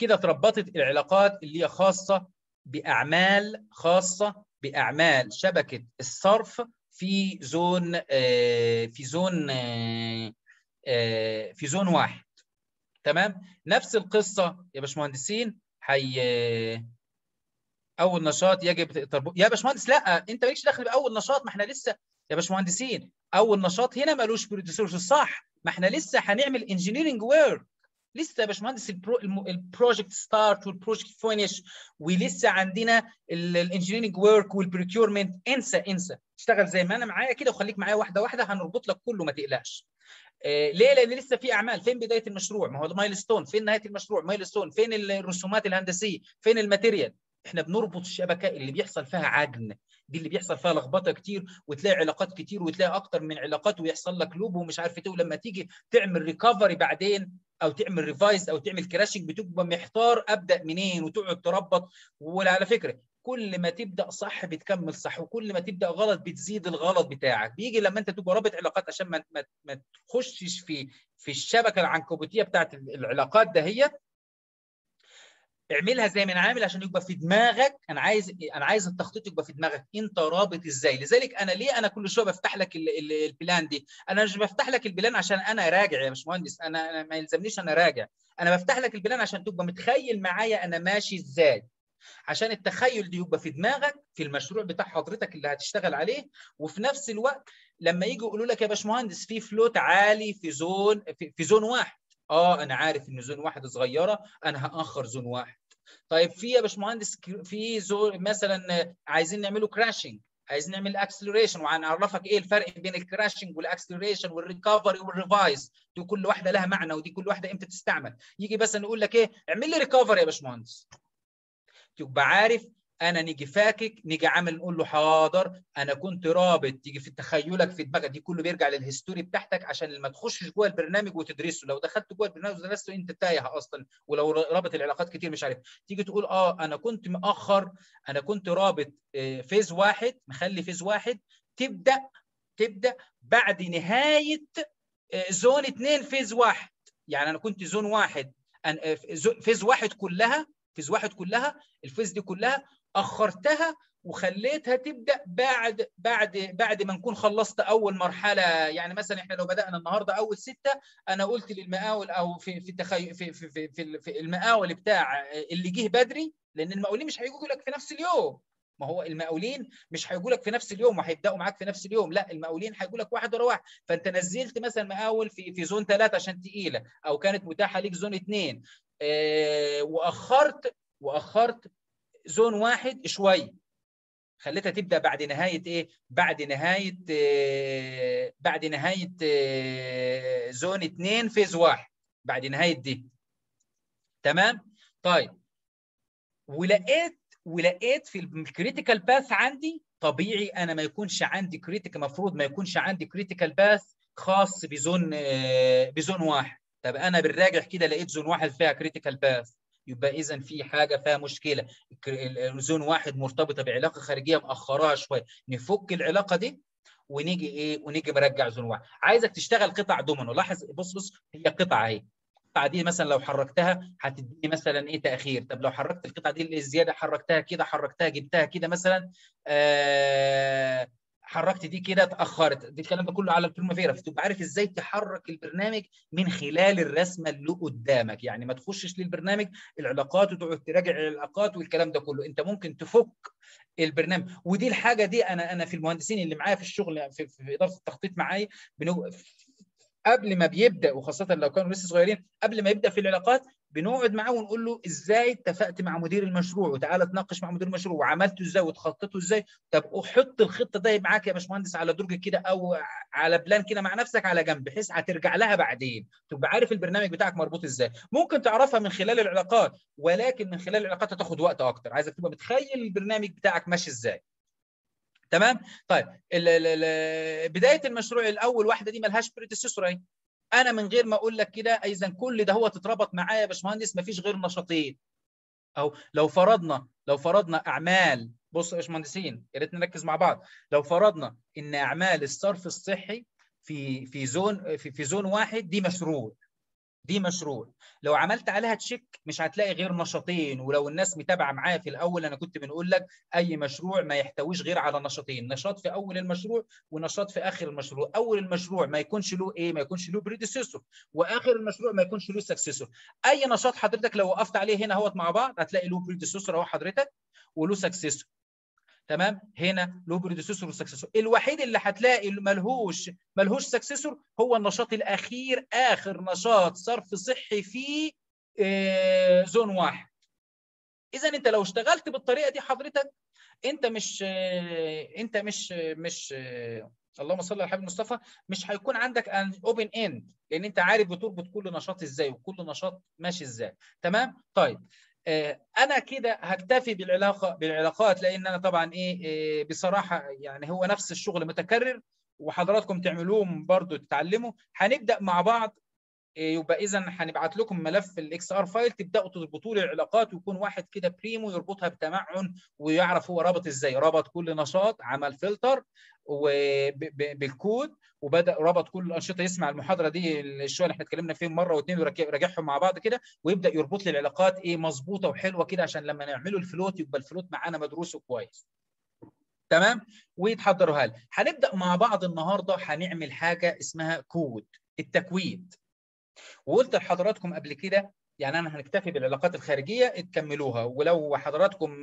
كده. اتربطت العلاقات اللي هي خاصة بأعمال خاصة بأعمال شبكة الصرف في زون آه في زون آه آه في زون واحد. تمام؟ نفس القصة يا باشمهندسين. هي أول نشاط يجب تربط يا باشمهندس. لا، أنت مالكش دخل بأول نشاط، ما إحنا لسه يا باشمهندسين أول نشاط هنا مالوش بروديوسورس، صح؟ ما إحنا لسه هنعمل انجينيرنج وورك. لسه يا باشمهندس البروجكت ستارت والبروجكت فينيش، ولسه عندنا الانجينيرنج ورك والبريكيورمنت. انسى انسى، اشتغل زي ما انا معايا كده، وخليك معايا واحده واحده، هنربط لك كله ما تقلقش. آه ليه؟ لان لسه في اعمال. فين بدايه المشروع؟ ما هو المايلستون. فين نهايه المشروع؟ مايلستون. فين الرسومات الهندسيه؟ فين الماتيريال؟ احنا بنربط الشبكه اللي بيحصل فيها عجن دي، اللي بيحصل فيها لخبطه كتير، وتلاقي علاقات كتير، وتلاقي اكتر من علاقات، ويحصل لك لوب ومش عارف ايه، ولما تيجي تعمل ريكفري بعدين او تعمل ريفايز او تعمل كراشنج بتبقى محتار ابدا منين، وتقعد تربط. وعلى فكره كل ما تبدا صح بتكمل صح، وكل ما تبدا غلط بتزيد الغلط بتاعك. بيجي لما انت تبقى رابط علاقات، عشان ما ما تخشش في في الشبكه العنكبوتيه بتاعت العلاقات ده، هي اعملها زي ما انا عامل عشان يبقى في دماغك. انا عايز انا عايز التخطيط يبقى في دماغك، انت رابط ازاي. لذلك انا ليه انا كل شويه بفتح لك ال ال البلان دي. انا مش بفتح لك البلان عشان انا راجع يا باشمهندس، انا انا ما يلزمنيش انا راجع. انا بفتح لك البلان عشان تبقى متخيل معايا انا ماشي ازاي، عشان التخيل دي يبقى في دماغك في المشروع بتاع حضرتك اللي هتشتغل عليه. وفي نفس الوقت لما يجوا يقولوا لك يا باشمهندس في فلوت عالي في زون في, في زون واحد، اه انا عارف ان زون واحد صغيره، انا هاخر زون واحد. طيب في يا باشمهندس في زون مثلا عايزين نعمله كراشنج، عايزين نعمل اكسلريشن، وهنعرفك ايه الفرق بين الكراشنج والاكسلريشن والريكفري والريفايز، دي كل واحده لها معنى، ودي كل واحده امتى تستعمل. يجي بس نقول لك ايه، اعمل لي ريكفري يا باشمهندس، تبقى عارف. انا نيجي فاكك، نيجي عامل، نقول له حاضر انا كنت رابط، تيجي في تخيلك في دماغك. دي كله بيرجع للهيستوري بتاعتك عشان ما تخشش جوه البرنامج وتدرسه. لو دخلت جوه البرنامج ودرسته انت تايه اصلا، ولو رابط العلاقات كتير مش عارف. تيجي تقول اه انا كنت مأخر، انا كنت رابط فيز واحد، مخلي فيز واحد تبدا تبدا بعد نهايه زون اثنين فيز واحد. يعني انا كنت زون واحد، فيز واحد كلها فيز واحد كلها الفيز دي كلها أخرتها وخليتها تبدأ بعد بعد بعد ما نكون خلصت أول مرحلة. يعني مثلا إحنا لو بدأنا النهارده أول ستة، أنا قلت للمقاول أو في في تخي... في, في, في, في, في المقاول بتاع اللي جه بدري، لأن المقاولين مش هيجوا لك في نفس اليوم. ما هو المقاولين مش هيجوا لك في نفس اليوم وهيبداوا معاك في نفس اليوم، لا، المقاولين هيجوا لك واحد ورا واحد. فأنت نزلت مثلا مقاول في في زون ثلاثة عشان تقيلة، أو كانت متاحة ليك زون اثنين، آه وأخرت وأخرت زون واحد شويه، خليتها تبدا بعد نهايه ايه؟ بعد نهايه آه بعد نهايه آه زون اثنين فيز واحد، بعد نهايه دي. تمام؟ طيب، ولقيت ولقيت في الكريتيكال باث عندي، طبيعي انا ما يكونش عندي كريتيكال، المفروض ما يكونش عندي كريتيكال باث خاص بزون آه بزون واحد. طب انا بالراجع كده لقيت زون واحد فيها كريتيكال باث، يبقى اذا في حاجه فيها مشكله. زون واحد مرتبطه بعلاقه خارجيه مأخراها شويه، نفك العلاقه دي ونيجي ايه؟ ونيجي مرجع زون واحد. عايزك تشتغل قطع دومينو. لاحظ، بص بص، هي قطعه اهي، القطعه دي مثلا لو حركتها هتديني مثلا ايه؟ تاخير. طب لو حركت القطعه دي الزياده، حركتها كده، حركتها جبتها كده مثلا، حركت دي كده اتاخرت، دي الكلام ده كله على البريمافيرا، فتبقى عارف ازاي تحرك البرنامج من خلال الرسمه اللي قدامك، يعني ما تخشش للبرنامج العلاقات وتقعد تراجع العلاقات والكلام ده كله، انت ممكن تفك البرنامج. ودي الحاجه دي انا انا في المهندسين اللي معايا في الشغل في, في اداره التخطيط معايا بنو... قبل ما بيبدا، وخاصه لو كانوا لسه صغيرين، قبل ما يبدا في العلاقات بنقعد معاه ونقول له ازاي اتفقت مع مدير المشروع، وتعالى تناقش مع مدير المشروع وعملته ازاي وتخططته ازاي، طب وحط الخطه دي معاك يا باشمهندس على درج كده او على بلان كده مع نفسك على جنب، بحيث هترجع لها بعدين، تبقى عارف البرنامج بتاعك مربوط ازاي. ممكن تعرفها من خلال العلاقات، ولكن من خلال العلاقات هتاخد وقت اكتر، عايزك تبقى متخيل البرنامج بتاعك ماشي ازاي. تمام؟ طيب ال ال ال بدايه المشروع الاول واحده دي مالهاش بريديسيسور اهي. انا من غير ما اقول لك كده اذا كل ده هو تتربط معايا يا باشمهندس مفيش غير نشاطين. او لو فرضنا لو فرضنا اعمال، بص يا باشمهندسين يا ريت نركز مع بعض، لو فرضنا ان اعمال الصرف الصحي في في زون في, في زون واحد دي مشروع. دي مشروع، لو عملت عليها تشيك مش هتلاقي غير نشاطين، ولو الناس متابعه معايا في الاول انا كنت بنقول لك اي مشروع ما يحتويش غير على نشاطين، نشاط في اول المشروع ونشاط في اخر المشروع، اول المشروع ما يكونش له ايه؟ ما يكونش له بريديسيسور، واخر المشروع ما يكونش له سكسيسور. اي نشاط حضرتك لو وقفت عليه هنا اهوت مع بعض هتلاقي له بريديسيسور اهو حضرتك وله سكسيسور. تمام؟ هنا له بريديسيسور وسكسيسور، الوحيد اللي هتلاقي ملهوش ملهوش سكسيسور هو النشاط الاخير، اخر نشاط صرف صحي في آه زون واحد. اذا انت لو اشتغلت بالطريقه دي حضرتك انت مش آه انت مش آه مش آه اللهم صل على الحبيب المصطفى، مش هيكون عندك ان اوبن اند، لان انت عارف بتربط كل نشاط ازاي وكل نشاط ماشي ازاي. تمام؟ طيب انا كده هكتفي بالعلاقه بالعلاقات، لان انا طبعا ايه بصراحه يعني هو نفس الشغل متكرر وحضراتكم تعملوه برضو تتعلموا. هنبدا مع بعض، يبقى اذا هنبعت لكم ملف الاكس ار فايل تبداوا تربطوا لي العلاقات، ويكون واحد كده بريمو يربطها بتمعن ويعرف هو ربط ازاي، ربط كل نشاط، عمل فلتر بالكود وبدا ربط كل الانشطه، يسمع المحاضره دي الشويه اللي احنا اتكلمنا فيهم مره واثنين وراجعهم مع بعض كده، ويبدا يربط لي العلاقات ايه مظبوطه وحلوه كده، عشان لما نعمله الفلوت يبقى الفلوت معانا مدروس وكويس. تمام؟ ويتحضروها لي. هنبدا مع بعض النهارده، هنعمل حاجه اسمها كود التكويد. وقلت لحضراتكم قبل كده يعني انا هنكتفي بالعلاقات الخارجيه تكملوها، ولو حضراتكم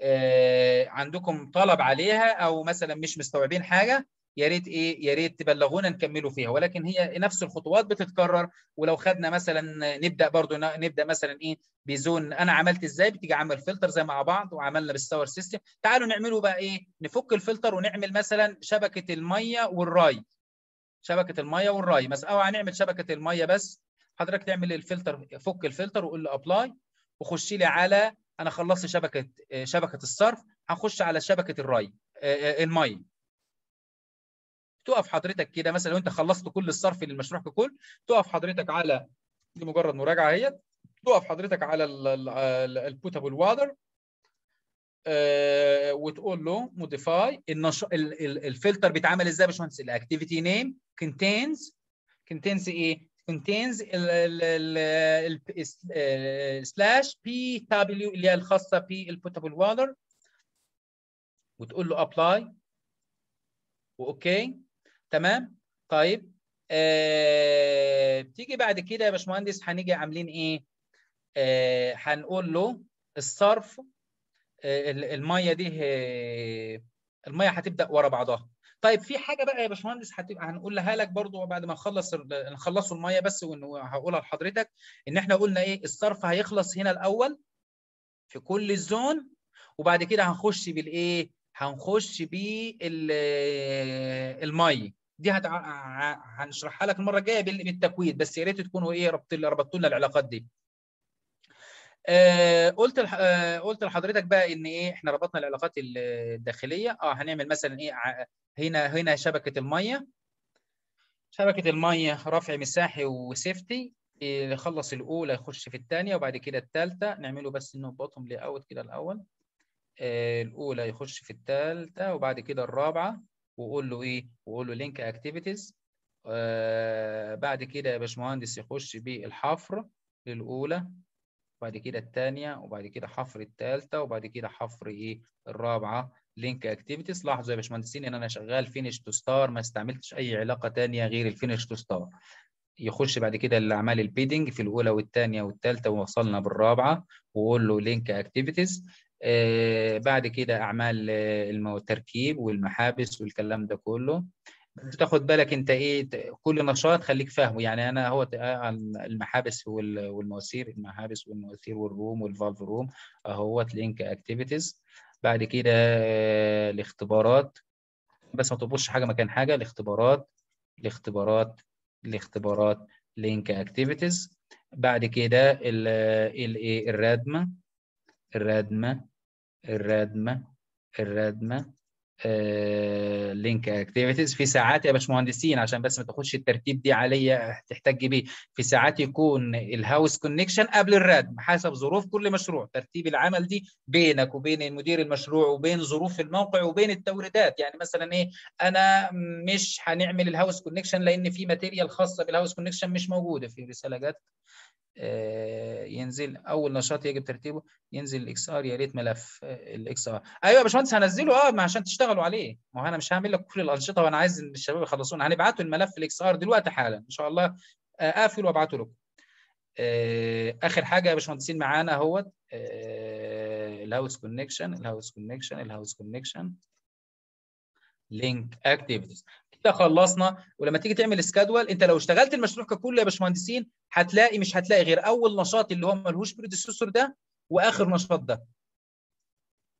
آه عندكم طلب عليها او مثلا مش مستوعبين حاجه يا ريت ايه يا ريت تبلغونا نكملوا فيها، ولكن هي نفس الخطوات بتتكرر. ولو خدنا مثلا نبدا برضو نبدا مثلا ايه بزون انا عملت ازاي، بتيجي عمل فلتر زي مع بعض وعملنا بالساور سيستم، تعالوا نعمله بقى ايه، نفك الفلتر ونعمل مثلا شبكه الميه والري، شبكه الميه والري مثلا، او هنعمل شبكه الميه بس. حضرتك تعمل الفلتر، فك الفلتر وقول له ابلاي، وخش لي على انا خلصت شبكه شبكه الصرف، هنخش على شبكه الري الميه. تقف حضرتك كده مثلا لو انت خلصت كل الصرف للمشروع ككل، تقف حضرتك على دي مجرد مراجعه اهيت، تقف حضرتك على البوتابل واتر أه وتقول له موديفاي النش... ال... ال... الفلتر بيتعمل ازاي يا باشمهندس، الاكتيفيتي نيم كونتينز كونتينز ايه؟ كونتينز سلاش بي دبليو اللي هي الخاصه بالبوتابل واتر، وتقول له ابلاي واوكي. تمام؟ طيب أه... بتيجي بعد كده يا باشمهندس هنيجي عاملين ايه؟ أه... هنقول له الصرف الميه دي الميه هتبدا ورا بعضها. طيب في حاجه بقى يا باشمهندس هنقولها لك برضو بعد ما نخلص نخلصوا الميه بس، وهقولها لحضرتك ان احنا قلنا ايه الصرف هيخلص هنا الاول في كل الزون، وبعد كده هنخش بالايه؟ هنخش بالميه دي، هنشرحها لك المره الجايه بالتكويد، بس يا ريت تكونوا ايه ربطتوا لنا العلاقات دي. آه قلت لح... آه قلت لحضرتك بقى ان ايه احنا ربطنا العلاقات الداخليه. اه هنعمل مثلا ايه ع... هنا هنا شبكه الميه، شبكه الميه رفع مساحي وسيفتي، اللي خلص الاولى يخش في الثانيه وبعد كده الثالثه، نعمله بس انه بوتوم لي اوت كده الاول، آه الاولى يخش في الثالثه وبعد كده الرابعه، واقول له ايه واقول له لينك اكتيفيتيز، آه بعد كده يا باشمهندس يخش بالحفر للاولى وبعد كده الثانيه وبعد كده حفر الثالثه وبعد كده حفر ايه الرابعه لينك اكتيفيتيز. لاحظوا يا باشمهندسين ان انا شغال فينيش تو ستار، ما استعملتش اي علاقه ثانيه غير الفينيش تو ستار. يخش بعد كده الاعمال البيدنج في الاولى والثانيه والثالثه ووصلنا بالرابعه، واقول له لينك اكتيفيتيز. آه بعد كده اعمال التركيب والمحابس والكلام ده كله. تاخد بالك انت ايه كل نشاط خليك فاهمه، يعني انا هو المحابس والمواسير، المحابس والمواسير والروم والفالف روم اهوت لينك اكتيفيتيز. بعد كده الاختبارات، بس ما تربطش حاجه مكان حاجه، الاختبارات الاختبارات الاختبارات لينك اكتيفيتيز. بعد كده الايه الردمه الردمه الردمه الردمه لينك uh, اكتيفيتيز. في ساعات يا باشمهندسين عشان بس ما تاخدش الترتيب دي عليا هتحتاج بيه، في ساعات يكون الهاوس كونكشن قبل الردم حسب ظروف كل مشروع. ترتيب العمل دي بينك وبين مدير المشروع وبين ظروف الموقع وبين التوريدات. يعني مثلا ايه، انا مش هنعمل الهاوس كونكشن لان في ماتيريال خاصه بالهاوس كونكشن مش موجوده. في رساله جت ينزل اول نشاط يجب ترتيبه، ينزل الاكس ار، يا ريت ملف الاكس ار. ايوه يا باشمهندس هنزله اه عشان تشتغلوا عليه، ما هو انا مش هعمل لك كل الانشطه وانا عايز الشباب يخلصونا. هنبعتوا الملف الاكس ار دلوقتي حالا ان شاء الله، اقفل وابعته لكم. اخر حاجه يا باشمهندسين معانا اهوت الهاوس كونكشن الهاوس كونكشن الهاوس كونكشن لينك اكتيفيتيز. كده خلصنا. ولما تيجي تعمل اسكادول، انت لو اشتغلت المشروع ككل يا باشمهندسين هتلاقي مش هتلاقي غير اول نشاط اللي هو ملهوش بريديسيسور ده، واخر نشاط ده.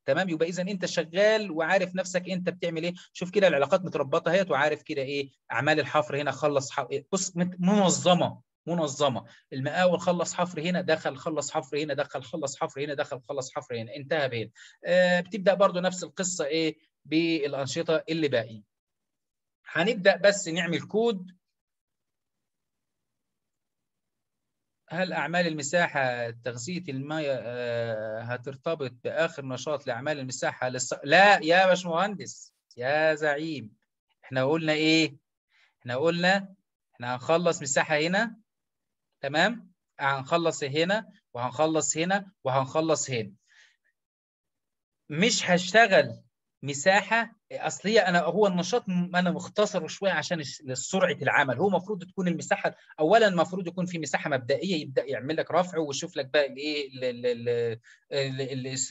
تمام، يبقى اذا انت شغال وعارف نفسك انت بتعمل ايه. شوف كده العلاقات متربطه اهيت، وعارف كده ايه اعمال الحفر هنا خلص حفر. بص منظمه منظمه، المقاول خلص حفر هنا، دخل خلص حفر هنا، دخل خلص حفر هنا، دخل خلص حفر هنا، انتهى بهنا. آه بتبدا برضو نفس القصه ايه بالانشطه اللي باقي. هنبدا بس نعمل كود. هل أعمال المساحة تغذية المياه هترتبط بآخر نشاط لأعمال المساحة للص... لا يا باشمهندس يا زعيم، احنا قلنا إيه؟ احنا قلنا احنا هنخلص مساحة هنا، تمام؟ هنخلص هنا وهنخلص هنا وهنخلص هنا. مش هشتغل مساحة أصلية، أنا هو النشاط أنا مختصره شوية عشان سرعة العمل. هو المفروض تكون المساحة أولاً، المفروض يكون في مساحة مبدئية يبدأ يعمل لك رفع ويشوف لك بقى الإيه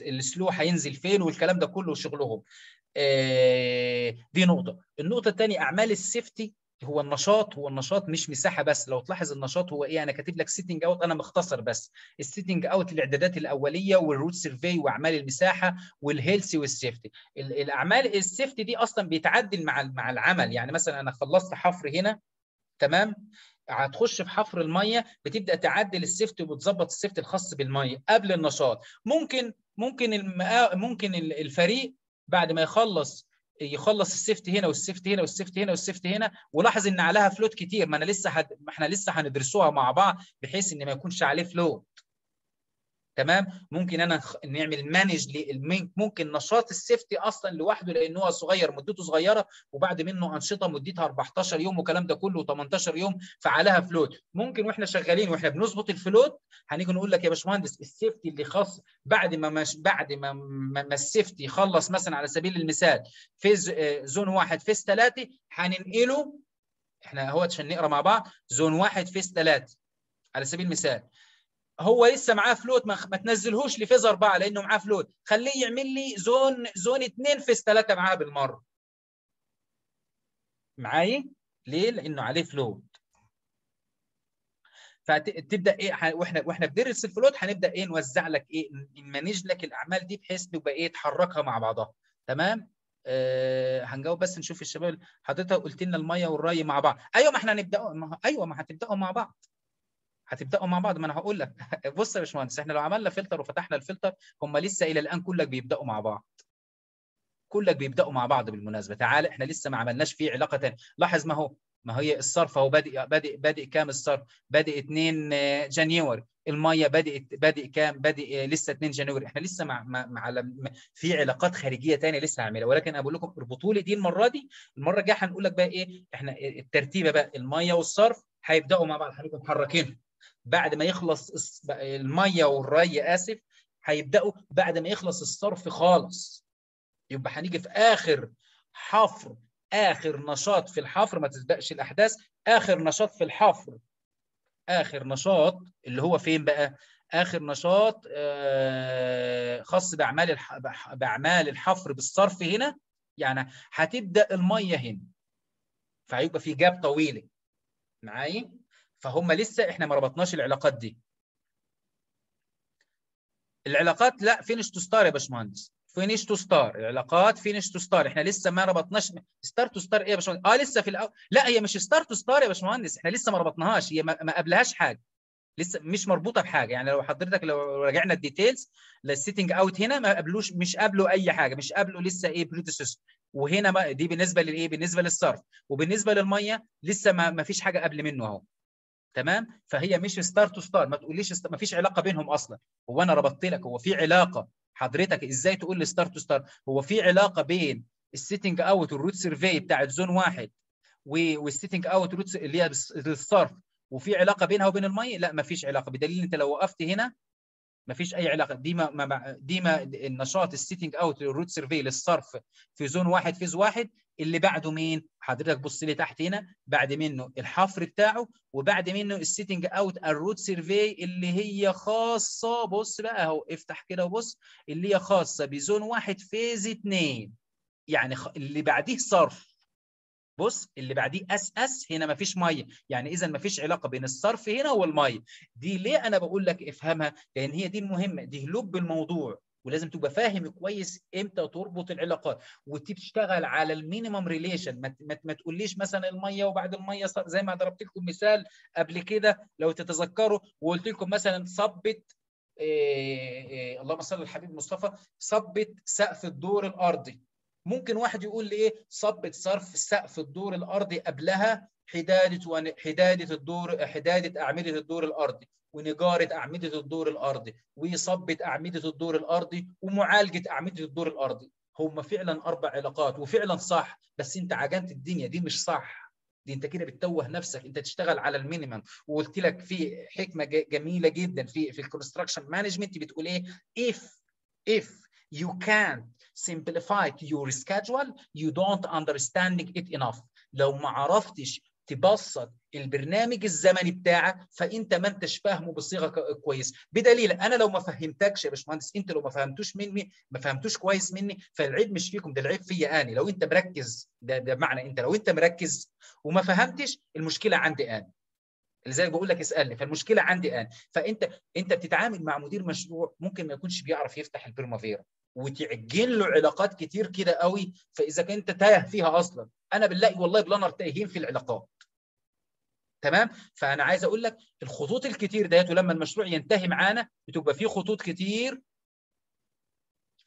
السلو هينزل فين والكلام ده كله وشغلهم. دي نقطة. النقطة الثانية أعمال السيفتي. هو النشاط هو النشاط مش مساحه بس. لو تلاحظ النشاط هو ايه، انا كاتب لك سيتنج اوت، انا مختصر بس السيتنج اوت، الاعدادات الاوليه والروت سيرفي واعمال المساحه والهيلثي والسيفتي. الاعمال السيفتي دي اصلا بيتعدل مع مع العمل. يعني مثلا انا خلصت حفر هنا، تمام، هتخش في حفر الميه، بتبدا تعدل السيفتي وبتظبط السيفتي الخاص بالميه قبل النشاط. ممكن ممكن ممكن الفريق بعد ما يخلص يخلص السيفت هنا والسيفت هنا والسيفت هنا والسيفت هنا، ولاحظ ان عليها فلوت كتير. ما انا لسه هد... احنا لسه هندرسوها مع بعض بحيث ان ما يكونش عليه فلوت. تمام، ممكن انا نعمل مانج للمينك. ممكن نشاط السيفتي اصلا لوحده لان هو صغير، مدته صغيره، وبعد منه انشطه مدتها أربعتاشر يوم وكلام ده كله و18 يوم، فعليها فلوت. ممكن واحنا شغالين واحنا بنظبط الفلوت هنيجي نقول لك يا باشمهندس السيفتي اللي خاص بعد ما مش بعد ما ما السيفتي خلص مثلا على سبيل المثال فيز زون واحد فيز ثلاثة، هننقله احنا اهوت عشان نقرا مع بعض زون واحد فيز ثلاثة على سبيل المثال. هو لسه معاه فلوت، ما, ما تنزلهوش لفيز أربعة لأنه معاه فلوت، خليه يعمل لي زون زون اتنين فيز ثلاثة معاه بالمرة. معايا؟ ليه؟ لأنه عليه فلوت. فتبدا ايه واحنا واحنا بندرس الفلوت هنبدا ايه نوزع لك ايه نمانج لك الأعمال دي بحيث تبقى ايه تحركها مع بعضها. تمام؟ أه هنجاوب بس نشوف الشباب. حضرتك قلت لنا المية والري مع بعض. أيوه ما احنا هنبداوا ما... أيوه ما هتبداوا مع بعض. هتبداوا مع بعض، ما انا هقول لك. بص يا باشمهندس، احنا لو عملنا فلتر وفتحنا الفلتر هم لسه الى الان كلك بيبداوا مع بعض. كلك بيبداوا مع بعض بالمناسبه. تعال احنا لسه ما عملناش فيه علاقه ثانيه. لاحظ ما هو ما هي الصرف اهو بادئ بادئ بادئ كام الصرف؟ بادئ اتنين جانيوري، الميه بادئ بادئ كام؟ بادئ لسه اتنين جانيوري، احنا لسه مع مع في علاقات خارجيه ثانيه لسه هعملها، ولكن انا بقول لكم اربطوا لي دي المره دي، المره الجايه هنقول لك بقى ايه؟ احنا الترتيبه بقى الميه والصرف هيبداوا مع بعض، هنبقوا محركينهم. بعد ما يخلص الميه والري اسف هيبداوا بعد ما يخلص الصرف خالص. يبقى هنيجي في اخر حفر، اخر نشاط في الحفر، ما تسبقش الاحداث، اخر نشاط في الحفر، اخر نشاط اللي هو فين بقى؟ اخر نشاط آه خاص باعمال الح... باعمال الحفر بالصرف هنا، يعني هتبدا الميه هنا. فهيبقى في جاب طويله معايا، فهم لسه احنا ما ربطناش العلاقات دي. العلاقات لا فينش تو ستار يا باشمهندس، فينش تو ستار، العلاقات فينش تو ستار، احنا لسه ما ربطناش ستار تو ستار. ايه يا باشمهندس؟ اه لسه في الأول. لا هي مش ستار تو ستار يا باشمهندس، احنا لسه ما ربطناهاش، هي ما قبلهاش حاجه، لسه مش مربوطه بحاجه. يعني لو حضرتك لو راجعنا الديتيلز للسيتنج اوت هنا ما قابلوش، مش قابله اي حاجه، مش قابله لسه ايه بريديسيسور. وهنا ما دي بالنسبه للايه؟ بالنسبه للصرف. وبالنسبه للميه لسه ما ما فيش حاجه قبل منه اهو، تمام؟ فهي مش ستار تو ستار، ما تقوليش ما فيش علاقه بينهم اصلا. هو انا ربطت لك، هو في علاقه حضرتك ازاي تقول لي ستار تو ستار؟ هو في علاقه بين السيتنج اوت والروت سيرفي بتاعت زون واحد والسيتنج اوت روت اللي هي للصرف، وفي علاقه بينها وبين الميه؟ لا مفيش علاقه، بدليل انت لو وقفت هنا مفيش اي علاقه. دي ما, ما دي ما النشاط السيتنج اوت للروت سيرفي للصرف في زون واحد فيز واحد، اللي بعده مين؟ حضرتك بص لي تحت هنا، بعد منه الحفر بتاعه، وبعد منه السيتنج اوت الروت سيرفي اللي هي خاصه، بص بقى اهو افتح كده وبص، اللي هي خاصه بزون واحد فيز اتنين، يعني اللي بعديه صرف. بص اللي بعديه اس اس، هنا مفيش ميه، يعني اذا مفيش علاقه بين الصرف هنا والميه. دي ليه انا بقول لك افهمها؟ لان هي دي المهمه، دي لب الموضوع، ولازم تبقى فاهم كويس امتى تربط العلاقات وتشتغل على المينيمم ريليشن. ما, ما تقوليش مثلا الميه وبعد الميه زي ما ضربت لكم مثال قبل كده لو تتذكروا، وقلت لكم مثلا صبت إيه إيه اللهم صل على الحبيب مصطفى، صبت سقف الدور الارضي. ممكن واحد يقول لي ايه؟ صبت صرف سقف الدور الارضي قبلها حداده ون... حداده الدور، حداده اعمده الدور الارضي ونجاره اعمده الدور الارضي وصبت اعمده الدور الارضي ومعالجه اعمده الدور الارضي. هم فعلا اربع علاقات وفعلا صح، بس انت عجنت الدنيا، دي مش صح، دي انت كده بتتوه نفسك. انت تشتغل على المينيمم. وقلت لك في حكمه جميله جدا في في الكونستراكشن مانجمنت بتقول ايه؟ اف اف you can't simplify your schedule you don't understand it enough. لو ما عرفتش تبسط البرنامج الزمني بتاعك فانت ما انتش فاهمه بصيغه كويسه. بدليل انا لو ما فهمتكش يا باشمهندس، انت لو ما فهمتوش مني، ما فهمتوش كويس مني، فالعيب مش فيكم، ده العيب فيا انا. لو انت مركز، ده ده معنى انت لو انت مركز وما فهمتش، المشكله عندي انا. لذلك بقول لك اسالني، فالمشكله عندي انا. فانت انت بتتعامل مع مدير مشروع ممكن ما يكونش بيعرف يفتح البرمافيرا، وتعجل له علاقات كتير كده قوي، فاذا كنت تايه فيها اصلا. انا بنلاقي والله بلانر تايهين في العلاقات، تمام؟ فانا عايز اقول لك الخطوط الكتير ديت، ولما المشروع ينتهي معانا بتبقى فيه خطوط كتير.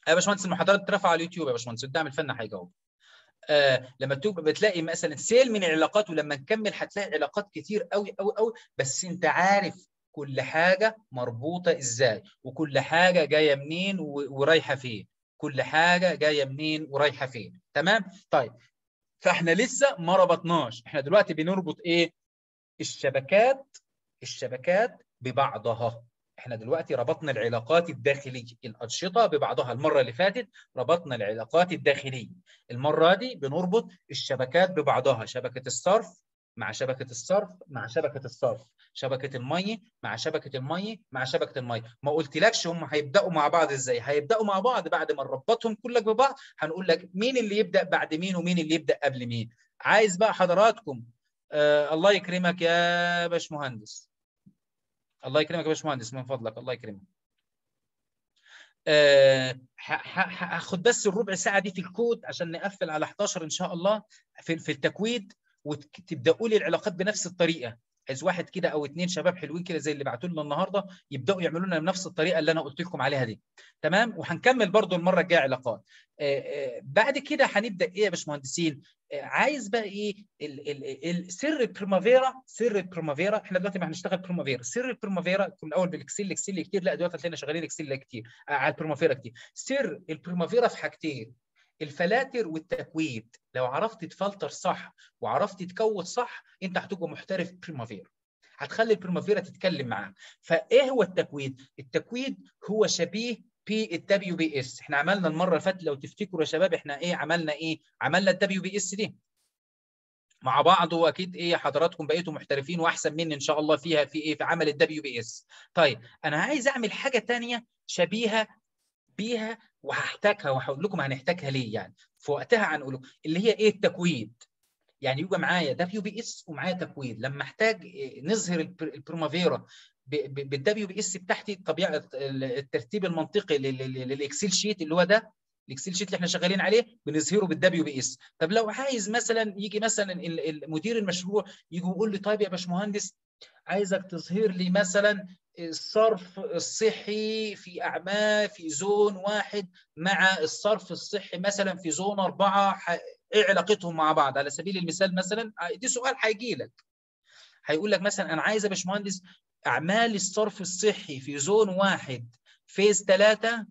يا باشمهندس المحاضرات اترفع على اليوتيوب يا باشمهندس، الدعم الفني هيجاوب. آه لما تبقى بتلاقي مثلا سيل من العلاقات، ولما نكمل هتلاقي علاقات كتير قوي قوي قوي، بس انت عارف كل حاجة مربوطة ازاي، وكل حاجة جاية منين ورايحة فين، كل حاجة جاية منين ورايحة فين، تمام؟ طيب فاحنا لسه ما ربطناش، احنا دلوقتي بنربط ايه؟ الشبكات، الشبكات ببعضها. احنا دلوقتي ربطنا العلاقات الداخلية، الأنشطة ببعضها. المرة اللي فاتت ربطنا العلاقات الداخلية، المرة دي بنربط الشبكات ببعضها، شبكة الصرف مع شبكة الصرف مع شبكة الصرف، شبكة المية مع شبكة المية مع شبكة المية. ما قلتلكش هم هيبدأوا مع بعض ازاي؟ هيبدأوا مع بعض بعد ما نربطهم كلك ببعض، هنقول لك مين اللي يبدأ بعد مين ومين اللي يبدأ قبل مين. عايز بقى حضراتكم آه الله يكرمك يا باشمهندس، الله يكرمك يا باشمهندس، من فضلك الله يكرمك. أه هاخد بس الربع ساعة دي في الكود عشان نقفل على احداشر إن شاء الله في, في التكويد، وتبداوا لي العلاقات بنفس الطريقه. عايز واحد كده او اتنين شباب حلوين كده زي اللي بعتوا لنا النهارده يبداوا يعملوا لنا بنفس الطريقه اللي انا قلت لكم عليها دي، تمام؟ وهنكمل برضو المره الجايه علاقات. آآ آآ بعد كده هنبدا ايه يا باشمهندسين؟ عايز بقى ايه ال ال ال سر البريمافيرا. سر البريمافيرا احنا دلوقتي ما هنشتغل بريمافيرا. سر البريمافيرا كنا الاول بالاكسل، اكسل كتير، لا دلوقتي هتلاقينا شغالين اكسل كتير على البريمافيرا كتير. سر البريمافيرا في حاجتين، الفلاتر والتكويد. لو عرفت تفلتر صح وعرفت تكود صح انت هتبقى محترف بريمافيرا، هتخلي البريمافيرا تتكلم معاك. فايه هو التكويد؟ التكويد هو شبيه بي الدبليو بي اس. احنا عملنا المره اللي فاتت لو تفتكروا يا شباب احنا ايه عملنا ايه؟ عملنا الدبليو بي اس دي مع بعض، واكيد ايه حضراتكم بقيتوا محترفين واحسن مني ان شاء الله فيها في ايه في عمل الدبليو بي اس. طيب انا عايز اعمل حاجه ثانيه شبيهه بيها وهحتاجها وهقول لكم هنحتاجها ليه يعني، في وقتها هنقول اللي هي ايه التكويد. يعني يبقى معايا دبليو بي اس ومعايا تكويد، لما احتاج نظهر البريمافيرا بالدبليو بي اس بتاعتي طبيعه الترتيب المنطقي للاكسل شيت اللي هو ده الاكسل شيت اللي احنا شغالين عليه بنظهره بالدبليو بي اس. طب لو عايز مثلا يجي مثلا مدير المشروع يجي ويقول لي طيب يا باشمهندس عايزك تظهر لي مثلا الصرف الصحي في اعمال في زون واحد مع الصرف الصحي مثلا في زون اربعه، ايه علاقتهم مع بعض على سبيل المثال مثلا؟ دي سؤال هيجي لك هيقول لك مثلا انا عايز يا باشمهندس اعمال الصرف الصحي في زون واحد فيز ثلاثة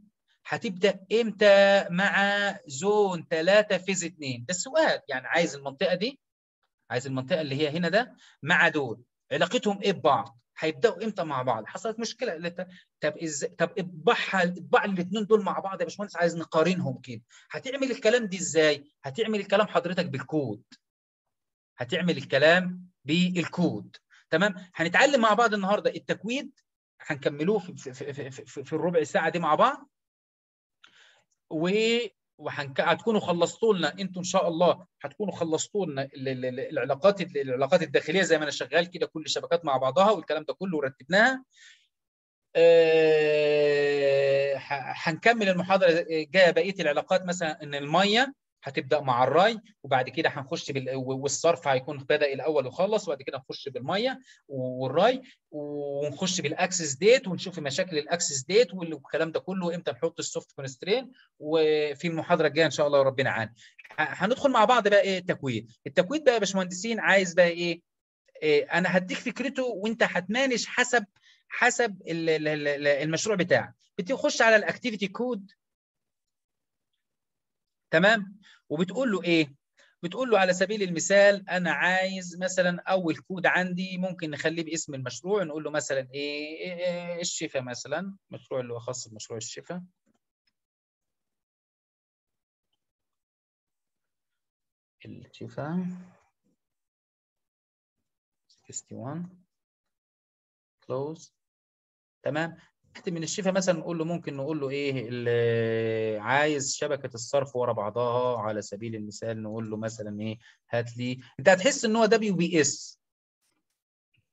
هتبدا امتى مع زون ثلاثة فيز اثنين. ده السؤال، يعني عايز المنطقه دي عايز المنطقه اللي هي هنا ده مع دول علاقتهم ايه ببعض، هيبداوا امتى مع بعض، حصلت مشكله طب ازاي، طب اطبعها اطبع الاثنين دول مع بعض يا باشمهندس عايز نقارنهم كده. هتعمل الكلام دي ازاي؟ هتعمل الكلام حضرتك بالكود، هتعمل الكلام بالكود. تمام، هنتعلم مع بعض النهارده التكويد هنكملوه في في في, في, في الربع ساعه دي مع بعض، و وهنك... هتكونوا خلصتوا لنا انتوا ان شاء الله، هتكونوا خلصتوا لنا العلاقات العلاقات الداخليه زي ما انا شغال كده كل الشبكات مع بعضها والكلام ده كله ورتبناها. هنكمل أه... المحاضره الجايه بقيه العلاقات، مثلا ان الميه هتبدا مع الراي وبعد كده هنخش بال... والصرف هيكون بدا الاول وخلص وبعد كده نخش بالميه والراي ونخش بالاكسس ديت ونشوف مشاكل الاكسس ديت والكلام ده كله امتى نحط السوفت كونسترين. وفي المحاضره الجايه ان شاء الله ربنا عان هندخل مع بعض بقى ايه التكويد. التكويد بقى يا باشمهندسين عايز بقى ايه؟ إيه انا هديك فكرته وانت هتمانج حسب حسب المشروع بتاعك. بتخش على الاكتيفيتي كود تمام، وبتقول له ايه؟ بتقول له على سبيل المثال انا عايز مثلا اول كود عندي ممكن نخليه باسم المشروع، نقول له مثلا ايه, إيه, إيه الشفاء مثلا، المشروع اللي هو خاص بمشروع الشفاء. الشفاء واحد وستين كلوز تمام. تحت من الشفاء مثلا نقول له ممكن نقول له ايه اللي عايز شبكه الصرف ورا بعضها على سبيل المثال، نقول له مثلا ايه هات لي. انت هتحس ان هو دبليو بي اس،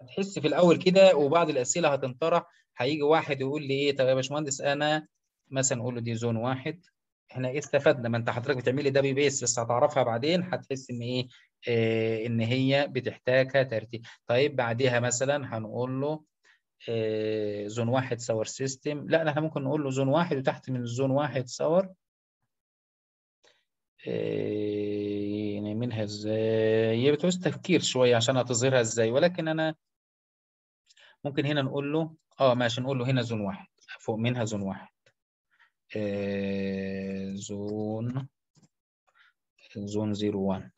هتحس في الاول كده وبعض الاسئله هتنطرح، هيجي واحد يقول لي ايه طب يا باشمهندس انا مثلا نقول له دي زون واحد. احنا ايه استفدنا؟ ما انت حضرتك بتعمل لي دبليو بي اس بس هتعرفها بعدين، هتحس ان ايه آه ان هي بتحتاجها ترتيب. طيب بعدها مثلا هنقول له إيه زون واحد ساور سيستم، لا احنا ممكن نقول له زون واحد وتحت من الزون واحد ساور إيه نعملها ازاي؟ هي بتعوز تفكير شويه عشان هتظهرها ازاي، ولكن انا ممكن هنا نقول له اه ماشي نقول له هنا زون واحد فوق منها زون واحد إيه زون زون زيرو واحد.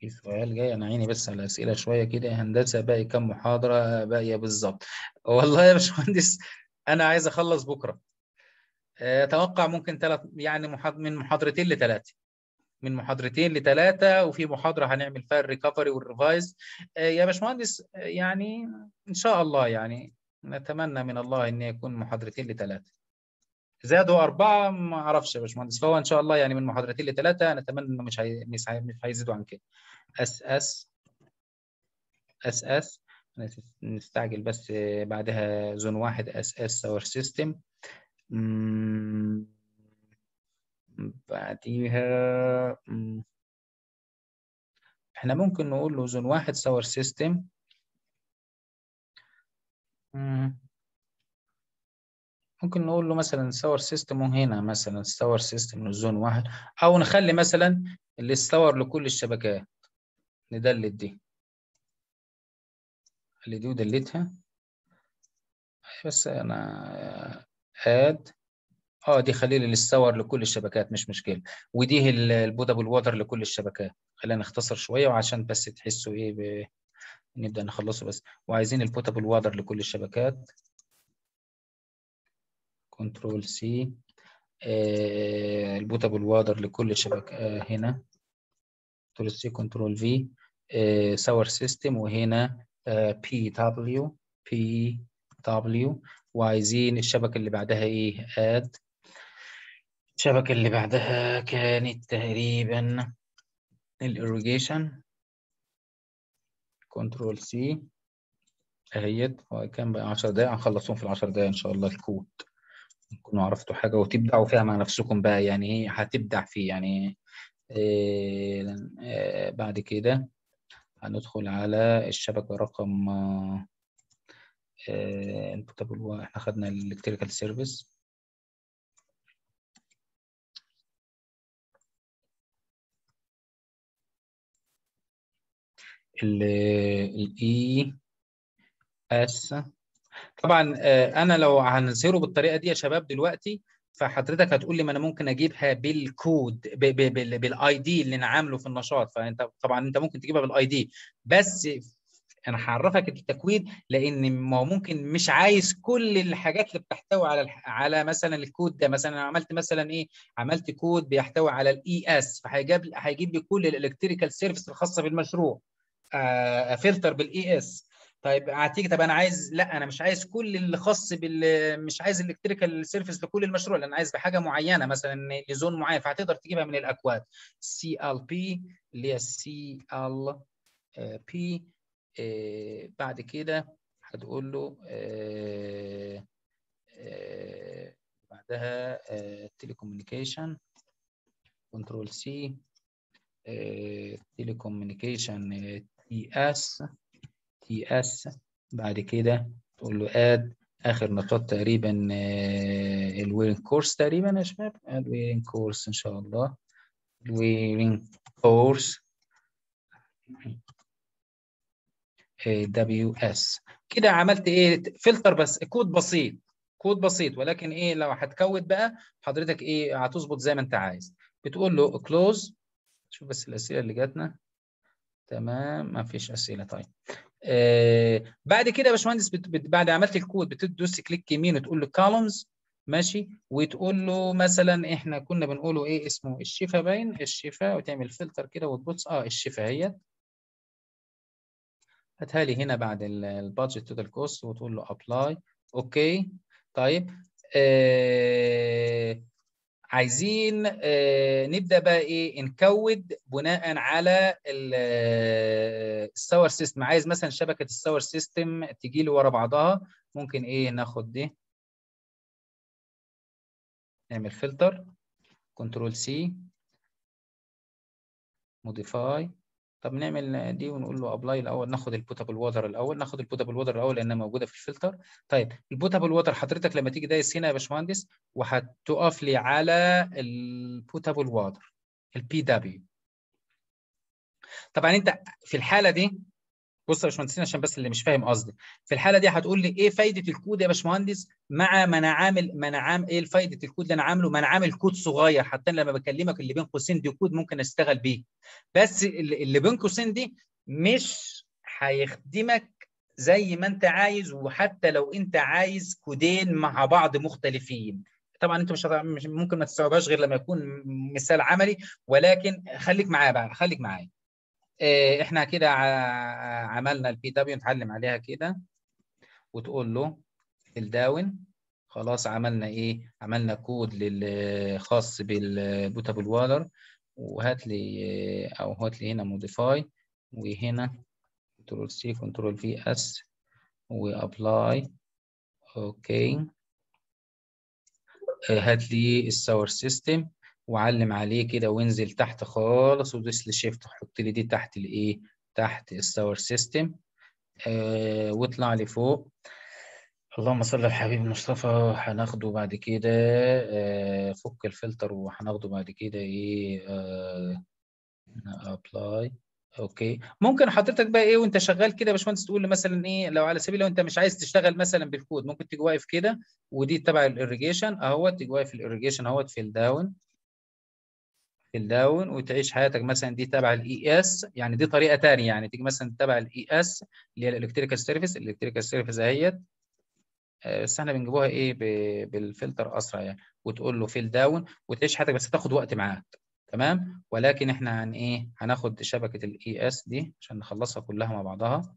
في سؤال جاي، انا عيني بس على اسئله شويه كده. هندسه باقي كام محاضره باقيه بالظبط؟ والله يا باشمهندس انا عايز اخلص بكره، اتوقع ممكن ثلاث يعني محاضر من محاضرتين لثلاثه من محاضرتين لثلاثه وفي محاضره هنعمل فيها الريكفري والريفايز يا باشمهندس. يعني ان شاء الله يعني نتمنى من الله ان يكون محاضرتين لثلاثه، زادوا أربعة ما أعرفش يا باشمهندس، فهو إن شاء الله يعني من محاضرتين لثلاثة نتمنى إنه مش هي... مش هي... مش هيزيدوا عن كده. أس أس أس أس نستعجل بس بعدها زون واحد أس أس ساور سيستم، بعديها إحنا ممكن نقول له زون واحد ساور سيستم ممكن نقول له مثلا ساور سيستم وهنا مثلا ساور سيستم من الزون واحد، او نخلي مثلا الساور لكل الشبكات ندلت دي اللي دي ودلتها بس انا اد اه دي خليل الساور لكل الشبكات مش مشكله، ودي البودابل ووتر لكل الشبكات. خلينا نختصر شويه وعشان بس تحسوا ايه ب... نبدأ نخلصه بس. وعايزين البوتابل وادر لكل الشبكات. كنترول سي. آه البوتابل وادر لكل الشبكات آه هنا. كنترول سي كنترول في. آه ساور سيستم وهنا آه بي دبليو بي دبليو. وعايزين الشبكة اللي بعدها ايه؟ اد. الشبكة اللي بعدها كانت تقريبا الإيريجيشن. كنترول سي اهيت. كان بقى عشر دقايق هنخلصهم في العشر دقايق ان شاء الله. الكود تكونوا عرفتوا حاجه وتبدعوا فيها مع نفسكم بقى، يعني هتبدع فيه يعني. إيه إيه بعد كده هندخل على الشبكه رقم إيه. احنا خدنا الالكتريكال سيرفيس. الاي اس طبعا انا لو هنظهره بالطريقه دي يا شباب دلوقتي، فحضرتك هتقول لي ما انا ممكن اجيبها بالكود بالاي دي اللي نعامله في النشاط، فانت طبعا انت ممكن تجيبها بالاي دي، بس انا هعرفك التكوين لان ما ممكن مش عايز كل الحاجات اللي بتحتوي على على مثلا الكود ده. مثلا عملت مثلا ايه؟ عملت كود بيحتوي على الاي اس، فهيجيب هيجيب لي كل الالكتريكال سيرفيس الخاصه بالمشروع. آه فلتر بالاي اس. طيب هتيجي طب انا عايز، لا انا مش عايز كل اللي خاص بال، مش عايز الالكتريكال سيرفيس لكل المشروع، لان انا عايز بحاجه معينه مثلا لزون معين، فهتقدر تجيبها من الاكواد. سي ال بي اللي هي سي ال بي. بعد كده هتقول له آه آه بعدها تيليكوميونيكيشن. كنترول سي تيليكوميونيكيشن تي اس تي اس. بعد كده تقول له اد اخر نشاط تقريبا الويرنج كورس تقريبا يا شباب. اد ويرنج كورس ان شاء الله. الويرنج كورس دبليو اس. كده عملت ايه؟ فلتر بس، كود بسيط كود بسيط ولكن ايه لو هتكود بقى حضرتك ايه هتظبط زي ما انت عايز. بتقول له كلوز. شوف بس الاسئله اللي جاتنا. تمام ما فيش اسئله. طيب آه بعد كده يا باشمهندس بعد عملت الكود بتدوس كليك يمين وتقول له كولومز ماشي، وتقول له مثلا احنا كنا بنقوله ايه اسمه؟ الشفا باين الشفا، وتعمل فلتر كده وتبص اه الشفا هي. هاتها لي هنا بعد البادجت توتال كوست وتقول له ابلاي. اوكي طيب آه عايزين آه نبدا بقى ايه نكود بناء على الساور سيستم. عايز مثلا شبكه الساور سيستم تجي لي ورا بعضها، ممكن ايه ناخد دي نعمل فلتر. كنترول سي موديفاي. طب نعمل دي ونقول له ابلاي الاول. ناخد البوتابل واتر الاول، ناخد البوتابل واتر الاول لانها موجوده في الفلتر. طيب البوتابل واتر حضرتك لما تيجي دايس هنا يا باشمهندس وهتقف لي على البوتابل واتر البي دبليو. طبعا انت في الحاله دي بص يا باشمهندسين عشان بس اللي مش فاهم قصدي، في الحاله دي هتقول لي ايه فايده الكود يا باشمهندس مع ما انا عامل ما انا عامل ايه فايده الكود اللي انا عامله؟ ما انا عامل كود صغير، حتى لما بكلمك اللي بين قوسين دي كود ممكن اشتغل بيه، بس اللي بين قوسين دي مش هيخدمك زي ما انت عايز، وحتى لو انت عايز كودين مع بعض مختلفين. طبعا انت مش ممكن ما تستوعبهاش غير لما يكون مثال عملي، ولكن خليك معايا بقى خليك معايا. احنا كده عملنا البي دبليو نتعلم عليها كده وتقول له الداون. خلاص عملنا ايه؟ عملنا كود خاص بالبوتابل واتر. وهات لي او هات لي هنا موديفاي وهنا كنترول سي كنترول في اس وابلاي. اوكي هات لي الساور سيستم وعلم عليه كده وانزل تحت خالص ودوس لي شيفت وحط لي دي تحت الايه؟ تحت الساور سيستم. آه واطلع لي فوق. اللهم صل على الحبيب مصطفى. هناخده بعد كده آه فك الفلتر وهناخده بعد كده ايه؟ آه ابلاي. اوكي ممكن حضرتك بقى ايه وانت شغال كده يا باشمهندس تقول لي مثلا ايه لو على سبيل لو انت مش عايز تشتغل مثلا بالكود، ممكن تيجي واقف كده ودي تبع الاريجيشن اهوت، تيجي واقف الاريجيشن اهوت في الداون الداون وتعيش حياتك. مثلا دي تابعه الاي اس، يعني دي طريقه ثانيه، يعني تيجي مثلا تابعه الاي اس اللي هي الالكتريكال سيرفيس. الالكتريكال سيرفيس اهيت، بس احنا بنجيبوها ايه بالفلتر اسرع يعني، وتقول له فيل داون وتعيش حياتك، بس تاخد وقت معاك تمام. ولكن احنا هن ايه هناخد شبكه الاي اس دي عشان نخلصها كلها مع بعضها.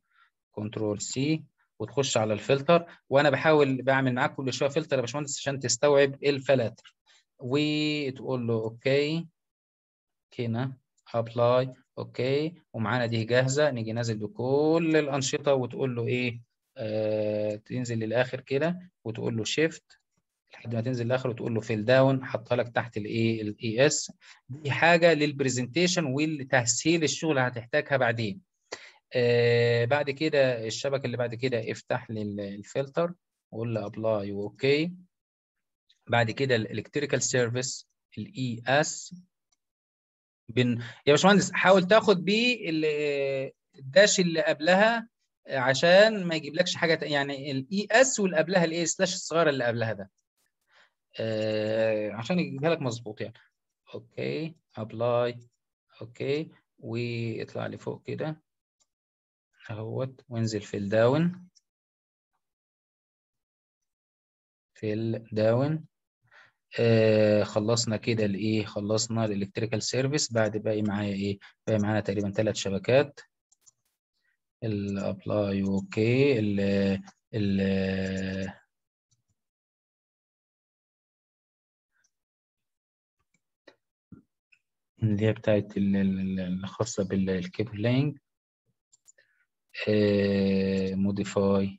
كنترول سي وتخش على الفلتر، وانا بحاول بعمل معاك كل شويه فلتر يا باشمهندس عشان تستوعب ايه الفلاتر، وتقول له اوكي هنا ابلاي اوكي، ومعانا دي جاهزه. نيجي نازل بكل الانشطه وتقول له ايه آه، تنزل للاخر كده وتقول له شيفت لحد ما تنزل للاخر وتقول له فيل داون، حطها لك تحت الايه الاي اس. دي حاجه للبرزنتيشن والتسهيل الشغل هتحتاجها بعدين. آه بعد كده الشبكه اللي بعد كده افتح لي الفلتر وقول له ابلاي واوكي. بعد كده الالكتريكال سيرفيس الاي اس بن يا باشمهندس حاول تاخد بيه الداش اللي قبلها عشان ما يجيبلكش حاجه، يعني الاي اس واللي قبلها الاي سلاش الصغيره اللي قبلها ده آه عشان يجيبها لك مظبوط يعني. اوكي ابلاي اوكي، ويطلع لي فوق كده اهوت، وانزل في الداون في الداون. آه خلصنا كده الايه، خلصنا الالكتريكال سيرفيس. بعد باقي معايا ايه؟ باقي معانا تقريبا ثلاث شبكات، الابلاي اوكي، ال ال اللي هي بتاعت الخاصه بالكابلينج، موديفاي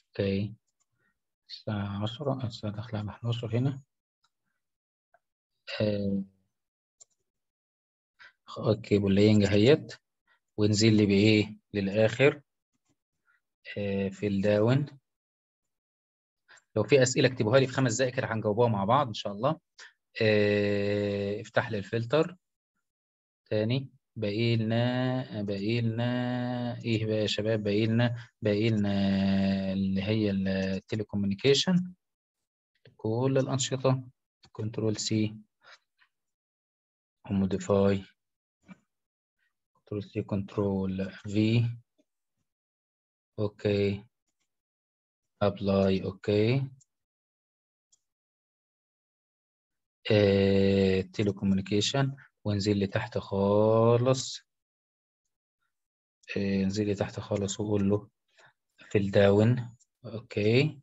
اوكي. الساعه عشرة الساعه داخله على احد عشر هنا. uh, اوكي بولينج اهيت، ونزل لي بايه للاخر آه في الداون. لو في اسئله اكتبوها لي في خمس دقائق كده هنجاوبوها مع بعض ان شاء الله. آه افتح لي الفلتر تاني. باقي لنا باقي لنا ايه بقى يا شباب؟ باقي لنا باقي لنا اللي هي التليكوميونيكيشن، كل الانشطه. كنترول سي وموديفاي، كنترول سي كنترول في اوكي ابلاي اوكي. آه، تيليكوميونيكيشن، وانزل لي تحت خالص. آه، انزل لي تحت خالص وقول له في الداون اوكي.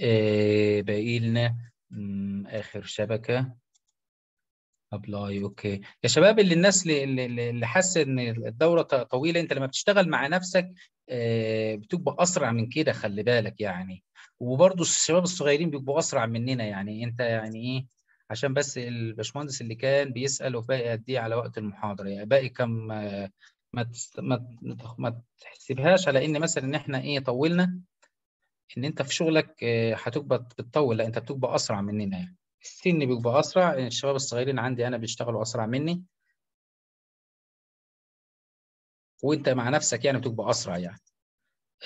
آه، باقي لنا اخر شبكه ابلاي اوكي. يا شباب اللي الناس اللي, اللي حاسه ان الدوره طويله، انت لما بتشتغل مع نفسك بتبقى اسرع من كده، خلي بالك يعني. وبرده الشباب الصغيرين بيبقوا اسرع مننا يعني. انت يعني ايه عشان بس الباشمهندس اللي كان بيسال وباقي قد ايه على وقت المحاضره يعني، باقي كم، ما ما تحسبهاش على ان مثلا ان احنا ايه طولنا، ان انت في شغلك هتبقى بتطول، لا انت بتبقى اسرع مننا يعني. السن بيبقى اسرع، الشباب الصغيرين عندي انا بيشتغلوا اسرع مني، وانت مع نفسك يعني بتبقى اسرع يعني.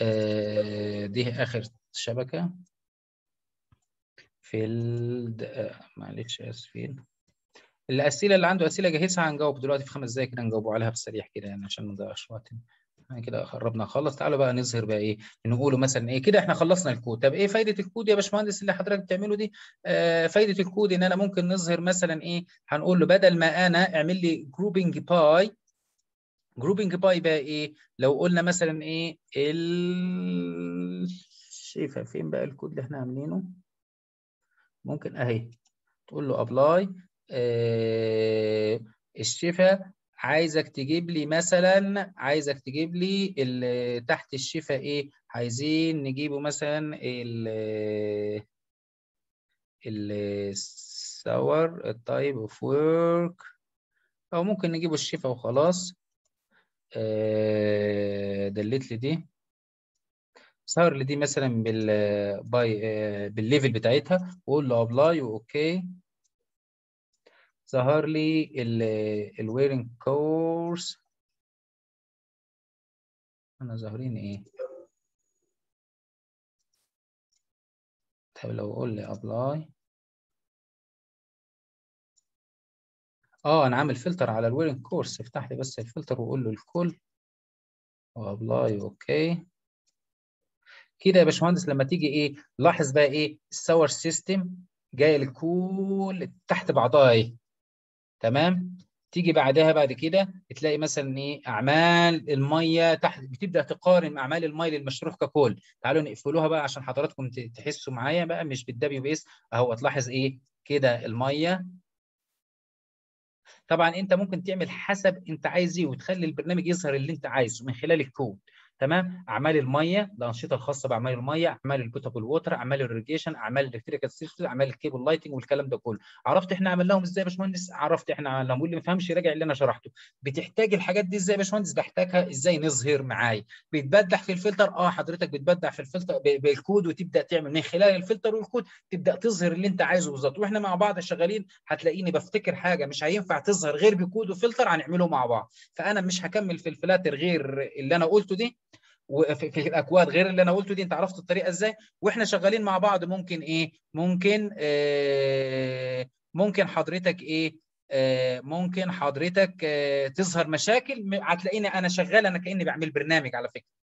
آه دي اخر شبكه في ال آه معلش اسفين. الاسئله اللي عنده اسئله جاهزه هنجاوب دلوقتي في خمس دقايق كده، هنجاوبوا عليها بسريع كده يعني عشان ما نضيعش وقتنا. احنا كده قربنا نخلص، تعالوا بقى نظهر بقى ايه، نقوله مثلا ايه كده احنا خلصنا الكود. طب ايه فايده الكود يا باشمهندس اللي حضرتك بتعمله دي؟ آه فايده الكود ان انا ممكن نظهر مثلا ايه، هنقول له بدل ما انا اعمل لي جروبنج باي، جروبنج باي بقى ايه لو قلنا مثلا ايه ال شايفه فين بقى الكود اللي احنا عاملينه؟ ممكن اهي تقول له ابلاي آه الشفا، عايزك تجيب لي مثلا، عايزك تجيب لي تحت الشفا ايه، عايزين نجيبه مثلا ال السور التايب اوف ورك، او ممكن نجيبه الشفا وخلاص. آه دلت لي دي، سهر لي دي مثلا بال باي آه بالليفل بتاعتها، واقول له ابلاي واوكي. ظهر لي الويرنج كورس، انا ظاهرين ايه؟ طب لو اقول لي ابلاي اه انا عامل فلتر على الويلنج كورس. افتح لي بس الفلتر واقول له الكل وابلاي. اوكي كده يا باشمهندس. لما تيجي ايه لاحظ بقى ايه الساور سيستم جايه لكل تحت بعضها ايه، تمام. تيجي بعدها بعد كده تلاقي مثلا ايه اعمال الميه تحت، بتبدا تقارن اعمال الميه للمشروع ككل. تعالوا نقفلوها بقى عشان حضراتكم تحسوا معايا بقى مش بالدبليو بي اس اهو. تلاحظ ايه كده الميه. طبعا انت ممكن تعمل حسب انت عايز ايه وتخلي البرنامج يظهر اللي انت عايزه من خلال الكود، تمام. اعمال الميه، الانشطه الخاصه باعمال الميه، اعمال البوتابل ووتر، اعمال الريجيشن، اعمال الالكتريكال سيستم، اعمال الكيبل لايتنج والكلام ده كله. عرفت احنا عملناهم ازاي يا باشمهندس؟ عرفت احنا عملناهم. واللي ما فهمش راجع اللي انا شرحته. بتحتاج الحاجات دي ازاي يا باشمهندس؟ بحتاجها ازاي؟ نظهر معايا. بتبدع في الفلتر؟ اه حضرتك بتبدع في الفلتر بالكود وتبدا تعمل من خلال الفلتر والكود تبدا تظهر اللي انت عايزه بالظبط. واحنا مع بعض شغالين هتلاقيني بفتكر حاجه مش هينفع تظهر غير بكود وفلتر هنعمله مع بعض. فانا مش هكمل في الفلاتر غير اللي انا قلته دي، وفي الاكواد غير اللي انا قلته دي. انت عرفت الطريقه ازاي؟ واحنا شغالين مع بعض ممكن ايه؟ ممكن آه ممكن حضرتك ايه؟ آه ممكن حضرتك آه تظهر مشاكل. هتلاقيني انا شغال، انا كاني بعمل برنامج على فكره.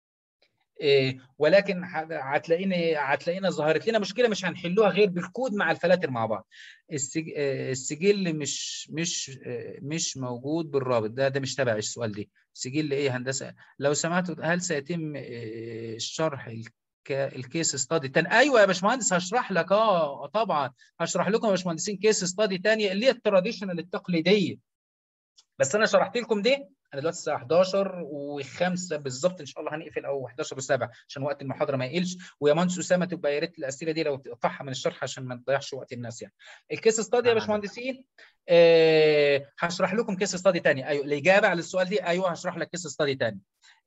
آه ولكن هتلاقيني هتلاقينا ظهرت لنا مشكله مش هنحلوها غير بالكود مع الفلاتر مع بعض. السج... آه السجل مش مش آه مش موجود بالرابط ده ده مش تبع السؤال دي. سجل ايه هندسه؟ لو سمحتوا هل سيتم الشرح الكيس ستادي تاني؟ ايوه يا باشمهندس هشرح لك. اه طبعا هشرح لكم يا باشمهندسين كيس ستادي ثانيه اللي هي التراديشنال التقليديه، بس انا شرحت لكم دي. انا دلوقتي الساعه حداشر وخمسة بالظبط ان شاء الله هنقفل او حداشر وسبعة عشان وقت المحاضره ما يقلش. ويا مهندس اسامه تبقى يا ريت الاسئله دي لو تقطعها من الشرح عشان ما نضيعش وقت الناس. يعني الكيس ستادي يا باشمهندسين أه هشرح لكم كيس ستادي ثاني. ايوه الاجابه على السؤال دي ايوه هشرح لك كيس ستادي ثاني.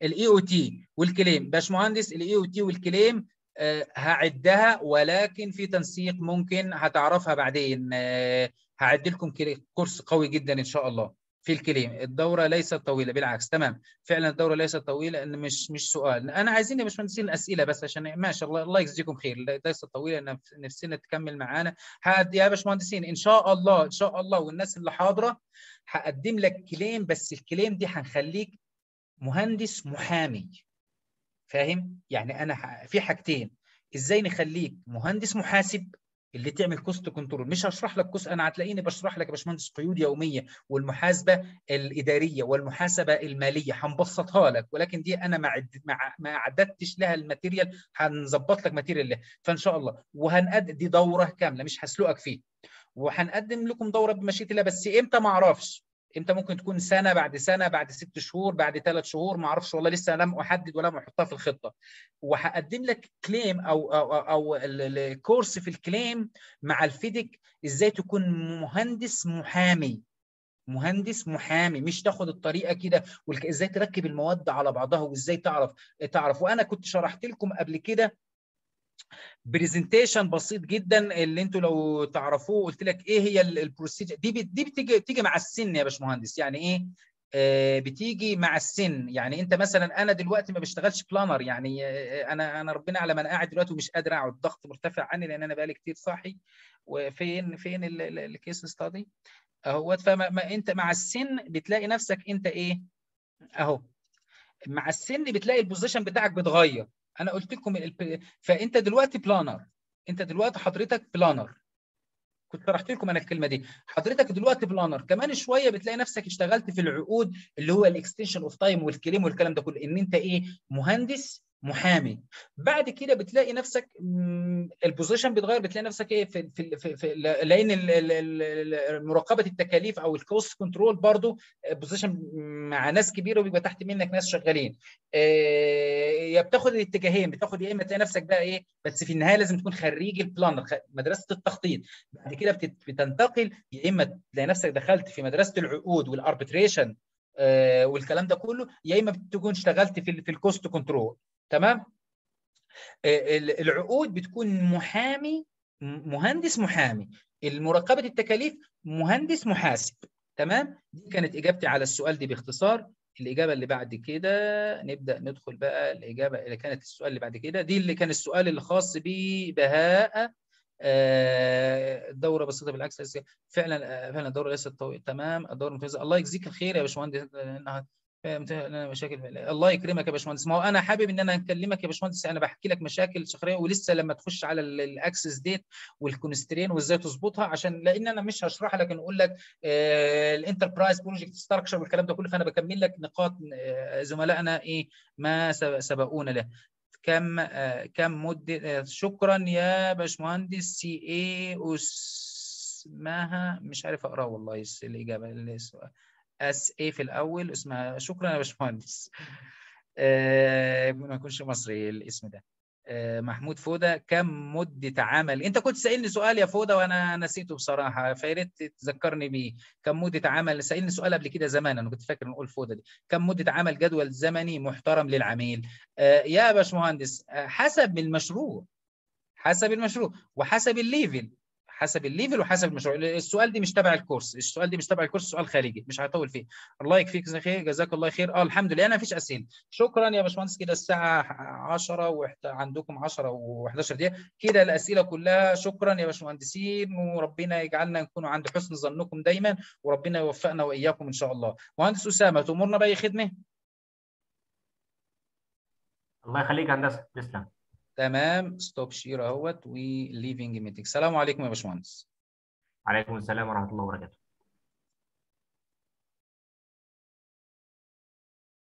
الاي او تي والكليم باشمهندس، الاي او تي والكليم أه هعدها ولكن في تنسيق ممكن هتعرفها بعدين. أه هعد لكم كورس قوي جدا ان شاء الله في الكليم. الدوره ليست طويله بالعكس، تمام. فعلا الدوره ليست طويله، ان مش مش سؤال. انا عايزين يا باشمهندسين اسئله بس عشان ما شاء الله الله يجزيكم خير. ليست طويله، ان نفسنا تكمل معانا يا باشمهندسين ان شاء الله. ان شاء الله. والناس اللي حاضره هقدم لك كليم، بس الكليم دي هنخليك مهندس محامي، فاهم؟ يعني انا في حاجتين، ازاي نخليك مهندس محاسب اللي تعمل كوست كنترول. مش هشرح لك كوست، انا هتلاقيني بشرح لك يا باشمهندس قيود يوميه والمحاسبه الاداريه والمحاسبه الماليه، هنبسطها لك. ولكن دي انا ما ما عددتش لها الماتيريال، هنظبط لك ماتيريال لها فان شاء الله. وهنقدم دي دوره كامله مش هسلقك فيه، وهنقدم لكم دوره بمشيئه الله. بس امتى ما اعرفش، امتى ممكن تكون سنه بعد سنه بعد ست شهور بعد ثلاث شهور ما اعرفش والله، لسه لم احدد ولم احطها في الخطه. وهقدم لك كليم او او او الكورس في الكليم مع الفيديك ازاي تكون مهندس محامي. مهندس محامي مش تاخد الطريقه كده، وازاي تركب المواد على بعضها وازاي تعرف تعرف وانا كنت شرحت لكم قبل كده برزنتيشن بسيط جدا اللي انتوا لو تعرفوه. قلت لك ايه هي البروسيجر دي. دي بتيجي بتيجي مع السن يا باشمهندس. يعني ايه آه بتيجي مع السن؟ يعني انت مثلا انا دلوقتي ما بشتغلش بلانر، يعني آه انا انا ربنا على ما انا قاعد دلوقتي ومش قادر اقعد، ضغط مرتفع عني لان انا بقالي كتير صاحي. وفين فين الكيس ستادي اهوت. فما انت مع السن بتلاقي نفسك انت ايه اهو، مع السن بتلاقي البوزيشن بتاعك بيتغير. انا قلت لكم الب... فانت دلوقتي بلانر، انت دلوقتي حضرتك بلانر، كنت شرحت لكم انا الكلمه دي. حضرتك دلوقتي بلانر، كمان شويه بتلاقي نفسك اشتغلت في العقود اللي هو الاكستنشن اوف تايم والكليم والكلام ده كله، ان انت ايه مهندس محامي. بعد كده بتلاقي نفسك البوزيشن بيتغير، بتلاقي نفسك ايه في في في, في لان مراقبه التكاليف او الكوست كنترول برضو بوزيشن مع ناس كبيره وبيبقى تحت منك ناس شغالين. يا بتاخد الاتجاهين، بتاخد يا اما تلاقي نفسك بقى ايه، بس في النهايه لازم تكون خريج البلانر مدرسه التخطيط. بعد كده بتنتقل يا اما تلاقي نفسك دخلت في مدرسه العقود والاربيتريشن والكلام ده كله، يا اما بتكون اشتغلت في في الكوست كنترول، تمام. العقود بتكون محامي مهندس محامي، المراقبه التكاليف مهندس محاسب، تمام. دي كانت اجابتي على السؤال دي باختصار. الاجابه اللي بعد كده نبدا ندخل بقى الاجابه اللي كانت السؤال اللي بعد كده. دي اللي كان السؤال اللي خاص ببهاء دوره بسيطه بالاكسس. فعلا فعلا الدوره ليست تمام، الدوره ممتازه. الله يجزيك الخير يا باشمهندس، لانها لنا مشاكل. الله يكرمك يا باشمهندس، ما هو انا حابب ان انا اكلمك يا باشمهندس، انا بحكي لك مشاكل شخصيه ولسه لما تخش على الاكسس ديت والكونسترين وازاي تظبطها، عشان لان انا مش هشرحها لكن اقول لك الانتربرايز بروجكت ستراكشر والكلام ده كله، فانا بكمل لك نقاط زملائنا ايه ما سبقونا له. كم كم مده؟ شكرا يا باشمهندس سي اي اسمها، مش عارف اقراه والله الاجابه للسؤال، اس اي في الاول اسمها. شكرا يا باشمهندس، أه ما يكونش مصري الاسم ده. أه محمود فوده، كم مده عمل؟ انت كنت سالني سؤال يا فوده وانا نسيته بصراحه، فيا ريت تذكرني بيه. كم مده عمل؟ سالني سؤال قبل كده زمان، انا كنت فاكر نقول فوده دي. كم مده عمل جدول زمني محترم للعميل؟ أه يا باشمهندس حسب المشروع، حسب المشروع وحسب الليفل، حسب الليفل وحسب المشروع. السؤال دي مش تبع الكورس، السؤال دي مش تبع الكورس، سؤال خارجي مش هطول فيه. الله يكفيك خير، جزاك الله خير. اه الحمد لله انا مفيش اسئله. شكرا يا باشمهندس، كده الساعه عشرة وحت... عندكم عشرة وحداشر دقيقه كده الاسئله كلها. شكرا يا باشمهندسين، وربنا يجعلنا نكونوا عند حسن ظنكم دايما، وربنا يوفقنا واياكم ان شاء الله. مهندس اسامه تامرنا باي خدمه؟ الله يخليك يا هندسه، تسلم. تمام، ستوب شير اهوت وليفنج ميتنج. السلام عليكم يا باشمهندس. عليكم السلام ورحمه الله وبركاته.